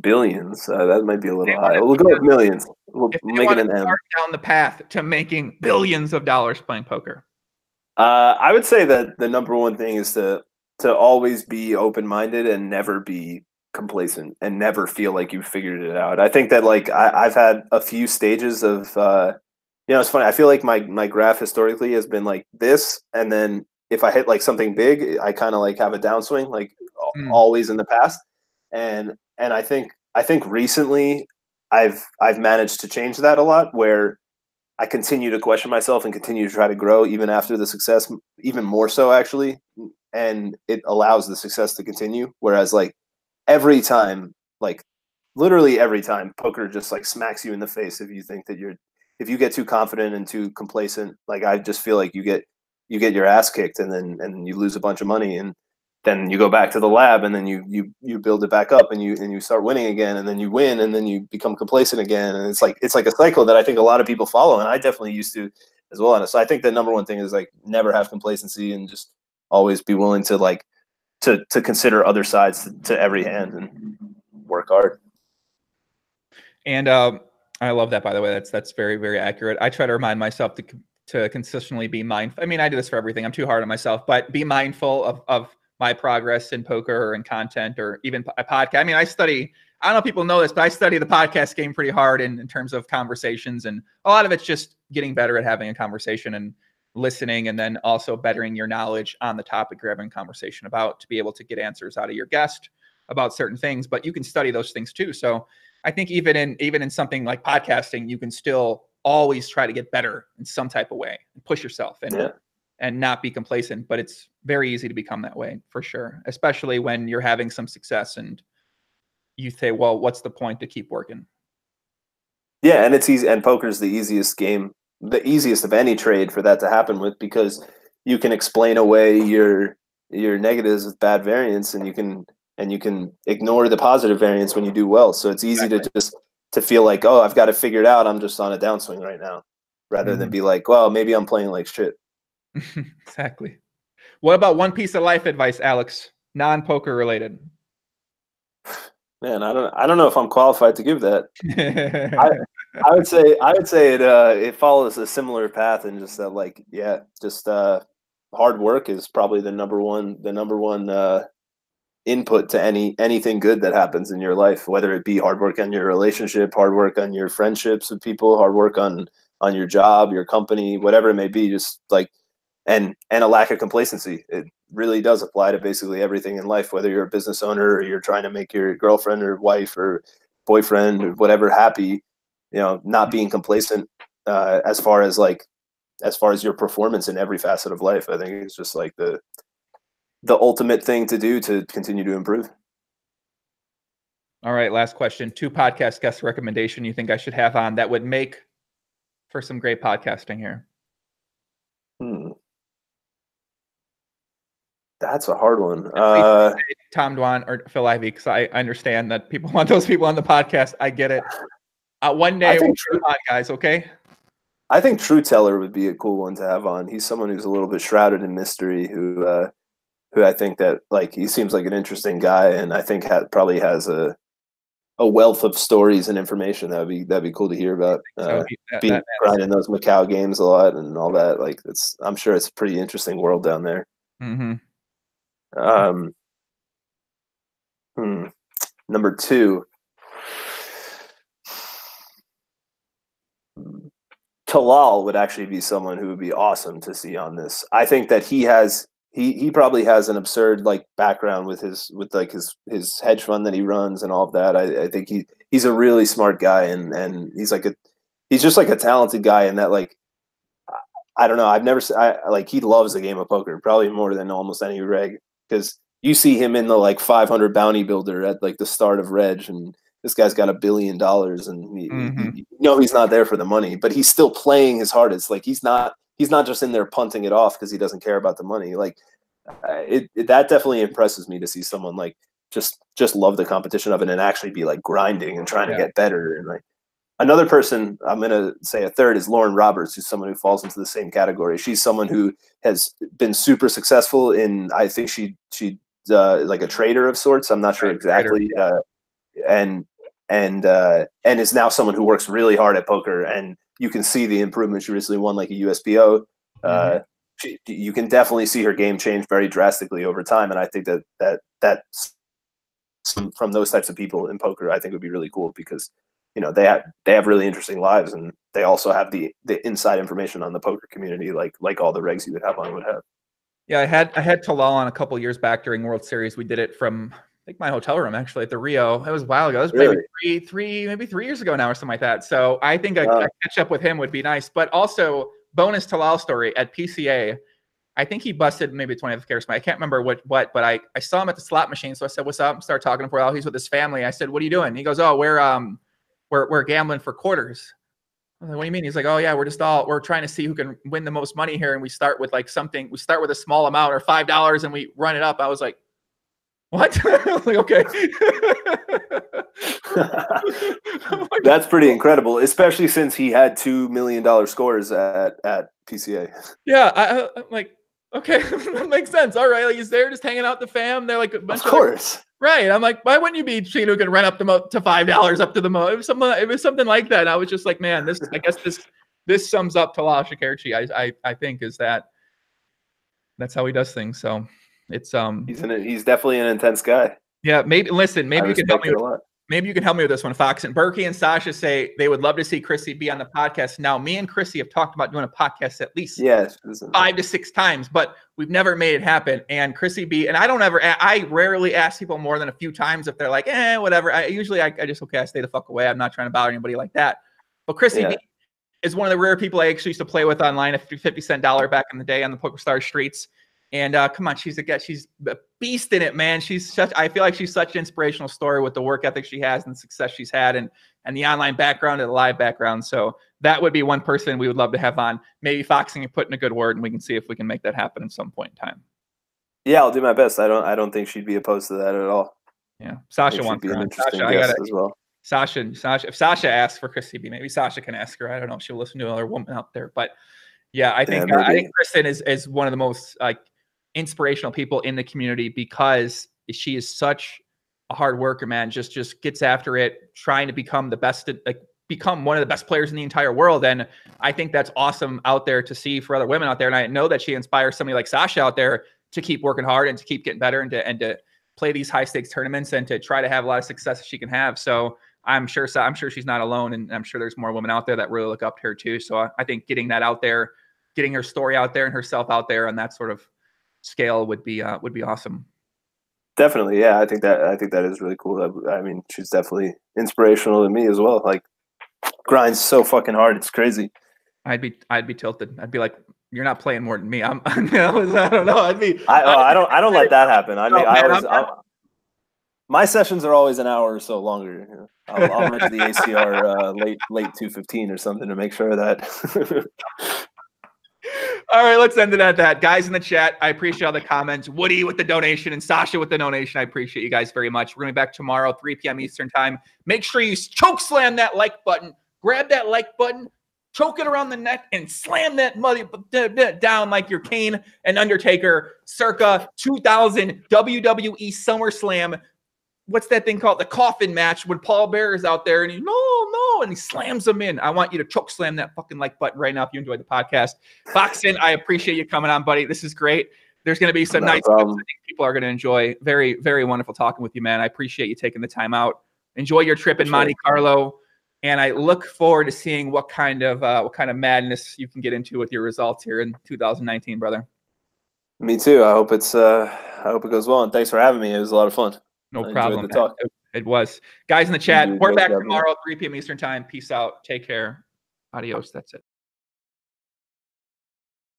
Billions? That might be a little high. We'll go with millions. We'll make it an M. Start down the path to making billions of dollars playing poker. I would say that the number one thing is to always be open-minded and never be complacent and never feel like you've figured it out. I think that like I've had a few stages of you know, it's funny. I feel like my graph historically has been like this, and then if I hit like something big, I kind of like have a downswing, like always in the past. And I think recently I've managed to change that a lot, where I continue to question myself and continue to try to grow even after the success, even more so actually, and it allows the success to continue. Whereas like every time, like literally every time, poker just like smacks you in the face if you think that you're. If you get too confident and too complacent, like I just feel like you get your ass kicked, and then you lose a bunch of money, and then you go back to the lab, and then you build it back up, and you start winning again, and then you win, and then you become complacent again, and it's like a cycle that I think a lot of people follow, and I definitely used to as well. And so I think the number one thing is like never have complacency and just always be willing to like to consider other sides to every hand and work hard. And I love that, by the way. That's very, very accurate. I try to remind myself to consistently be mindful. I mean, I do this for everything. I'm too hard on myself, but be mindful of my progress in poker or in content or even a podcast. I mean, I study, I don't know if people know this, but I study the podcast game pretty hard in terms of conversations. And a lot of it's just getting better at having a conversation and listening, and then also bettering your knowledge on the topic you're having a conversation about to be able to get answers out of your guest about certain things. But you can study those things too. So I think even in something like podcasting, you can still always try to get better in some type of way and push yourself and not be complacent. But it's very easy to become that way for sure, especially when you're having some success and you say, well, what's the point to keep working? Yeah, and it's easy, and poker's the easiest game, the easiest of any trade for that to happen with, because you can explain away your negatives with bad variance, and you can ignore the positive variance when you do well. So it's easy to just to feel like, oh, I've got it figured out, I'm just on a downswing right now, rather than be like, well, maybe I'm playing like shit. Exactly. What about one piece of life advice, Alex, non-poker related? Man, I don't know if I'm qualified to give that. I would say it follows a similar path, and just that, like, yeah, just hard work is probably the number one input to anything good that happens in your life, whether it be hard work on your relationship, hard work on your friendships with people, hard work on your job, your company, whatever it may be. Just like, and a lack of complacency. It really does apply to basically everything in life, whether you're a business owner or you're trying to make your girlfriend or wife or boyfriend or whatever happy, you know, not being complacent as far as your performance in every facet of life. I think it's just like the ultimate thing to do to continue to improve. All right, last question. Two podcast guest recommendation you think I should have on that would make for some great podcasting here. That's a hard one. Tom Dwan or Phil Ivey, because I understand that people want those people on the podcast. I get it. One day we'll come on, guys, okay? I think True Teller would be a cool one to have on. He's someone who's a little bit shrouded in mystery, who I think that, like, he seems like an interesting guy, and I think probably has a wealth of stories and information that'd be cool to hear about. Grinding those Macau games a lot and all that. Like, I'm sure it's a pretty interesting world down there. Mm-hmm. Number two, Talal would actually be someone who would be awesome to see on this. I think that he probably has an absurd, like, background with his hedge fund that he runs and all of that. I think he's a really smart guy, and he's just like a talented guy, and that, like, I don't know. He loves the game of poker probably more than almost any reg, because you see him in the, like, 500 bounty builder at, like, the start of reg, and this guy's got $1 billion, and he, you know, he's not there for the money, but he's still playing his hardest. Like, he's not just in there punting it off because he doesn't care about the money. Like, that definitely impresses me to see someone like just love the competition of it and actually be, like, grinding and trying to get better. And, like, another person, I'm going to say a third, is Lauren Roberts, who's someone who falls into the same category. She's someone who has been super successful in, I think she's like a trader of sorts. I'm not sure exactly. And is now someone who works really hard at poker, and you can see the improvement. She recently won, like, a USPO. You can definitely see her game change very drastically over time. And I think that's from those types of people in poker, I think would be really cool, because, you know, they have really interesting lives, and they also have the inside information on the poker community, like all the regs you would have on would have. Yeah, I had Talal on a couple years back during World Series. We did it from, I think, my hotel room, actually, at the Rio. It was a while ago. It was maybe three years ago now, or something like that. So I think a catch up with him would be nice. But also, bonus Talal story at PCA. I think he busted maybe 20th charisma. I can't remember what, but I saw him at the slot machine. So I said, "What's up?" Start talking for a while. He's with his family. I said, "What are you doing?" He goes, "Oh, we're gambling for quarters." I was like, "What do you mean?" He's like, "Oh yeah, we're trying to see who can win the most money here. And we start with, like, something, we start with a small amount or $5 and we run it up." I was like, "What?" I was like, "Okay." Like, that's pretty incredible, especially since he had $2 million scores at PCA. Yeah. I'm like, okay, that makes sense. All right. Like, he's there just hanging out the fam. They're like, of course. Right. I'm like, why wouldn't you be cheating who can rent up to $5 up to the mo? It was something like that. And I was just like, man, I guess this sums up Talal Shakerchi. I think is that's how he does things. So it's he's definitely an intense guy. Yeah, maybe we can help me. Maybe you can help me with this one, Fox. And Berkey and Sasha say they would love to see Chrissy be on the podcast. Now, me and Chrissy have talked about doing a podcast at least 5 to 6 times, but we've never made it happen. And Chrissy B, and I don't ever, I rarely ask people more than a few times if they're like, eh, whatever. I usually just, okay, I stay the fuck away. I'm not trying to bother anybody like that. But Chrissy B is one of the rare people I actually used to play with online, a 50-cent dollar back in the day on the Poker Star streets. And come on, she's a beast in it, man. She's such, I feel like she's such an inspirational story with the work ethic she has and the success she's had, and the online background and the live background. So that would be one person we would love to have on. Maybe Foxing and put in a good word, and we can see if we can make that happen at some point in time. Yeah, I'll do my best. I don't think she'd be opposed to that at all. Yeah, Sasha wants to be on. Sasha, I got it as well. Sasha. If Sasha asks for Chrissy B, maybe Sasha can ask her. I don't know if she'll listen to another woman out there, but yeah, I think Kristen is one of the most inspirational people in the community, because she is such a hard worker, man. Just gets after it, trying to become the best, like become one of the best players in the entire world. And I think that's awesome out there to see for other women out there. And I know that she inspires somebody like Sasha out there to keep working hard and to keep getting better and to play these high stakes tournaments and to try to have a lot of success that she can have. So I'm sure she's not alone, and I'm sure there's more women out there that really look up to her too. So I think getting that out there, getting her story out there and herself out there on that sort of scale would be awesome. Definitely. Yeah. I think that is really cool. I mean, she's definitely inspirational to me as well. Like, grinds so fucking hard. It's crazy. I'd be tilted. I'd be like, you're not playing more than me. I don't know. I don't let that happen. I mean, my sessions are always an hour or so longer. I'll run to the ACR late 2:15 or something to make sure that. All right, let's end it at that. Guys in the chat, I appreciate all the comments. Woody with the donation and Sasha with the donation. I appreciate you guys very much. We're going to be back tomorrow, 3 p.m. Eastern time. Make sure you choke slam that like button. Grab that like button, choke it around the neck, and slam that mother down like your Kane and Undertaker circa 2000 WWE SummerSlam. What's that thing called? The coffin match when Paul Bearer is out there and he, no, and he slams them in. I want you to choke slam that fucking like button right now if you enjoyed the podcast. Foxen, I appreciate you coming on, buddy. This is great. There's going to be some nice clips I think people are going to enjoy. Very, very wonderful talking with you, man. I appreciate you taking the time out. Enjoy your trip in Monte Carlo. And I look forward to seeing what kind of madness you can get into with your results here in 2019, brother. Me too. I hope it goes well. And thanks for having me. It was a lot of fun. No problem. It was. Guys in the chat, we're back tomorrow, 3 p.m. Eastern time. Peace out. Take care. Adios. That's it.